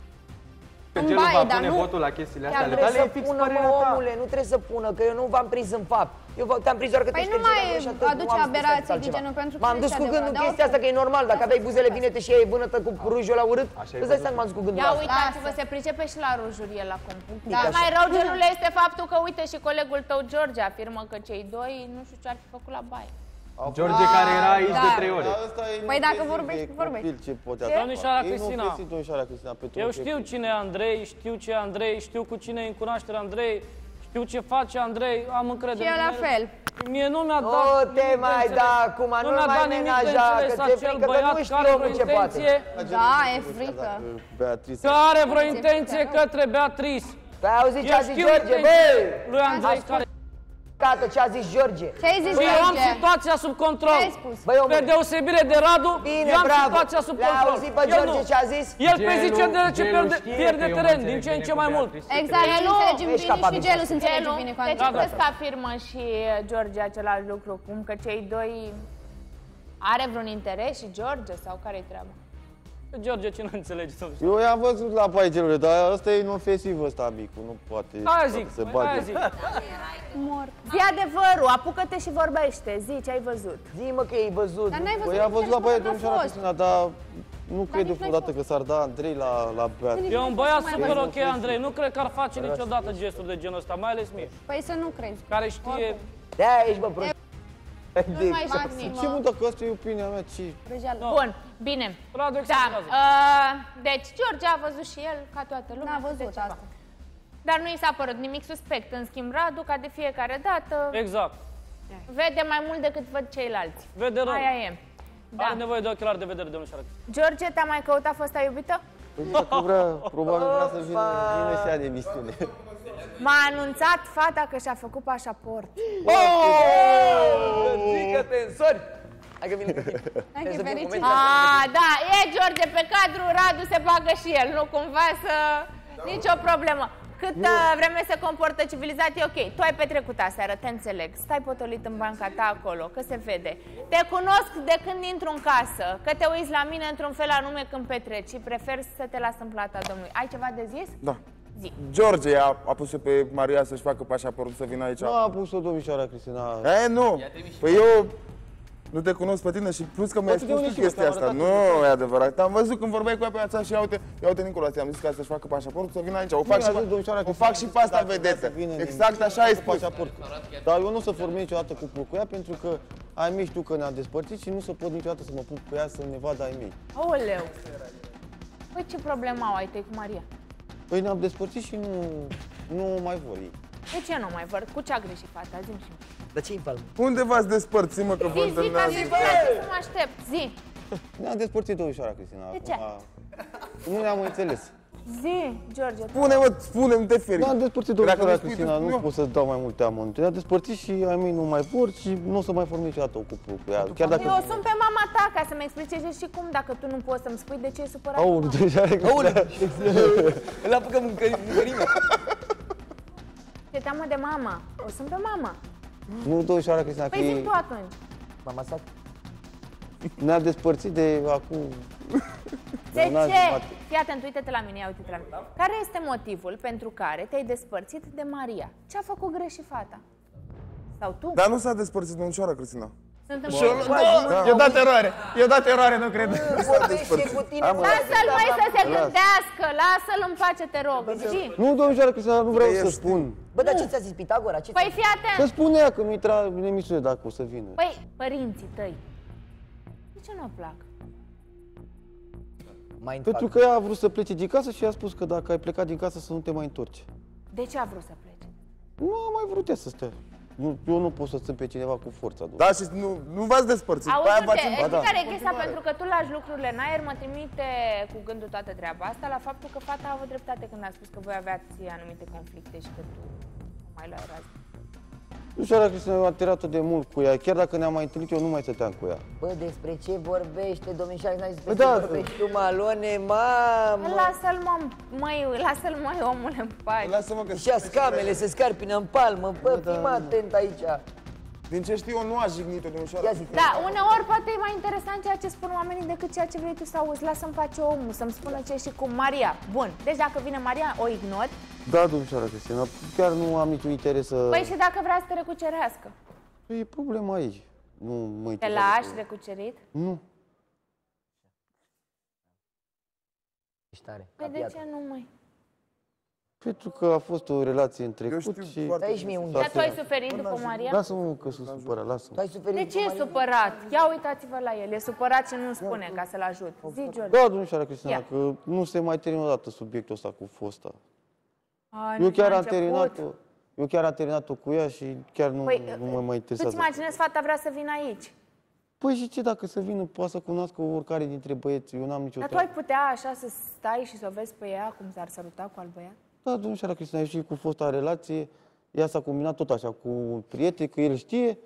Că Gelu va pune votul la chestiile astea legale, e fix părerea ta. Omule, nu trebuie să pună, că eu nu v-am prins în fapt. Eu te-am prins doar că te ștergeam așa. Păi nu mai aduce aberații de genul pentru că m-am dus cu gândul chestia asta, că e normal. Dacă aveai buzele vinete și ei vânătă cu rujul la urât, îți dai seama, m-am dus cu gândul la asta. Ia uitați-vă, se pricepe și la rujul el acum. Dar mai rău, Gelule, este faptul că, uite, și colegul tău, George, afirmă că cei doi nu știu ce ar fi făcut la baie. George, care era aici de trei ore. Păi dacă vorbești, vorbești. Eu știu cine e Andrei, știu ce e Andrei, știu cu cine e în cunoaștere Andrei, știu ce face Andrei, am încredere. Și la fel. Mie nu mi-a dat nimic de înțeles. Nu te mai da acum, nu mai menaja, că ți-e frică, că nu știu omul ce poate. Da, e frică. Că are vreo intenție către Beatrice. Păi auzi ce a zis George, băi! Tată, ce-a zis George? Ce-ai zis, George? Păi eu am situația sub control. Pe deosebire de Radu, eu am situația sub control. L-a auzit pe George ce-a zis? El pe zi ce pierde teren, din ce în ce mai mult. Exact, nu înțelegem bine și Gelu se înțelege bine cu Andrei. Deci crezi că afirmă și George același lucru, cum că cei doi are vreun interes și George sau care-i treaba? George, ce nu înțelegi? Eu i-am văzut la paigelul, dar ăsta e inofensiv ăsta, micu, nu poate să bage. Zi adevărul, apucă-te și vorbește, zi ce ai văzut. Zi-mă că ai văzut. Dar n-ai văzut. Eu i-am văzut la băiat, domnișoara Cristina, dar nu cred niciodată că s-ar da Andrei la Beatrice. E un băiat super ok, Andrei, nu cred că ar face niciodată gestul de genul ăsta, mai ales mie. Păi să nu crezi. Care știe... De-aia ești, bă, prost. Nu mai fac nimic. Ce mult dacă asta e opinia mea, ce... Bun, bine. Deci, George a văzut și el, ca toată lumea. N-a văzut asta. Dar nu i s-a părut nimic suspect. În schimb, Radu, ca de fiecare dată... Exact. Vede mai mult decât văd ceilalți. Vede rău. Aia e. Are nevoie de ochelari de vedere, domnișoară. George, te-a mai căutat fosta iubită? Păi dacă vrea, probabil vrea să vină și ea de misiune. M-a anunțat fata că și-a făcut pașaport. Zică tensori! Hai că vine pe tine. Aaa, da, e George pe cadru, Radu se bagă și el, nu cumva să... Nici o problemă. Cât vreme se comportă civilizat, e ok. Tu ai petrecut aseară, te înțeleg. Stai potolit în banca ta acolo, că se vede. Te cunosc de când intru în casă, că te uiți la mine într-un fel anume când petreci și prefer să te las în plata Domnului. Ai ceva de zis? Da. Zi. George a, a pus-o pe Maria să-și facă pașaportul să vină aici. Nu a pus-o domnișoara Cristina. E, nu. Păi eu nu te cunosc pe tine și plus că mi-ai spus tu chestia asta. Nu, e adevărat. Am văzut când vorbeai cu ea pe ața și ia uite, ia uite Nicolas, i-am zis că să-și facă pașaportul să vină aici. O fac și o fac și pe asta vedetă. Exact așa ai spus. Dar eu nu o să formez niciodată cuplul cu ea pentru că ai mei știu că ne-a despărțit și nu se pot niciodată să mă pup cu ea să ne vadă ai mei. Aoleu. Păi ce problemă au ai tăi cu Maria? Păi ne-am despărțit și nu, nu mai vor ei. De ce nu mai vor? Cu ce a greșit fata? Zi-mi și mie. Dar ce-i palmă? Unde v-ați despărțit, mă, că vă întâlnează? Zi, zi, zi, nu mă aștept, zi! Ne-am despărțit domnișoara Cristina. De ce? Nu ne-am înțeles. Zi, George. Spune, mă, spune, nu te feri. Ne-am despărțit domnișoara Cristina, nu pot să-ți dau mai multe amănunte. Ne-am despărțit și ai mei nu mai vor și nu o să mai form niciodată o cuplă cu ea. Eu sunt pe mama ta ca să-mi explicești și cum, dacă tu nu poți să-mi spui de ce e supărat. Aoleu, deja îl apucă mâncărime. Te teamă de mama. O sunt pe mama. Nu, domnișoara Cristina, că e... Păi zi tu atunci. M-am asat. Ne-am despărțit de acum... De ce? Fii atent, uite-te la mine, ia uite-te la mine. Care este motivul pentru care te-ai despărțit de Maria? Ce-a făcut greșit fata? Sau tu? Dar nu s-a despărțit domnișoara Cristina. Eu dat eroare, eu dat eroare, nu cred. Lasă-l, mai să se gândească, lasă-l în pace, te rog. Nu, domnișoara Cristina, nu vreau să spun. Bă, dar ce ți-a zis Pitagora? Păi fii atent. Să spune ea că nu intra în emisiune dacă o să vină. Păi, părinții tăi, de ce nu-o plac? Pentru că ea a vrut să plece din casă și i-a spus că dacă ai plecat din casă să nu te mai întorci. De ce a vrut să plece? Nu a mai vrut ea să stea. Nu, eu nu pot să țin pe cineva cu forța. Doar. Da, și nu, nu v-ați despărțit. Auzi-te, știi care e chestia? Pentru că tu lași lucrurile în aer, mă trimite cu gândul toată treaba asta la faptul că fata a avut dreptate când a spus că voi aveați anumite conflicte și că tu mai la rază. Nu știu dacă Cristina a tirat-o de mult cu ea, chiar dacă ne-am mai întâlnit, eu nu mai stăteam cu ea. Bă, despre ce vorbește, domnișoară, n-ai zis despre ce vorbești tu, malone, mamă! Lasă-l, măi, lasă-l, măi, omule, în pace. Lasă-mă că... Și-a scamele se scarpină în palmă, bă, fii atent aici. Din ce știu eu, nu aș jignit-o de ușoară. Da, uneori poate e mai interesant ceea ce spun oamenii decât ceea ce vrei tu să auzi. Lasă-mi face omul, să-mi spună ce și cum. Maria, bun. Deci dacă vine Maria, o ignori? Da, domnișoara Cristina, chiar nu am niciun interes să... Păi și dacă vrea să te recucerească? E problema aici. Nu mă interesează. Te lași recucerit? Nu. Ești tare. Păi de ce nu, mai? Pentru că a fost o relație în trecut și... Dar tu ai suferit după Maria? Lasă-mă că sunt supărat, lasă-mă. De ce e supărat? Ia uitați-vă la el, e supărat și nu spune ca să-l ajut. Zi, George. Da, domnișoara Cristina, că nu se mai termină odată subiectul ăsta cu fosta. Eu chiar am terminat-o. Eu chiar am terminat-o cu ea și chiar nu mă mai interesează. Tu-ți imaginezi, fata vrea să vină aici? Păi și ce dacă să vină, poate să cunoască oricare dintre băieți, eu n-am nicio treabă. Dar tu ai putea așa să stai și să o vezi pe ea cum s-ar săruta cu alt băiat? Da, domnișoara Cristina, și cu fosta relație, ea s-a combinat tot așa cu prieteni, că el știe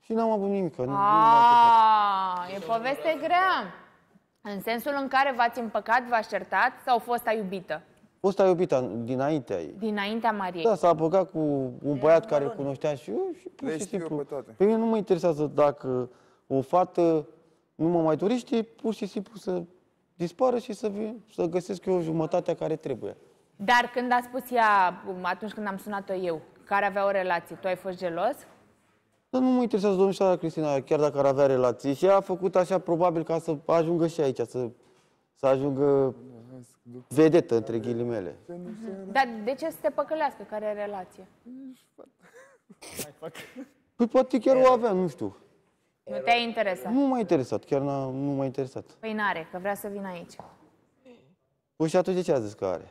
și n-am avut nimic. Aaaa, e poveste grea. În sensul în care v-ați împăcat, v-ați certat sau fosta iubită? Fosta iubită, dinaintea ei. Dinaintea Mariei. Da, s-a apăcat cu un băiat care îl cunoșteam și eu și pur și simplu. Pe mine nu mă interesează dacă o fată nu mă mai dorește, pur și simplu să dispară și să, să găsesc eu jumătatea care trebuie. Dar când a spus ea, atunci când am sunat-o eu, care avea o relație, tu ai fost gelos? Dar nu mă interesează, domnișoara Cristina, chiar dacă ar avea relații. Și ea a făcut așa, probabil, ca să ajungă și aici, să, să ajungă vedetă, între ghilimele. Dar de ce să te păcălească? Care e relație? Păi poate chiar o avea, nu știu. Nu te-ai interesat? Nu m-a interesat, chiar nu m-a interesat. Păi n-are, că vrea să vină aici. Păi și atunci de ce a zis că are?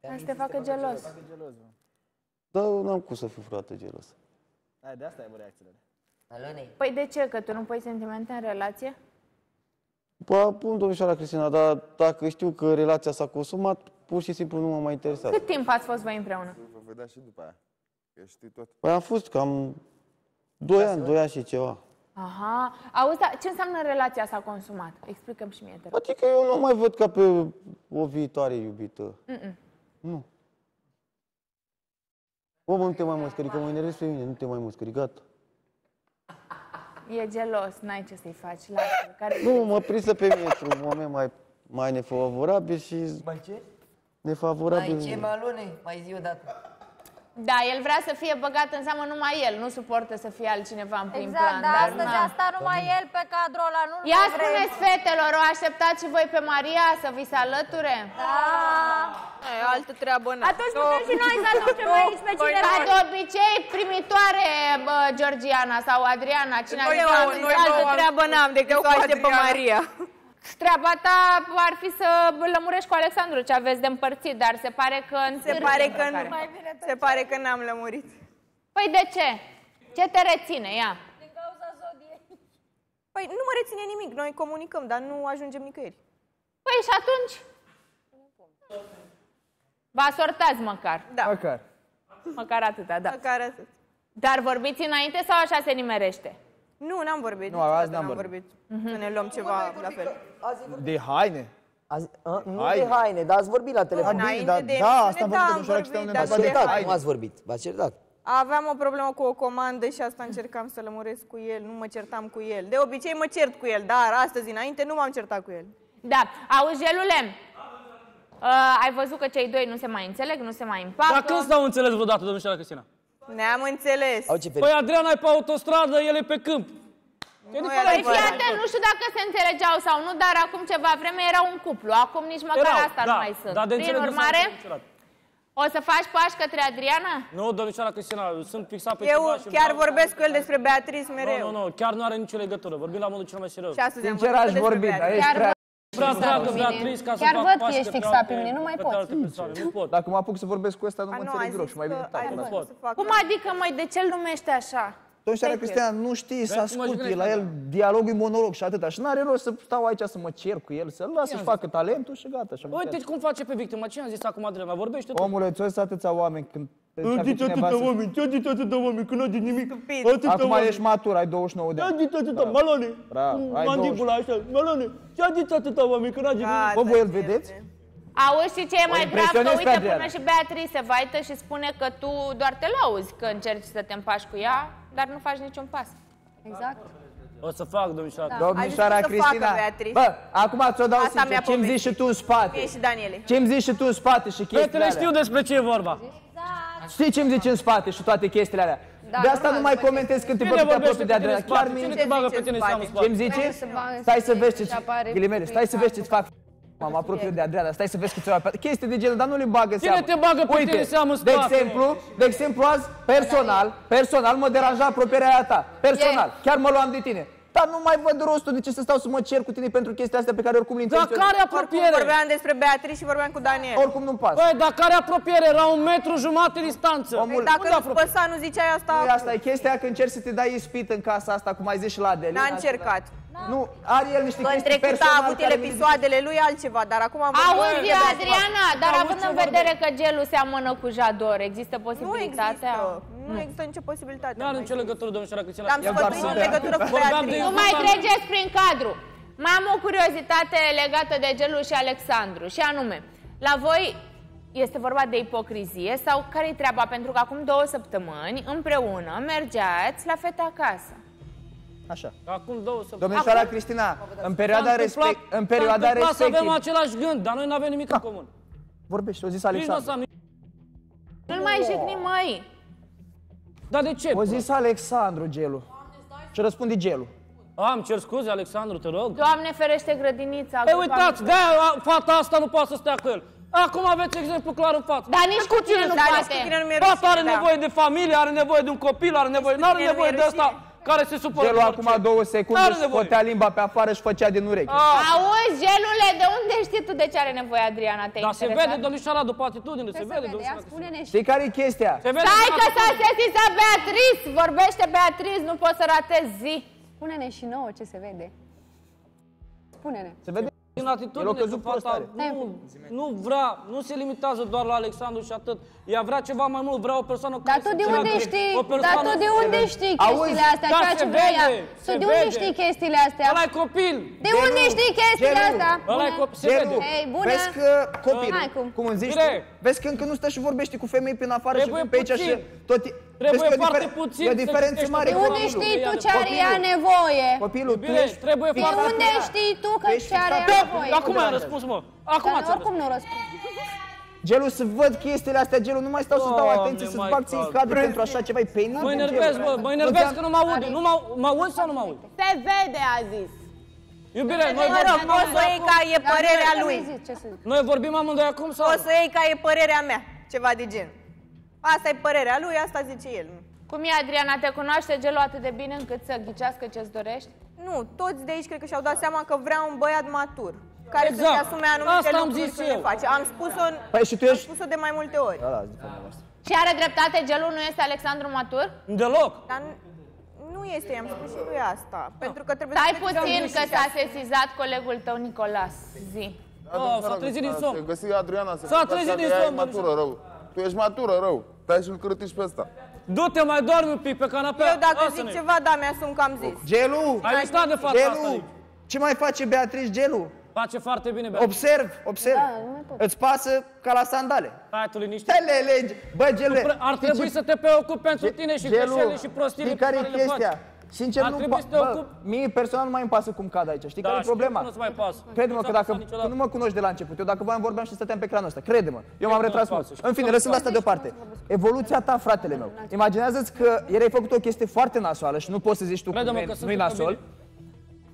Ca să te facă gelos. Dar n-am cum să fiu frate gelos. De asta e reacțiile. Păi de ce? Că tu nu pui sentimente în relație? Bă, bun, domnișoara Cristina, dar dacă știu că relația s-a consumat, pur și simplu nu m-a mai interesat. Cât timp ați fost voi împreună? Vă vedea și după aia. Că știi tot. Păi am fost cam doi ani, doi ani și ceva. Aha. Auzi, dar ce înseamnă relația s-a consumat? Explică-mi și mie, te rog. Adică eu nu mai văd ca pe o viitoare iubită. Nu. Bă, bă, nu te mai măscări, că mă enervezi pe mine, nu te mai măscări, gata. E gelos, n-ai ce să-i faci. Nu, mă prinsă pe mine într-un moment mai, mai nefavorabil și... Mai ce? Nefavorabil. Mai ce, balune? Mai zi odată. Da, el vrea să fie băgat în seamă numai el, nu suportă să fie altcineva în prim plan. Exact, dar astăzi asta numai el pe cadrul ăla, nu-l mai vrem. Ia spuneți fetelor, o așteptați și voi pe Maria să vi se alăture? Da! E altă treabă, n-a. Atunci putem și noi să aducem aici pe cineva. Ca de obicei, primitoare Georgiana sau Adriana, cine a zis, altă treabă n-am decât să o aștept pe Maria. Treaba ta ar fi să lămurești cu Alexandru ce aveți de împărțit, dar se pare că... Se pare că nu. Se pare că n-am lămurit. Păi de ce? Ce te reține, ia? Din cauza zodiei. Păi nu mă reține nimic, noi comunicăm, dar nu ajungem nicăieri. Păi și atunci? Vă asortați măcar. Da. Măcar. Măcar atâta, da. Măcar atât. Dar vorbiți înainte sau așa se nimerește? Nu, n-am vorbit. Nu, azi n-am vorbit. Să ne luăm ceva la fel. De haine? Nu de haine, dar ați vorbit la telefon. Da, asta am vorbit. V-ați certat, nu ați vorbit. V-ați certat. Aveam o problemă cu o comandă și asta încercam să lămuresc cu el. Nu mă certam cu el. De obicei mă cert cu el, dar astăzi înainte nu m-am certat cu el. Da, auzi, Gelule, ai văzut că cei doi nu se mai înțeleg, nu se mai împacă. Dar când s-au înțeles vreodată, domnișoara Cristina? Ne-am înțeles. Păi Adriana e pe autostradă, el e pe câmp. Păi fii atent, nu știu dacă se înțelegeau sau nu, dar acum ceva vreme erau un cuplu. Acum nici măcar asta nu mai sunt. Prin urmare, o să faci pași către Adriana? Nu, domnișoara Cristina, sunt fixat pe ceva. Eu chiar vorbesc cu el despre Beatrice mereu. Nu, nu, chiar nu are nicio legătură. Vorbim la modul cel mai serios. Sincer aș vorbi, dar ești prea... Chiar văd că ești fixat pe mine, nu mai pot. Dacă mă apuc să vorbesc cu ăsta, nu mă înțeleg deloc și mai vine tare. Cum adică, măi, de ce-l numește așa? Domnișoara Cristina, nu știi să asculti la el, dialogul e monolog și atâta. Și n-are rost să stau aici să mă cer cu el, să-l las să-și facă talentul și gata. Uite cum face pe victimă, ce am zis acum, Adriana, vorbește tu. Omule, ți-o să atâția oameni când... Îți zici atâta oameni, ți-o zici atâta oameni, că n-ai nimic. Acum ești matur, ai douăzeci și nouă de ani. Ți-o zici atâta, malone, mandibula așa, malone. Ți-o zici atâta oameni, că n-ai nimic. Bă, voi îl vedeți? Auzi, și ce e mai grav, că uite, până și Beatrice se vaită și spune că tu doar te lauzi că încerci să te împaci cu ea, dar nu faci niciun pas. Exact. O să fac, domnișoara. Da. Domnișoara Cristina. Facă, bă, acum ți-o dau sincer, ce-mi zici și tu în spate? Ce-mi zici și tu în spate și chestiile alea? Fetele știu despre ce e vorba. Exact. Știi ce-mi zici în spate și toate chestiile alea? Da, de asta nu mai comentez când te băgă pe apropii de Adriana. Cine te bagă pe tine în spate? Ce-mi zice? Stai să vezi ce-ți fac. Ghilimele, stai să vezi ce-ți fac. M-am apropiat de Adriana, stai să vezi că ți-o chestii de genul, dar nu le bagă seama. Cine te bagă pe tine seama în spate? De exemplu, de exemplu azi, personal, personal mă deranja apropierea aia ta. Personal, chiar mă luam de tine. Dar nu mai văd rostul de ce să stau să mă cer cu tine pentru chestia asta pe care oricum le înțelegi. Dar care apropiere? Vorbeam despre Beatrice și vorbeam cu Daniel. Oricum nu-mi pasă. Băi, dar care apropiere? La un metru jumate distanță. Omul, dacă nu păsa, nu ziceai asta. Nu, asta e chestia că încerci să te dai ispit în casa asta, cum ai zis și la Adelina. N-a încercat. Nu, are el niște chestii personale. A avut el episoadele lui altceva, dar acum am văzut. Auzi, Adriana, dar având în vedere că Gelu seamănă cu Jador, există posibilitatea? Nu există nicio posibilitate. Nu are nicio legătură, domnișoara Cristina. L-am sfătuit în legătură cu Beatrice. Nu mai treceți prin cadru. Mai am o curiozitate legată de Gelu și Alexandru, și anume, la voi este vorba de ipocrizie sau care-i treaba? Pentru că acum două săptămâni, împreună, mergeați la fete acasă. Așa. Acum două săptămâni. Domnișoara Cristina, în perioada respectivă, în perioada respectivă avem același gând, dar noi nu avem nimic în comun. Vorbește, o zis Alexandru. Nu-l mai jigni, măi. Dar de ce? O zis Alexandru, Gelu. Și răspunde Gelu. Am cer scuze, Alexandru, te rog. Doamne ferește grădinița. Păi uitați, de-aia fata asta nu poate să stea cu el. Acum aveți exemplu clar în față. Dar nici cu tine nu poate. Fata are nevoie de familie, are nevoie de un copil, are nevoie, nu are nevoie de asta. Care se supără. Gelu acum două secunde își scotea limba pe afară și făcea din urechi. Auzi, Gelule, de unde știi tu de ce are nevoie Adriana? Te-ai interesat? Dar se vede, domnișoara, după atitudine, se vede. Știi care e chestia? Stai că s-a sesizat Beatrice, vorbește Beatrice, nu poți să ratezi zi. Spune-ne și nouă ce se vede. Spune-ne. Se vede din atitudine că fata nu vrea, nu se limitează doar la Alexandru și atât. Ea vrea ceva mai mult, vrea o persoană care dar tu de unde știi? Dar tu de unde știi chestiile astea? Ceea ce vrea ea. Tu de unde știi chestiile astea? Ăla-i copil! De unde știi chestiile astea? Ăla-i copil, se vede. Vezi că copilul, cum îmi zici tu, vezi că încă nu stă și vorbește cu femei prin afară și pe aici și tot. Trebuie foarte puțin. E o diferență mare. De unde știi tu ce are ea nevoie? Copilul, tu ești. De unde știi tu că ce are ea nevoie? Acum ai răspuns, mă. Acum ți-am răspuns. Oricum nu răspuns. Gelu, să văd chestiile astea, Gelu, nu mai stau să dau atenție, să-ți bag ție cadru pentru așa ceva, e penibil. Mă enervez, mă, mă enervez că nu mă aud. Mă auzi sau nu mă aud? Se vede, a zis. Iubire, noi vorbim. O să iei ca e părerea lui. Noi vorbim amândoi acum sau? O să iei ca e părerea mea, ceva de gen. Asta e părerea lui, asta zice el. Cum e, Adriana, te cunoaște Gelu atât de bine încât să ghicească ce-ți dorești? Nu, toți de aici cred că și-au dat seama că vrea un băiat matur. Care exact. Să-și asume anumite asta lucruri să le face. Am spus-o păi spus de mai multe ori. Da, da, și are dreptate, Gelu, nu este Alexandru matur? Deloc. Dar nu este, i-am spus și lui asta. Da. Pentru că trebuie stai să puțin că s-a sesizat colegul tău, Nicolas. Zi. S-a trezit din somn. S-a trezit din somn. Matură rău. Tu ești matură rău. Stai și îl cârtiși pe ăsta. Du-te, mai dormi un pic pe canapea. Eu dacă zic ceva, da, mi-asum că am zis. Gelu! Ai stat de față asta. Ce mai face Beatrice, Gelu? Face foarte bine, Beatrice. Observ, observ. Da, îți pasă ca la sandale. Hai tu liniște. Lege. Bă, Gelule, ar trebui ce... să te preocupi pentru tine și greșelile și prostiile pe care le faci. Care e chestia? Sincer, ar nu bă, bă, mie personal nu mai îmi pasă cum cad aici. Știi da, care e problema? Nu-ți mai pasă. Crede-mă că dacă nu mă cunoști de la început, eu dacă voiam vorbeam și stăteam pe ecranul ăsta, crede-mă, eu m-am retras mult. În fine, lăsând asta deoparte. Evoluția ta, fratele meu. Imaginează-ți că ieri ai făcut o chestie foarte nasoală și nu poți să zici tu că nu-i nasol.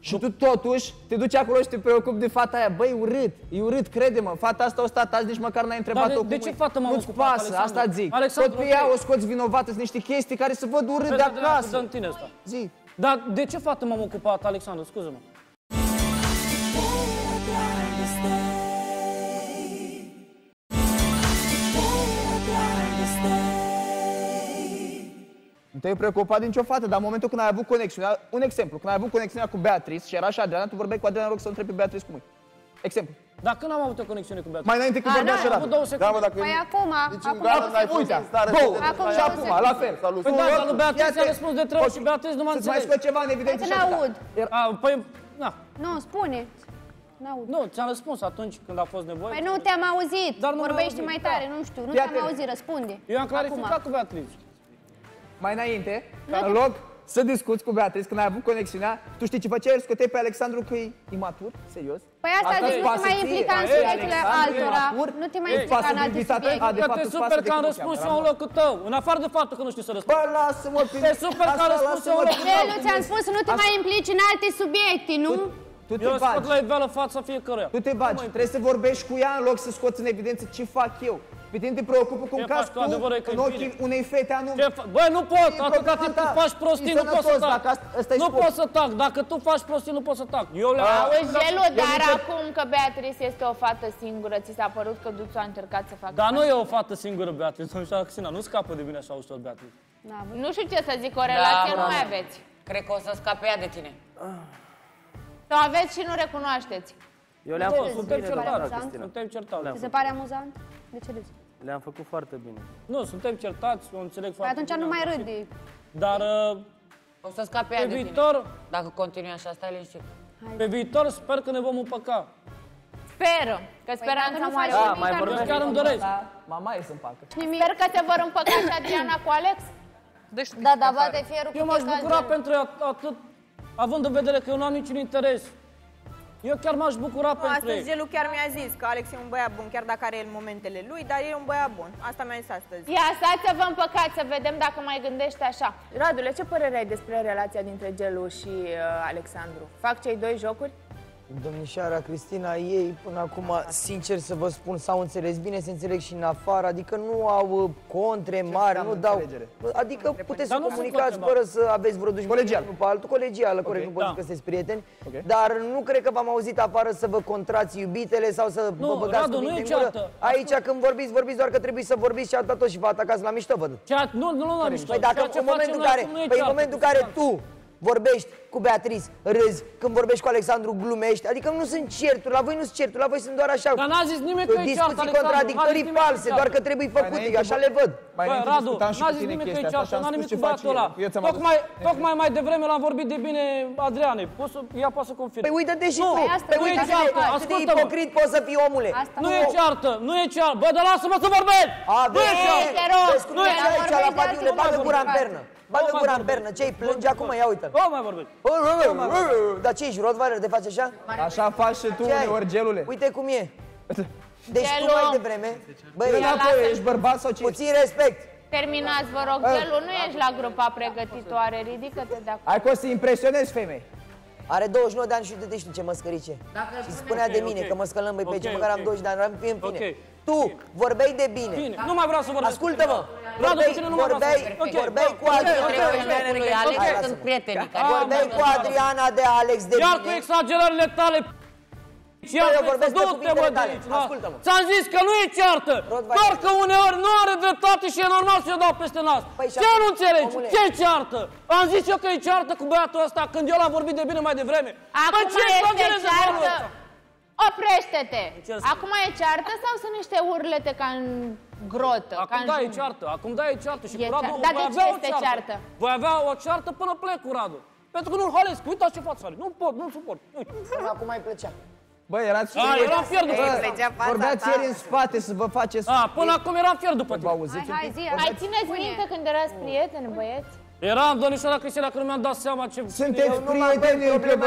Și tu totuși te duci acolo și te preocupi de fata aia. Băi, urât, e urât, crede-mă, fata asta o stat azi, nici măcar n-ai întrebat-o cum e. De ce fata m-a luat cu fata, Alexandru? Nu-ți pasă, asta zic. Alexandru, tot pe ea o scoți vinovată, sunt niște chestii care se văd urât de acasă. Dă-mi tine asta. Zi. Dar de ce fata m-am ocupat, Alexandru? Scuze-mă. Nu te-ai preocupat din nicio fată, dar în momentul când ai avut conexiunea, un exemplu, când ai avut conexiunea cu Beatrice și era și Adriana, tu vorbeai cu Adriana, rog să întrebi pe Beatrice cum e. Exemplu. Dar când am avut o conexiune cu Beatrice? Mai înainte când vorbea și Radu. Da, mă, dacă... Păi acum, acum uite, două, și acum, la fel. Păi da, dar lui Beatrice a răspuns de trău și Beatrice nu m-a înțeles. Să-ți mai scoți ceva în evidență și atâta. Păi, na. Nu, spune. N-aud. Nu, ți-am răspuns atunci când a fost nevoie. Păi nu te-am auzit. Dar nu vorbești mai tare, da. Nu știu. Nu te-am auzit, răspunde. Eu am clarificat acum cu Beatrice. Mai înainte, ca în loc să discuți cu Beatrice, când ai avut conexiunea, tu știi ce făceai? Scoteai pe Alexandru că e imatur, serios? Păi asta zici, nu te mai implica în subiectele altora. Nu te mai implica în alte subiecte. Te super că am răspuns eu în locul tău, în afară de faptul că nu știu să răspund. Bă, lasă-mă, te super că am răspuns eu în locul tău. Ți-am spus, nu te mai implici în alte subiecte, nu? Tu te eu bagi. Scot la iveală fața fiecăruia. Tu te bagi. Trebuie să vorbești cu ea în loc să scoți în evidență ce fac eu. Pe tine te preocupă cum cazi tu în ochii unei fete anume. Băi, nu pot! Atâta timp tu faci prostii, nu pot să tac. Nu pot să tac. Dacă tu faci prostii, nu pot să tac. Auzi, Gelu, dar acum că Beatrice este o fată singură, ți s-a părut că Duțu a încercat să facă... Dar nu e o fată singură, Beatrice. Nu scapă de mine așa ușor, Beatrice. Nu știu ce să zic, o relație nu mai aveți. Cred că o să scape ea de tine. Sau aveți și nu recunoașteți. Eu le-am făcut suntem bine, doamna Cristina. Ți se pare amuzant? De ce râzi? Le-am făcut foarte bine. Nu, suntem certați, o înțeleg foarte bine. Atunci nu mai râde. Dar... O să scape ea de tine. Dacă continui așa, stai liniștit. Pe viitor sper că ne vom împăca. Speră. Că speranța nu faci nimic, dar chiar îmi doresc. Mama e să împacă. Sper că te vor împăca și Adriana cu Alex. Da, da, va de fierul cu... Eu m-aș bucura pentru atât. Având în vedere că eu nu am niciun interes, eu chiar m-aș bucura nu, pentru astăzi, ei. Gelu chiar mi-a zis că Alex e un băiat bun, chiar dacă are el momentele lui, dar e un băiat bun. Asta mi-a zis astăzi. Ia, stați să vă împăcați, să vedem dacă mai gândește așa. Radule, ce părere ai despre relația dintre Gelu și uh, Alexandru? Fac cei doi jocuri? Domnișoara Cristina, ei până acum, sincer să vă spun, s-au înțeles bine, se înțeleg și în afară, adică nu au contre mari, nu dau... Adică puteți să comunicați fără să aveți vreo dușmă unul pe altul, colegială, corect, nu pot zic că sunteți prieteni, dar nu cred că v-am auzit afară să vă contrați iubitele sau să vă băgați cuvinte în gură. Aici când vorbiți, vorbiți doar că trebuie să vorbiți și atât și vă atacați la mișto, văd. Nu, nu, nu la mișto. Păi dacă în momentul în care tu... vorbești cu Beatrice, râzi, când vorbești cu Alexandru, glumești. Adică nu sunt certuri, la voi nu sunt certuri, la voi sunt doar așa. Dar n-a zis nimeni că e ceartă, contradictorii false, doar că trebuie făcute, eu așa le văd. Băi, Radu, n-a zis nimeni că e ceartă, n-a nimic cu băiatul ăla. Tocmai mai devreme l-am vorbit de bine Adrianei, ea poate să confirme. Păi uite-te și tu, păi uite-te cât de ipocrit poți să fii, omule. Nu e ceartă, nu e ceartă, bă, dar lasă-mă să vorbesc! Nu e ceartă, nu e ceartă. Bagă gura în pernă, ce-i plânge acum, ia uite-l. Nu mai vorbim. Dar ce ești, Rottweiler, de faci așa? Așa faci și tu uneori, Gelule. Uite cum e. Deci tu mai devreme... Ești bărbat sau ce ești? Puțin respect. Terminați, vă rog, Gelu, nu ești la grupa pregătitoare, ridică-te de acolo. Hai că o să impresionezi, femei. Are douăzeci și nouă de ani și uite-te știi ce măscărice. Și spunea de mine că mă scălăm, băi, pe ce măcar am douăzeci de ani, am fie în fine. Tu vorbeai de bine. Bine. Nu mai vreau să vorbesc. Ascultă-mă. Vorbeai cu Adriana. Vorbeai cu Adriana de Alex de bine. Iar cu exagerările tale. Eu vorbesc de cuvintele tale. Ascultă-mă. Ți-am zis că nu e ceartă. Doar că uneori nu are dreptate și e normal să o dau peste nas. Ce nu înțelegi? Ce e ceartă? Am zis eu că e ceartă cu băiatul ăsta când eu l-am vorbit de bine mai devreme. Acum este ceartă. Oprește-te! Acum e ceartă sau sunt niște urlete ca în grotă? Acum da e ceartă, acum da e ceartă și cu Radu voi avea o ceartă. Voi avea o ceartă până plec cu Radu. Pentru că nu-l halesc, uitați ce față are, nu pot, nu-l suport. Acum mai plăcea. Bă, erați fieri, vorbeați ieri în spate să vă faceți... Până acum eram fier după tine. Mai țineți minte când erați prieteni, băieți? Eram, domnișoara Cristina, că nu mi-am dat seama ce... Sunteți prieteni, întrebări, bă,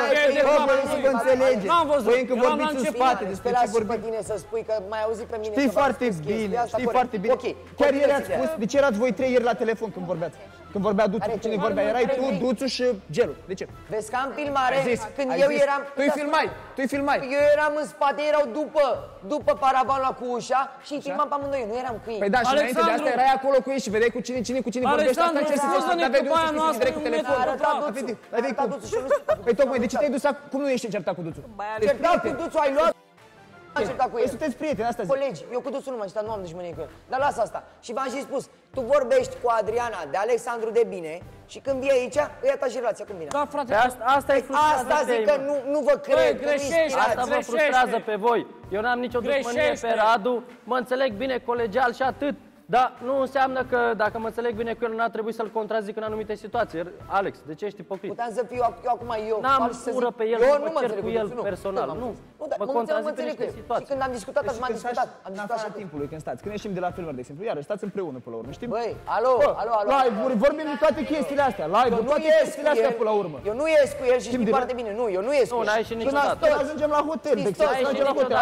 voi nu vă înțelegeți. Voi încă vorbiți în spate, despre ce vorbiți. Pe tine să spui că mai auzi pe mine. Știi foarte bine, știi foarte bine. Chiar ieri ați spus, de ce erați voi trei ieri la telefon când vorbeați? Când vorbea Duțu, cine vorbea? Erai tu, Duțu și Gelu. De ce? Vezi că am filmare, când eu eram... Tu-i filmai, tu-i filmai. Eu eram în spate, erau după, după paravanul cu ușa și îi filmam pe amândoi, eu nu eram cu ei. Păi da, și înainte de asta erai acolo cu ei și vedeai cu cine, cine, cu cine vorbește. Asta ce se spune, dar vedeai Duțu și direct cu telefonul. Arăta Duțu și nu știu. Păi tocmai, de ce te-ai dus acolo? Cum nu ești certat cu Duțu? Certat cu Duțu, ai luat... Păi sunteți prieteni, asta zic. Colegi, eu cu Duțu nu m-am certat, nu am dușmănie cu el. Dar lasă asta. Și v-am și spus, tu vorbești cu Adriana de Alexandru de bine și când vii aici, îi atași relația cu mine. Da, frate, asta e frustrată. Asta zic că nu vă cred. Asta vă frustrează pe voi. Eu n-am nicio dușmănie pe Radu, mă înțeleg bine colegial și atât. Dar nu înseamnă că, dacă mă înțeleg bine cu el, n-ar trebui să-l contrazic în anumite situații. Alex, de ce ești ipocrit? Puteam să fiu eu acum eu. N-am ură pe el, eu nu mă cer cu el personal. Nu, mă contrazic pe niște situații. Și când am discutat, azi m-am discutat. În afara timpului, când stați, când ieșim de la filmări, de exemplu, iarăși stați împreună până la urmă, știi? Băi, alo, alo, alo. Live-uri, vorbim de toate chestiile astea, live-uri, toate chestiile astea până la urmă. Eu nu ies cu el și știi foarte bine, nu, eu nu ies cu el. Nu, n-ai ieșit niciodată. Până ajungem la hotel, de exemplu, la hotel.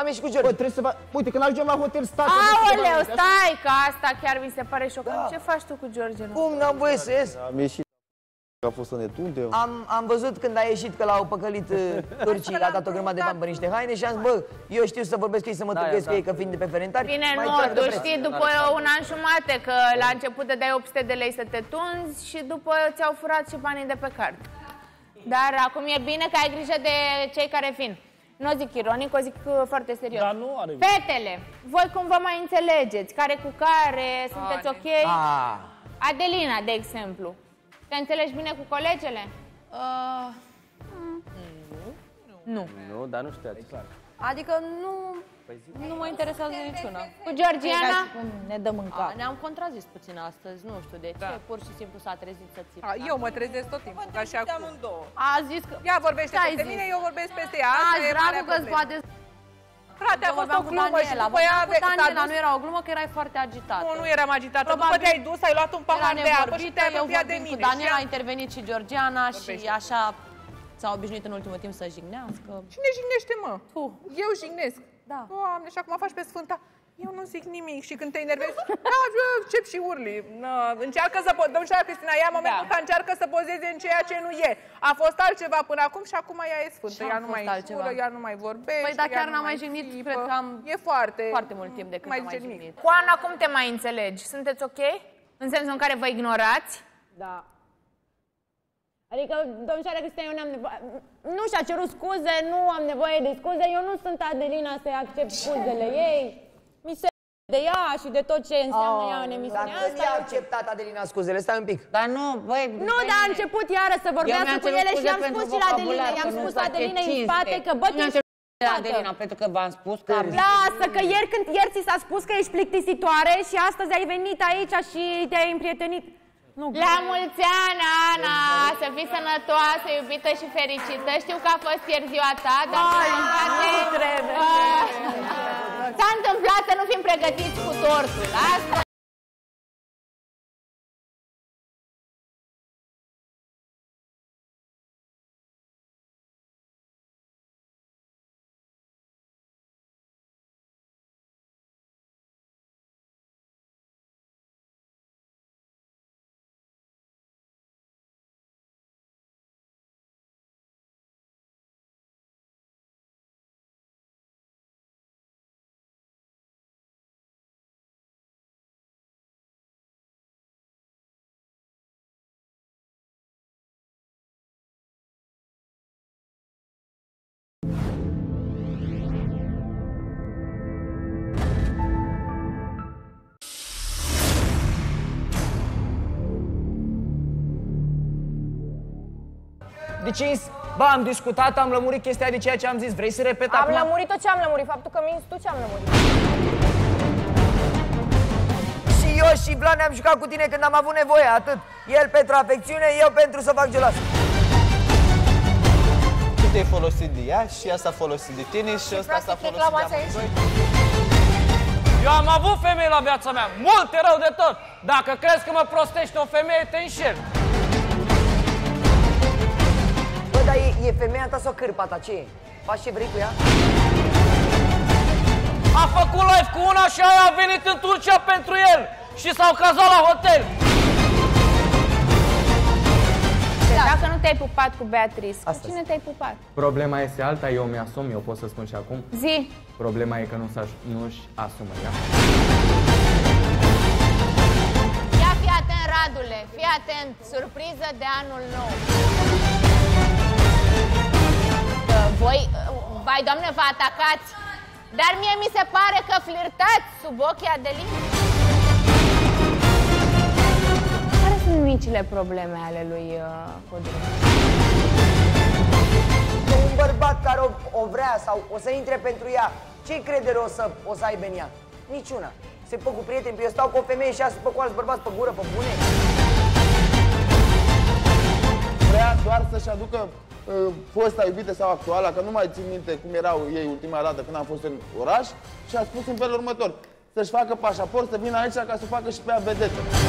Am ieșit cu George. Bă, trebuie să va... Uite, când ajungem la hotel, stai. Aoleu, stai, că asta chiar mi se pare șocant. Da. Ce faci tu cu George? Cum n-am voie să ies? Am ieșit, a fost în etunde. Am, am văzut când a ieșit că l-au păcălit turcii, l-a dat o grămadă de bani pe niște haine și am zis, bă, eu știu să vorbesc cu ei, să mă târguiesc da, cu ei, că fiind de pe ferentari. Bine, nu, tu știi, după un an jumate, că la început te dai opt sute de lei să te tunzi și după ți-au furat și banii de pe card. Dar acum e bine că ai grijă de cei care vin. Nu o zic ironic, o zic foarte serios. Dar nu are... Fetele, voi cum vă mai înțelegeți? Care cu care? Sunteți ok? Ah. Adelina, de exemplu. Te înțelegi bine cu colegele? Uh, mm. Nu. Nu. Nu, dar nu știați. Adică nu, păi nu mă interesează niciuna. Cu Georgiana? Ne dăm în cap. Ne-am contrazis puțin astăzi, nu știu de ce. Da. Pur și simplu s-a trezit să țin. Eu mă trezesc tot timpul, ca și acum. A zis că... Ea vorbește peste mine, eu vorbesc peste ea. Azi, Radu, că-ți poate... Frate, a fost o glumă și după ea... Cu Daniela nu era o glumă, că erai foarte agitată. Nu, nu eram agitată. După te-ai dus, ai luat un pahar de apă și te-ai luat de mine. Cu Daniela a intervenit și Georgiana și așa... S-a obișnuit în ultimul timp să jignească. Cine jignește, mă? Tu. Eu jignesc. Da. Doamne, și acum faci pe sfânta. Eu nu zic nimic și când te enervezi, da, încep și urli. No, încearcă să poți, domnișoara Cristina, ea în momentul ăsta da. Încearcă să pozeze în ceea ce nu e. A fost altceva până acum și acum ea e sfântă. Ea nu mai urlă, ea nu mai vorbește. Păi, dar chiar n-am mai jignit, cred că am... E foarte, foarte mult timp de când am mai jignit. Cu Ana, cum te mai înțelegi? Sunteți ok? În sensul în care vă ignorați? Da. Adică, domnișoara Cristina, eu n-am nevoie... Nu și-a cerut scuze, nu am nevoie de scuze, eu nu sunt Adelina să-i accept scuzele ei. Mi se de ea și de tot ce înseamnă oh, ea în emisiunea asta. Dar când i-a acceptat Adelina scuzele, stai un pic. Dar nu, băi... Nu, dar a început iară să vorbească cu ele și i-am spus și la Adelina, i-am spus Adelina în spate că bă, la Adelina, pentru că v-am spus că... Lasă, că ieri când ieri ți s-a spus că ești plictisitoare și astăzi ai venit aici și te-ai împrietenit. La mulți ani, Ana! Să fii sănătoasă, iubită și fericită. Știu că a fost ieri ziua ta, dar s-a întâmplat să nu fim pregătiți cu tortul. Asta. Deci, ba, am discutat, am lămurit chestia de ceea ce am zis. Vrei să repet acum? Am lămurit tot ce am lămurit, faptul că minți tu ce am lămurit. Și eu și Vlad ne-am jucat cu tine când am avut nevoie, atât. El pentru afecțiune, eu pentru să fac geloasă. Tu te-ai folosit de ea și ea s-a folosit de tine și ăsta s-a folosit de amândoi. Eu am avut femei la viața mea, multe rău de tot. Dacă crezi că mă prostește o femeie, te înșeli. Dar e, e femeia ta sau cârpa ta? Ce e? Faci ce vrei cu ea? A făcut live cu una și aia a venit în Turcia pentru el și s-au cazat la hotel. Da, dacă nu te-ai pupat cu Beatrice, cu cine te-ai pupat? Problema este alta, eu mi-asum, eu pot să spun și acum. Zi! Problema e că nu-și asumă ea. Ia fii atent, Radule, fii atent, surpriză de anul nou. Voi, vai doamne, vă atacați. Dar mie mi se pare că flirtați sub ochii Adelinei. Care sunt micile probleme ale lui Codruț? Un bărbat care o, o vrea sau o să intre pentru ea Ce încredere o să, o să aibă în ea? Niciuna. Se pă cu prieteni, eu stau cu o femeie și ea se pă cu alți bărbați pe gură, pe bune. Vrea doar să-și aducă uh, fosta iubită sau actuala, că nu mai țin minte cum erau ei ultima dată când am fost în oraș, și a spus în felul următor: să-și facă pașaport, să vină aici ca să facă și pe ea vedetă.